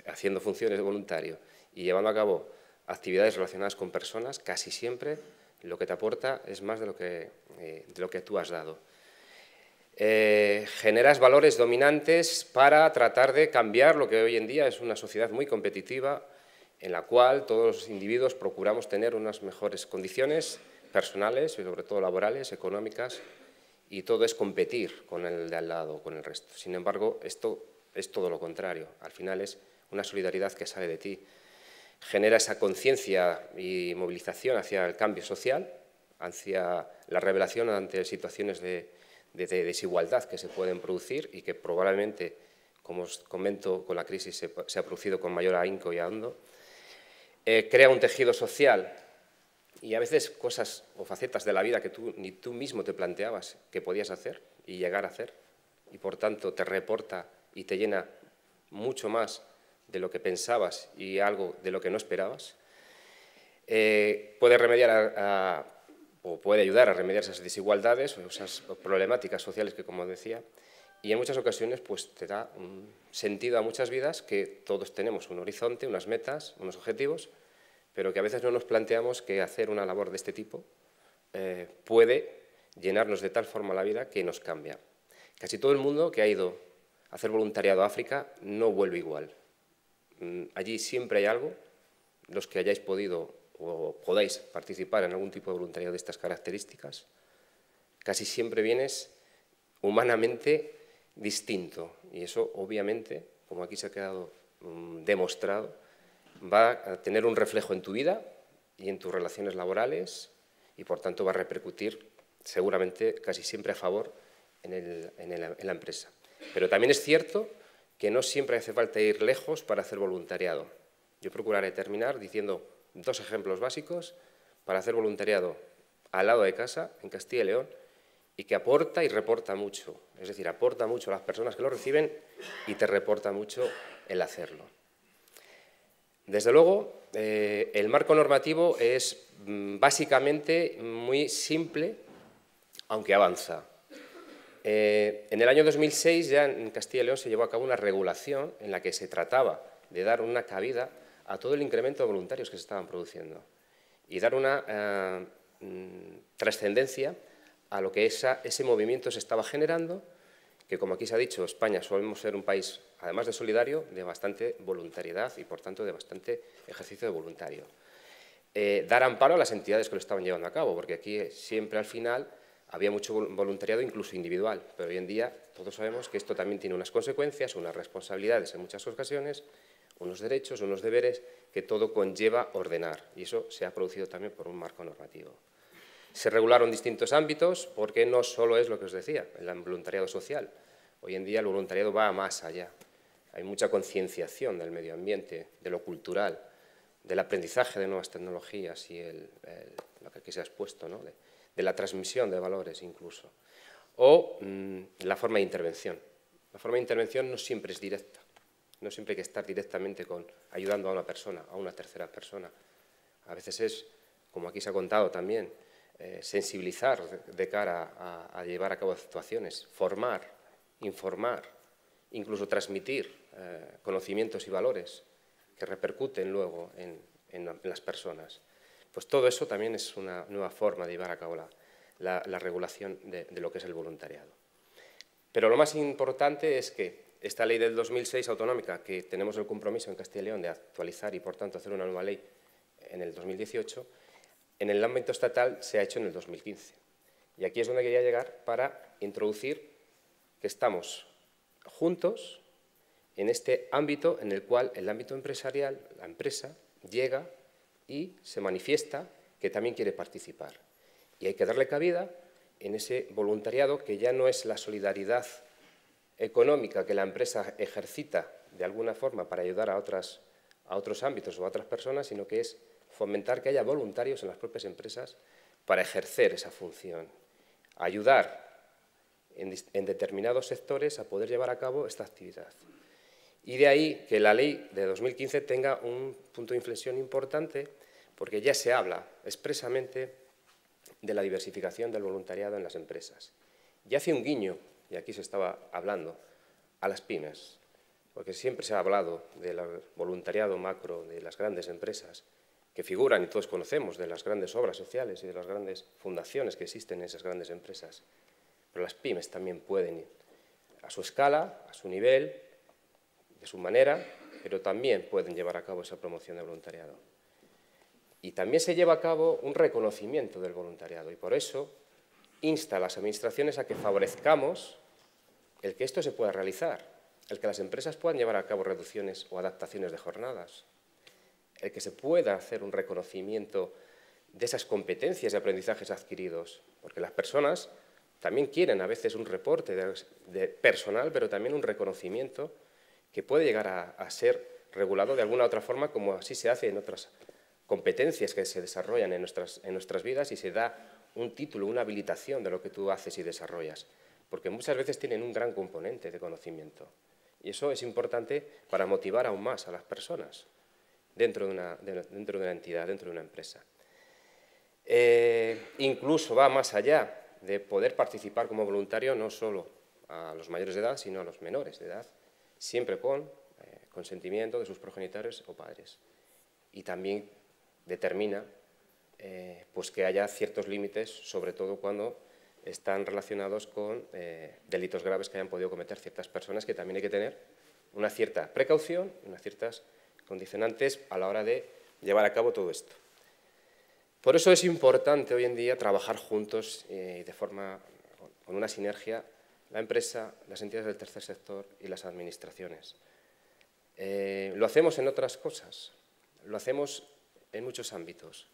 haciendo funciones de voluntario y llevando a cabo actividades relacionadas con personas, casi siempre lo que te aporta es más de lo que, eh, de lo que tú has dado. Eh, generas valores dominantes para tratar de cambiar lo que hoy en día es una sociedad muy competitiva, en la cual todos los individuos procuramos tener unas mejores condiciones personales, sobre todo laborales, económicas, y todo es competir con el de al lado, con el resto. Sin embargo, esto es todo lo contrario. Al final es una solidaridad que sale de ti. Genera esa conciencia y movilización hacia el cambio social, hacia la revelación ante situaciones de, de, de desigualdad que se pueden producir y que probablemente, como os comento, con la crisis se, se ha producido con mayor ahínco y ahondo. Eh, crea un tejido social y a veces cosas o facetas de la vida que tú, ni tú mismo te planteabas que podías hacer y llegar a hacer, y por tanto te reporta y te llena mucho más de lo que pensabas y algo de lo que no esperabas. Eh, puede remediar a, a, o puede ayudar a remediar esas desigualdades o esas problemáticas sociales que, como decía, y en muchas ocasiones pues, te da un sentido a muchas vidas, que todos tenemos un horizonte, unas metas, unos objetivos, pero que a veces no nos planteamos que hacer una labor de este tipo eh, puede llenarnos de tal forma la vida que nos cambia. Casi todo el mundo que ha ido a hacer voluntariado a África no vuelve igual. Allí siempre hay algo. Los que hayáis podido o podáis participar en algún tipo de voluntariado de estas características, casi siempre vienes humanamente distinto, y eso obviamente, como aquí se ha quedado um, demostrado, va a tener un reflejo en tu vida y en tus relaciones laborales, y por tanto va a repercutir seguramente casi siempre a favor en, el, en, el, en la empresa. Pero también es cierto que no siempre hace falta ir lejos para hacer voluntariado. Yo procuraré terminar diciendo dos ejemplos básicos para hacer voluntariado al lado de casa, en Castilla y León, y que aporta y reporta mucho. Es decir, aporta mucho a las personas que lo reciben y te reporta mucho el hacerlo. Desde luego, eh, el marco normativo es mm, básicamente muy simple, aunque avanza. Eh, en el año dos mil seis ya en Castilla y León se llevó a cabo una regulación en la que se trataba de dar una cabida a todo el incremento de voluntarios que se estaban produciendo y dar una eh, trascendencia a lo que esa, ese movimiento se estaba generando, que como aquí se ha dicho, España solemos ser un país, además de solidario, de bastante voluntariedad y por tanto de bastante ejercicio de voluntario. Eh, dar amparo a las entidades que lo estaban llevando a cabo, porque aquí siempre al final había mucho voluntariado, incluso individual, pero hoy en día todos sabemos que esto también tiene unas consecuencias, unas responsabilidades en muchas ocasiones, unos derechos, unos deberes, que todo conlleva ordenar, y eso se ha producido también por un marco normativo. Se regularon distintos ámbitos, porque no solo es lo que os decía, el voluntariado social. Hoy en día el voluntariado va más allá. Hay mucha concienciación del medio ambiente, de lo cultural, del aprendizaje de nuevas tecnologías y el, el, lo que aquí se ha expuesto, ¿no?, de, de la transmisión de valores incluso, o mmm, la forma de intervención. La forma de intervención no siempre es directa, no siempre hay que estar directamente con, ayudando a una persona, a una tercera persona. A veces es, como aquí se ha contado también, eh, sensibilizar de cara a, a llevar a cabo actuaciones, formar, informar, incluso transmitir eh, conocimientos y valores que repercuten luego en, en, en las personas. Pues todo eso también es una nueva forma de llevar a cabo la, la, la regulación de, de lo que es el voluntariado. Pero lo más importante es que esta ley del dos mil seis autonómica, que tenemos el compromiso en Castilla y León de actualizar y por tanto hacer una nueva ley en el dos mil dieciocho, en el ámbito estatal se ha hecho en el dos mil quince. Y aquí es donde quería llegar para introducir que estamos juntos en este ámbito en el cual el ámbito empresarial, la empresa, llega y se manifiesta que también quiere participar. Y hay que darle cabida en ese voluntariado que ya no es la solidaridad económica que la empresa ejercita de alguna forma para ayudar a, otras, a otros ámbitos o a otras personas, sino que es fomentar que haya voluntarios en las propias empresas para ejercer esa función, ayudar en, en determinados sectores a poder llevar a cabo esta actividad. Y de ahí que la ley de dos mil quince tenga un punto de inflexión importante, porque ya se habla expresamente de la diversificación del voluntariado en las empresas. Y hace un guiño, y aquí se estaba hablando, a las pymes, porque siempre se ha hablado del voluntariado macro de las grandes empresas, que figuran y todos conocemos de las grandes obras sociales y de las grandes fundaciones que existen en esas grandes empresas. Pero las pymes también pueden ir a su escala, a su nivel, de su manera, pero también pueden llevar a cabo esa promoción de voluntariado. Y también se lleva a cabo un reconocimiento del voluntariado y por eso insta a las administraciones a que favorezcamos el que esto se pueda realizar, el que las empresas puedan llevar a cabo reducciones o adaptaciones de jornadas, el que se pueda hacer un reconocimiento de esas competencias y aprendizajes adquiridos, porque las personas también quieren a veces un reporte de, de personal, pero también un reconocimiento que puede llegar a, a ser regulado de alguna otra forma, como así se hace en otras competencias que se desarrollan en nuestras, en nuestras vidas y se da un título, una habilitación de lo que tú haces y desarrollas, porque muchas veces tienen un gran componente de conocimiento y eso es importante para motivar aún más a las personas dentro de una, de, dentro de una entidad, dentro de una empresa. Eh, incluso va más allá de poder participar como voluntario no solo a los mayores de edad, sino a los menores de edad, siempre con eh, consentimiento de sus progenitores o padres. Y también determina eh, pues que haya ciertos límites, sobre todo cuando están relacionados con eh, delitos graves que hayan podido cometer ciertas personas, que también hay que tener una cierta precaución, unas ciertas condicionantes a la hora de llevar a cabo todo esto. Por eso es importante hoy en día trabajar juntos eh, de forma, con una sinergia, la empresa, las entidades del tercer sector y las administraciones. Eh, lo hacemos en otras cosas, lo hacemos en muchos ámbitos.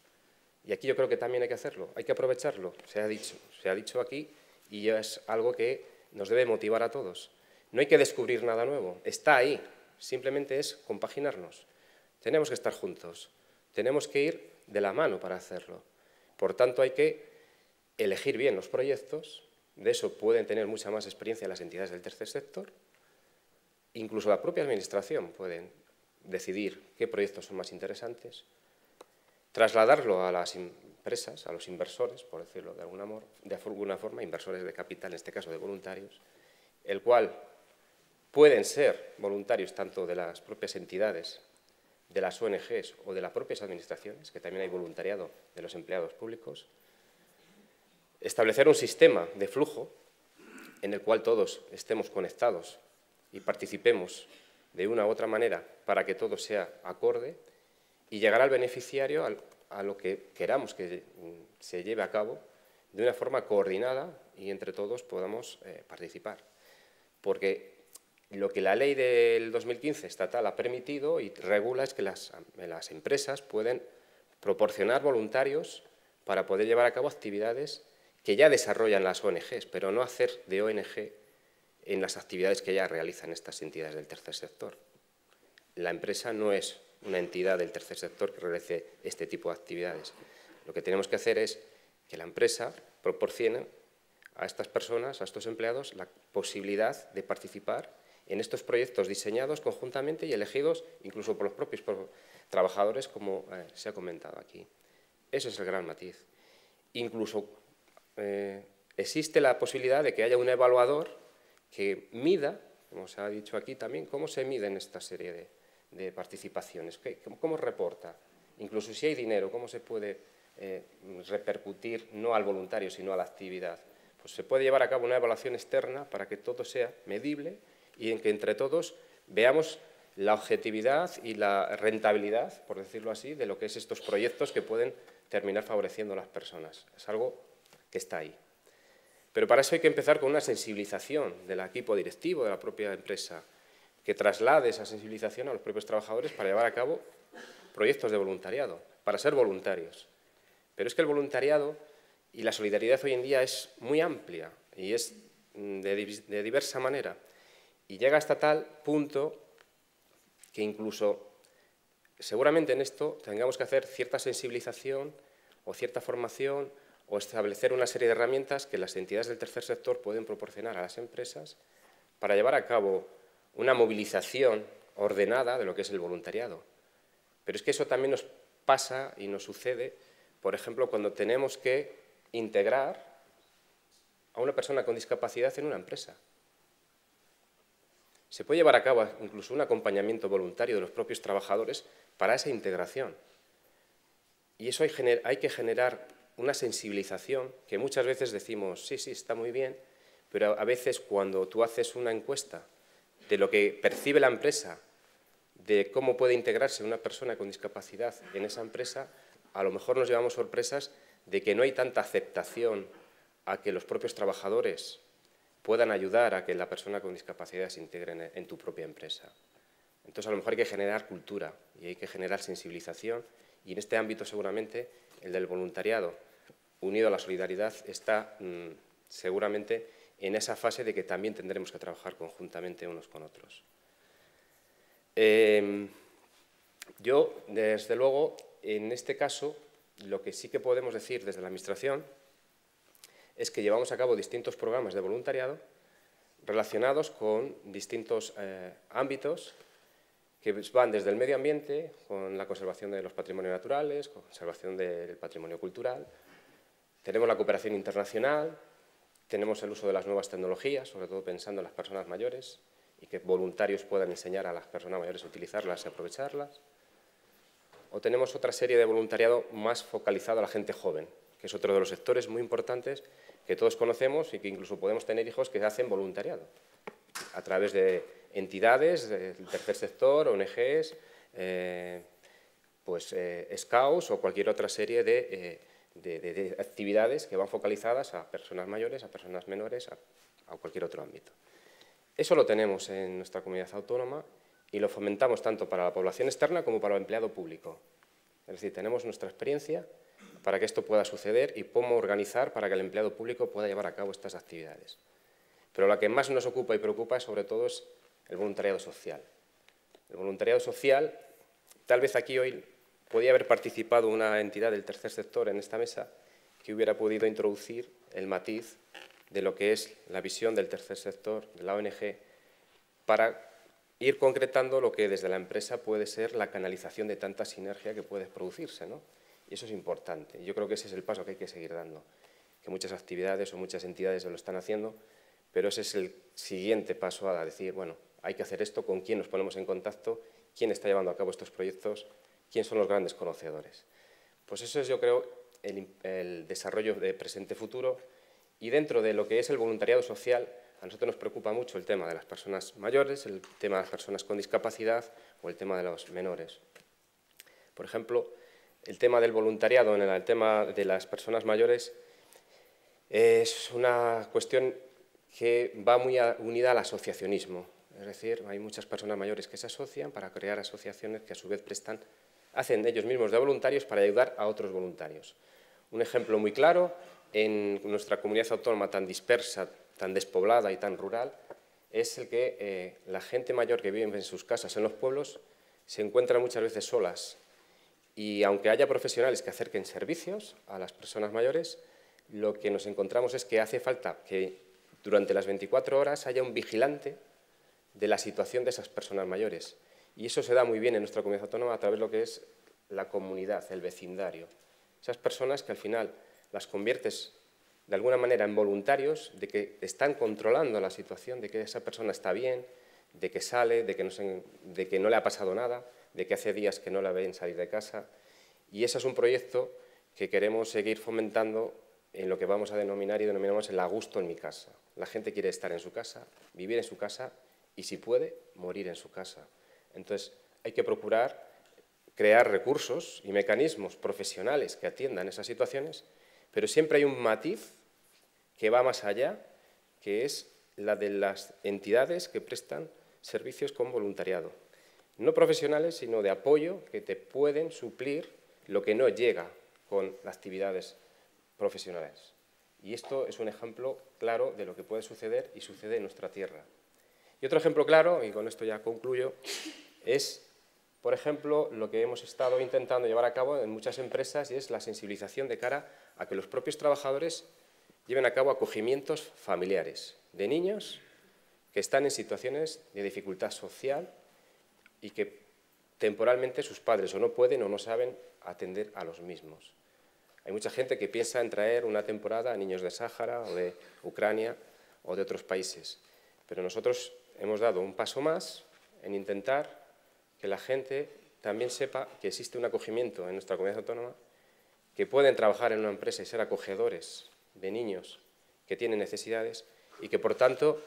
Y aquí yo creo que también hay que hacerlo, hay que aprovecharlo, se ha dicho, se ha dicho aquí y es algo que nos debe motivar a todos. No hay que descubrir nada nuevo, está ahí, simplemente es compaginarnos. Tenemos que estar juntos, tenemos que ir de la mano para hacerlo. Por tanto, hay que elegir bien los proyectos, de eso pueden tener mucha más experiencia las entidades del tercer sector, incluso la propia administración pueden decidir qué proyectos son más interesantes, trasladarlo a las empresas, a los inversores, por decirlo de alguna, de alguna forma, inversores de capital, en este caso de voluntarios, el cual pueden ser voluntarios tanto de las propias entidades, de las O N Ges o de las propias administraciones, que también hay voluntariado de los empleados públicos, establecer un sistema de flujo en el cual todos estemos conectados y participemos de una u otra manera para que todo sea acorde y llegar al beneficiario al, a lo que queramos que se lleve a cabo de una forma coordinada y entre todos podamos eh, participar. Porque lo que la ley del dos mil quince estatal ha permitido y regula es que las, las empresas pueden proporcionar voluntarios para poder llevar a cabo actividades que ya desarrollan las O N Ges, pero no hacer de O N G en las actividades que ya realizan estas entidades del tercer sector. La empresa no es una entidad del tercer sector que realice este tipo de actividades. Lo que tenemos que hacer es que la empresa proporcione a estas personas, a estos empleados, la posibilidad de participar en estos proyectos diseñados conjuntamente y elegidos incluso por los propios trabajadores, como eh, se ha comentado aquí. Ese es el gran matiz. Incluso eh, existe la posibilidad de que haya un evaluador que mida, como se ha dicho aquí también, cómo se miden esta serie de, de participaciones, cómo, cómo reporta, incluso si hay dinero, cómo se puede eh, repercutir no al voluntario sino a la actividad. Pues se puede llevar a cabo una evaluación externa para que todo sea medible y en que entre todos veamos la objetividad y la rentabilidad, por decirlo así, de lo que es estos proyectos que pueden terminar favoreciendo a las personas. Es algo que está ahí. Pero para eso hay que empezar con una sensibilización del equipo directivo, de la propia empresa, que traslade esa sensibilización a los propios trabajadores para llevar a cabo proyectos de voluntariado, para ser voluntarios. Pero es que el voluntariado y la solidaridad hoy en día es muy amplia y es de, de diversa manera. Y llega hasta tal punto que incluso seguramente en esto tengamos que hacer cierta sensibilización o cierta formación o establecer una serie de herramientas que las entidades del tercer sector pueden proporcionar a las empresas para llevar a cabo una movilización ordenada de lo que es el voluntariado. Pero es que eso también nos pasa y nos sucede, por ejemplo, cuando tenemos que integrar a una persona con discapacidad en una empresa. Se puede llevar a cabo incluso un acompañamiento voluntario de los propios trabajadores para esa integración. Y eso hay, gener- hay que generar una sensibilización que muchas veces decimos, sí, sí, está muy bien, pero a veces cuando tú haces una encuesta de lo que percibe la empresa, de cómo puede integrarse una persona con discapacidad en esa empresa, a lo mejor nos llevamos sorpresas de que no hay tanta aceptación a que los propios trabajadores puedan ayudar a que la persona con discapacidad se integre en, en tu propia empresa. Entonces, a lo mejor hay que generar cultura y hay que generar sensibilización y en este ámbito seguramente el del voluntariado unido a la solidaridad está mmm, seguramente en esa fase de que también tendremos que trabajar conjuntamente unos con otros. Eh, yo, desde luego, en este caso, lo que sí que podemos decir desde la Administración es que llevamos a cabo distintos programas de voluntariado relacionados con distintos eh, ámbitos que van desde el medio ambiente, con la conservación de los patrimonios naturales, conservación del patrimonio cultural, tenemos la cooperación internacional, tenemos el uso de las nuevas tecnologías, sobre todo pensando en las personas mayores y que voluntarios puedan enseñar a las personas mayores a utilizarlas y aprovecharlas, o tenemos otra serie de voluntariado más focalizado a la gente joven, que es otro de los sectores muy importantes que todos conocemos y que incluso podemos tener hijos que hacen voluntariado a través de entidades del tercer sector, O N Ges, eh, pues, eh, scouts o cualquier otra serie de, eh, de, de, de actividades que van focalizadas a personas mayores, a personas menores, a, a cualquier otro ámbito. Eso lo tenemos en nuestra comunidad autónoma y lo fomentamos tanto para la población externa como para el empleado público. Es decir, tenemos nuestra experiencia para que esto pueda suceder y cómo organizar para que el empleado público pueda llevar a cabo estas actividades. Pero la que más nos ocupa y preocupa sobre todo es el voluntariado social. El voluntariado social, tal vez aquí hoy podía haber participado una entidad del tercer sector en esta mesa que hubiera podido introducir el matiz de lo que es la visión del tercer sector, de la O N G, para ir concretando lo que desde la empresa puede ser la canalización de tanta sinergia que puede producirse, ¿no? Y eso es importante. Yo creo que ese es el paso que hay que seguir dando, que muchas actividades o muchas entidades lo están haciendo, pero ese es el siguiente paso a decir, bueno, hay que hacer esto, con quién nos ponemos en contacto, quién está llevando a cabo estos proyectos, quién son los grandes conocedores. Pues eso es, yo creo, el, el desarrollo de presente-futuro y dentro de lo que es el voluntariado social, a nosotros nos preocupa mucho el tema de las personas mayores, el tema de las personas con discapacidad o el tema de los menores. Por ejemplo, el tema del voluntariado en el tema de las personas mayores es una cuestión que va muy unida al asociacionismo. Es decir, hay muchas personas mayores que se asocian para crear asociaciones que a su vez prestan, hacen ellos mismos de voluntarios para ayudar a otros voluntarios. Un ejemplo muy claro, en nuestra comunidad autónoma tan dispersa, tan despoblada y tan rural, es el que eh, la gente mayor que vive en sus casas, en los pueblos, se encuentra muchas veces solas. Y aunque haya profesionales que acerquen servicios a las personas mayores, lo que nos encontramos es que hace falta que durante las veinticuatro horas haya un vigilante de la situación de esas personas mayores. Y eso se da muy bien en nuestra comunidad autónoma a través de lo que es la comunidad, el vecindario. Esas personas que al final las conviertes de alguna manera en voluntarios, de que están controlando la situación, de que esa persona está bien, de que sale, de que no, se, de que no le ha pasado nada, de que hace días que no la ven salir de casa. Y ese es un proyecto que queremos seguir fomentando en lo que vamos a denominar y denominamos el a gusto en mi casa. La gente quiere estar en su casa, vivir en su casa y, si puede, morir en su casa. Entonces, hay que procurar crear recursos y mecanismos profesionales que atiendan esas situaciones, pero siempre hay un matiz que va más allá, que es la de las entidades que prestan servicios con voluntariado. No profesionales, sino de apoyo, que te pueden suplir lo que no llega con las actividades profesionales. Y esto es un ejemplo claro de lo que puede suceder y sucede en nuestra tierra. Y otro ejemplo claro, y con esto ya concluyo, es, por ejemplo, lo que hemos estado intentando llevar a cabo en muchas empresas, y es la sensibilización de cara a que los propios trabajadores lleven a cabo acogimientos familiares de niños que están en situaciones de dificultad social y que temporalmente sus padres o no pueden o no saben atender a los mismos. Hay mucha gente que piensa en traer una temporada a niños de Sáhara o de Ucrania o de otros países, pero nosotros hemos dado un paso más en intentar que la gente también sepa que existe un acogimiento en nuestra comunidad autónoma, que pueden trabajar en una empresa y ser acogedores de niños que tienen necesidades y que, por tanto,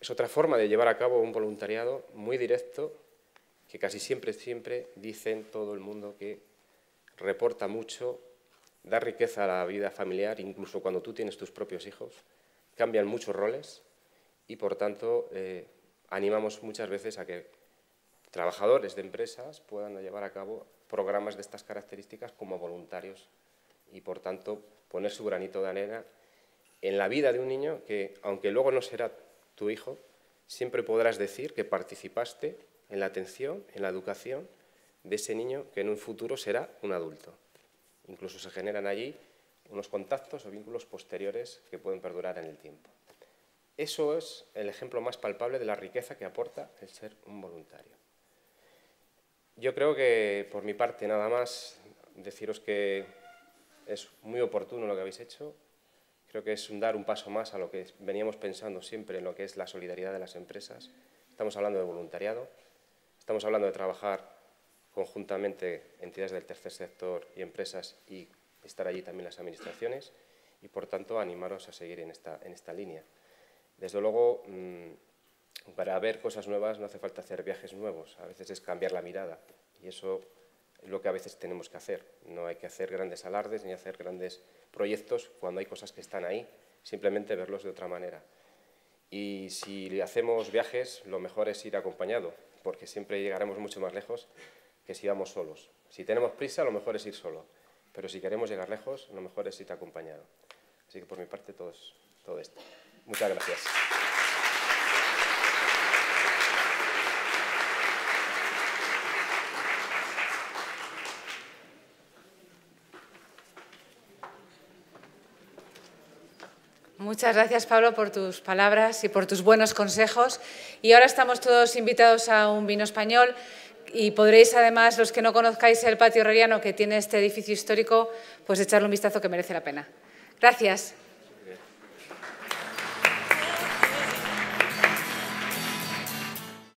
es otra forma de llevar a cabo un voluntariado muy directo que casi siempre, siempre dicen todo el mundo que reporta mucho, da riqueza a la vida familiar, incluso cuando tú tienes tus propios hijos, cambian muchos roles y, por tanto, eh, animamos muchas veces a que trabajadores de empresas puedan llevar a cabo programas de estas características como voluntarios y, por tanto, poner su granito de arena en la vida de un niño que, aunque luego no será tu hijo, siempre podrás decir que participaste en la atención, en la educación de ese niño que en un futuro será un adulto. Incluso se generan allí unos contactos o vínculos posteriores que pueden perdurar en el tiempo. Eso es el ejemplo más palpable de la riqueza que aporta el ser un voluntario. Yo creo que, por mi parte, nada más deciros que es muy oportuno lo que habéis hecho. Creo que es un dar un paso más a lo que veníamos pensando siempre en lo que es la solidaridad de las empresas. Estamos hablando de voluntariado, estamos hablando de trabajar conjuntamente entidades del tercer sector y empresas y estar allí también las administraciones y, por tanto, animaros a seguir en esta, en esta línea. Desde luego, para ver cosas nuevas no hace falta hacer viajes nuevos, a veces es cambiar la mirada y eso es lo que a veces tenemos que hacer. No hay que hacer grandes alardes ni hacer grandes proyectos cuando hay cosas que están ahí, simplemente verlos de otra manera. Y si hacemos viajes, lo mejor es ir acompañado, porque siempre llegaremos mucho más lejos que si vamos solos. Si tenemos prisa, lo mejor es ir solo, pero si queremos llegar lejos, lo mejor es ir acompañado. Así que por mi parte todo, es, todo esto. Muchas gracias. Muchas gracias, Pablo, por tus palabras y por tus buenos consejos. Y ahora estamos todos invitados a un vino español y podréis, además, los que no conozcáis el patio herreriano que tiene este edificio histórico, pues echarle un vistazo que merece la pena. Gracias.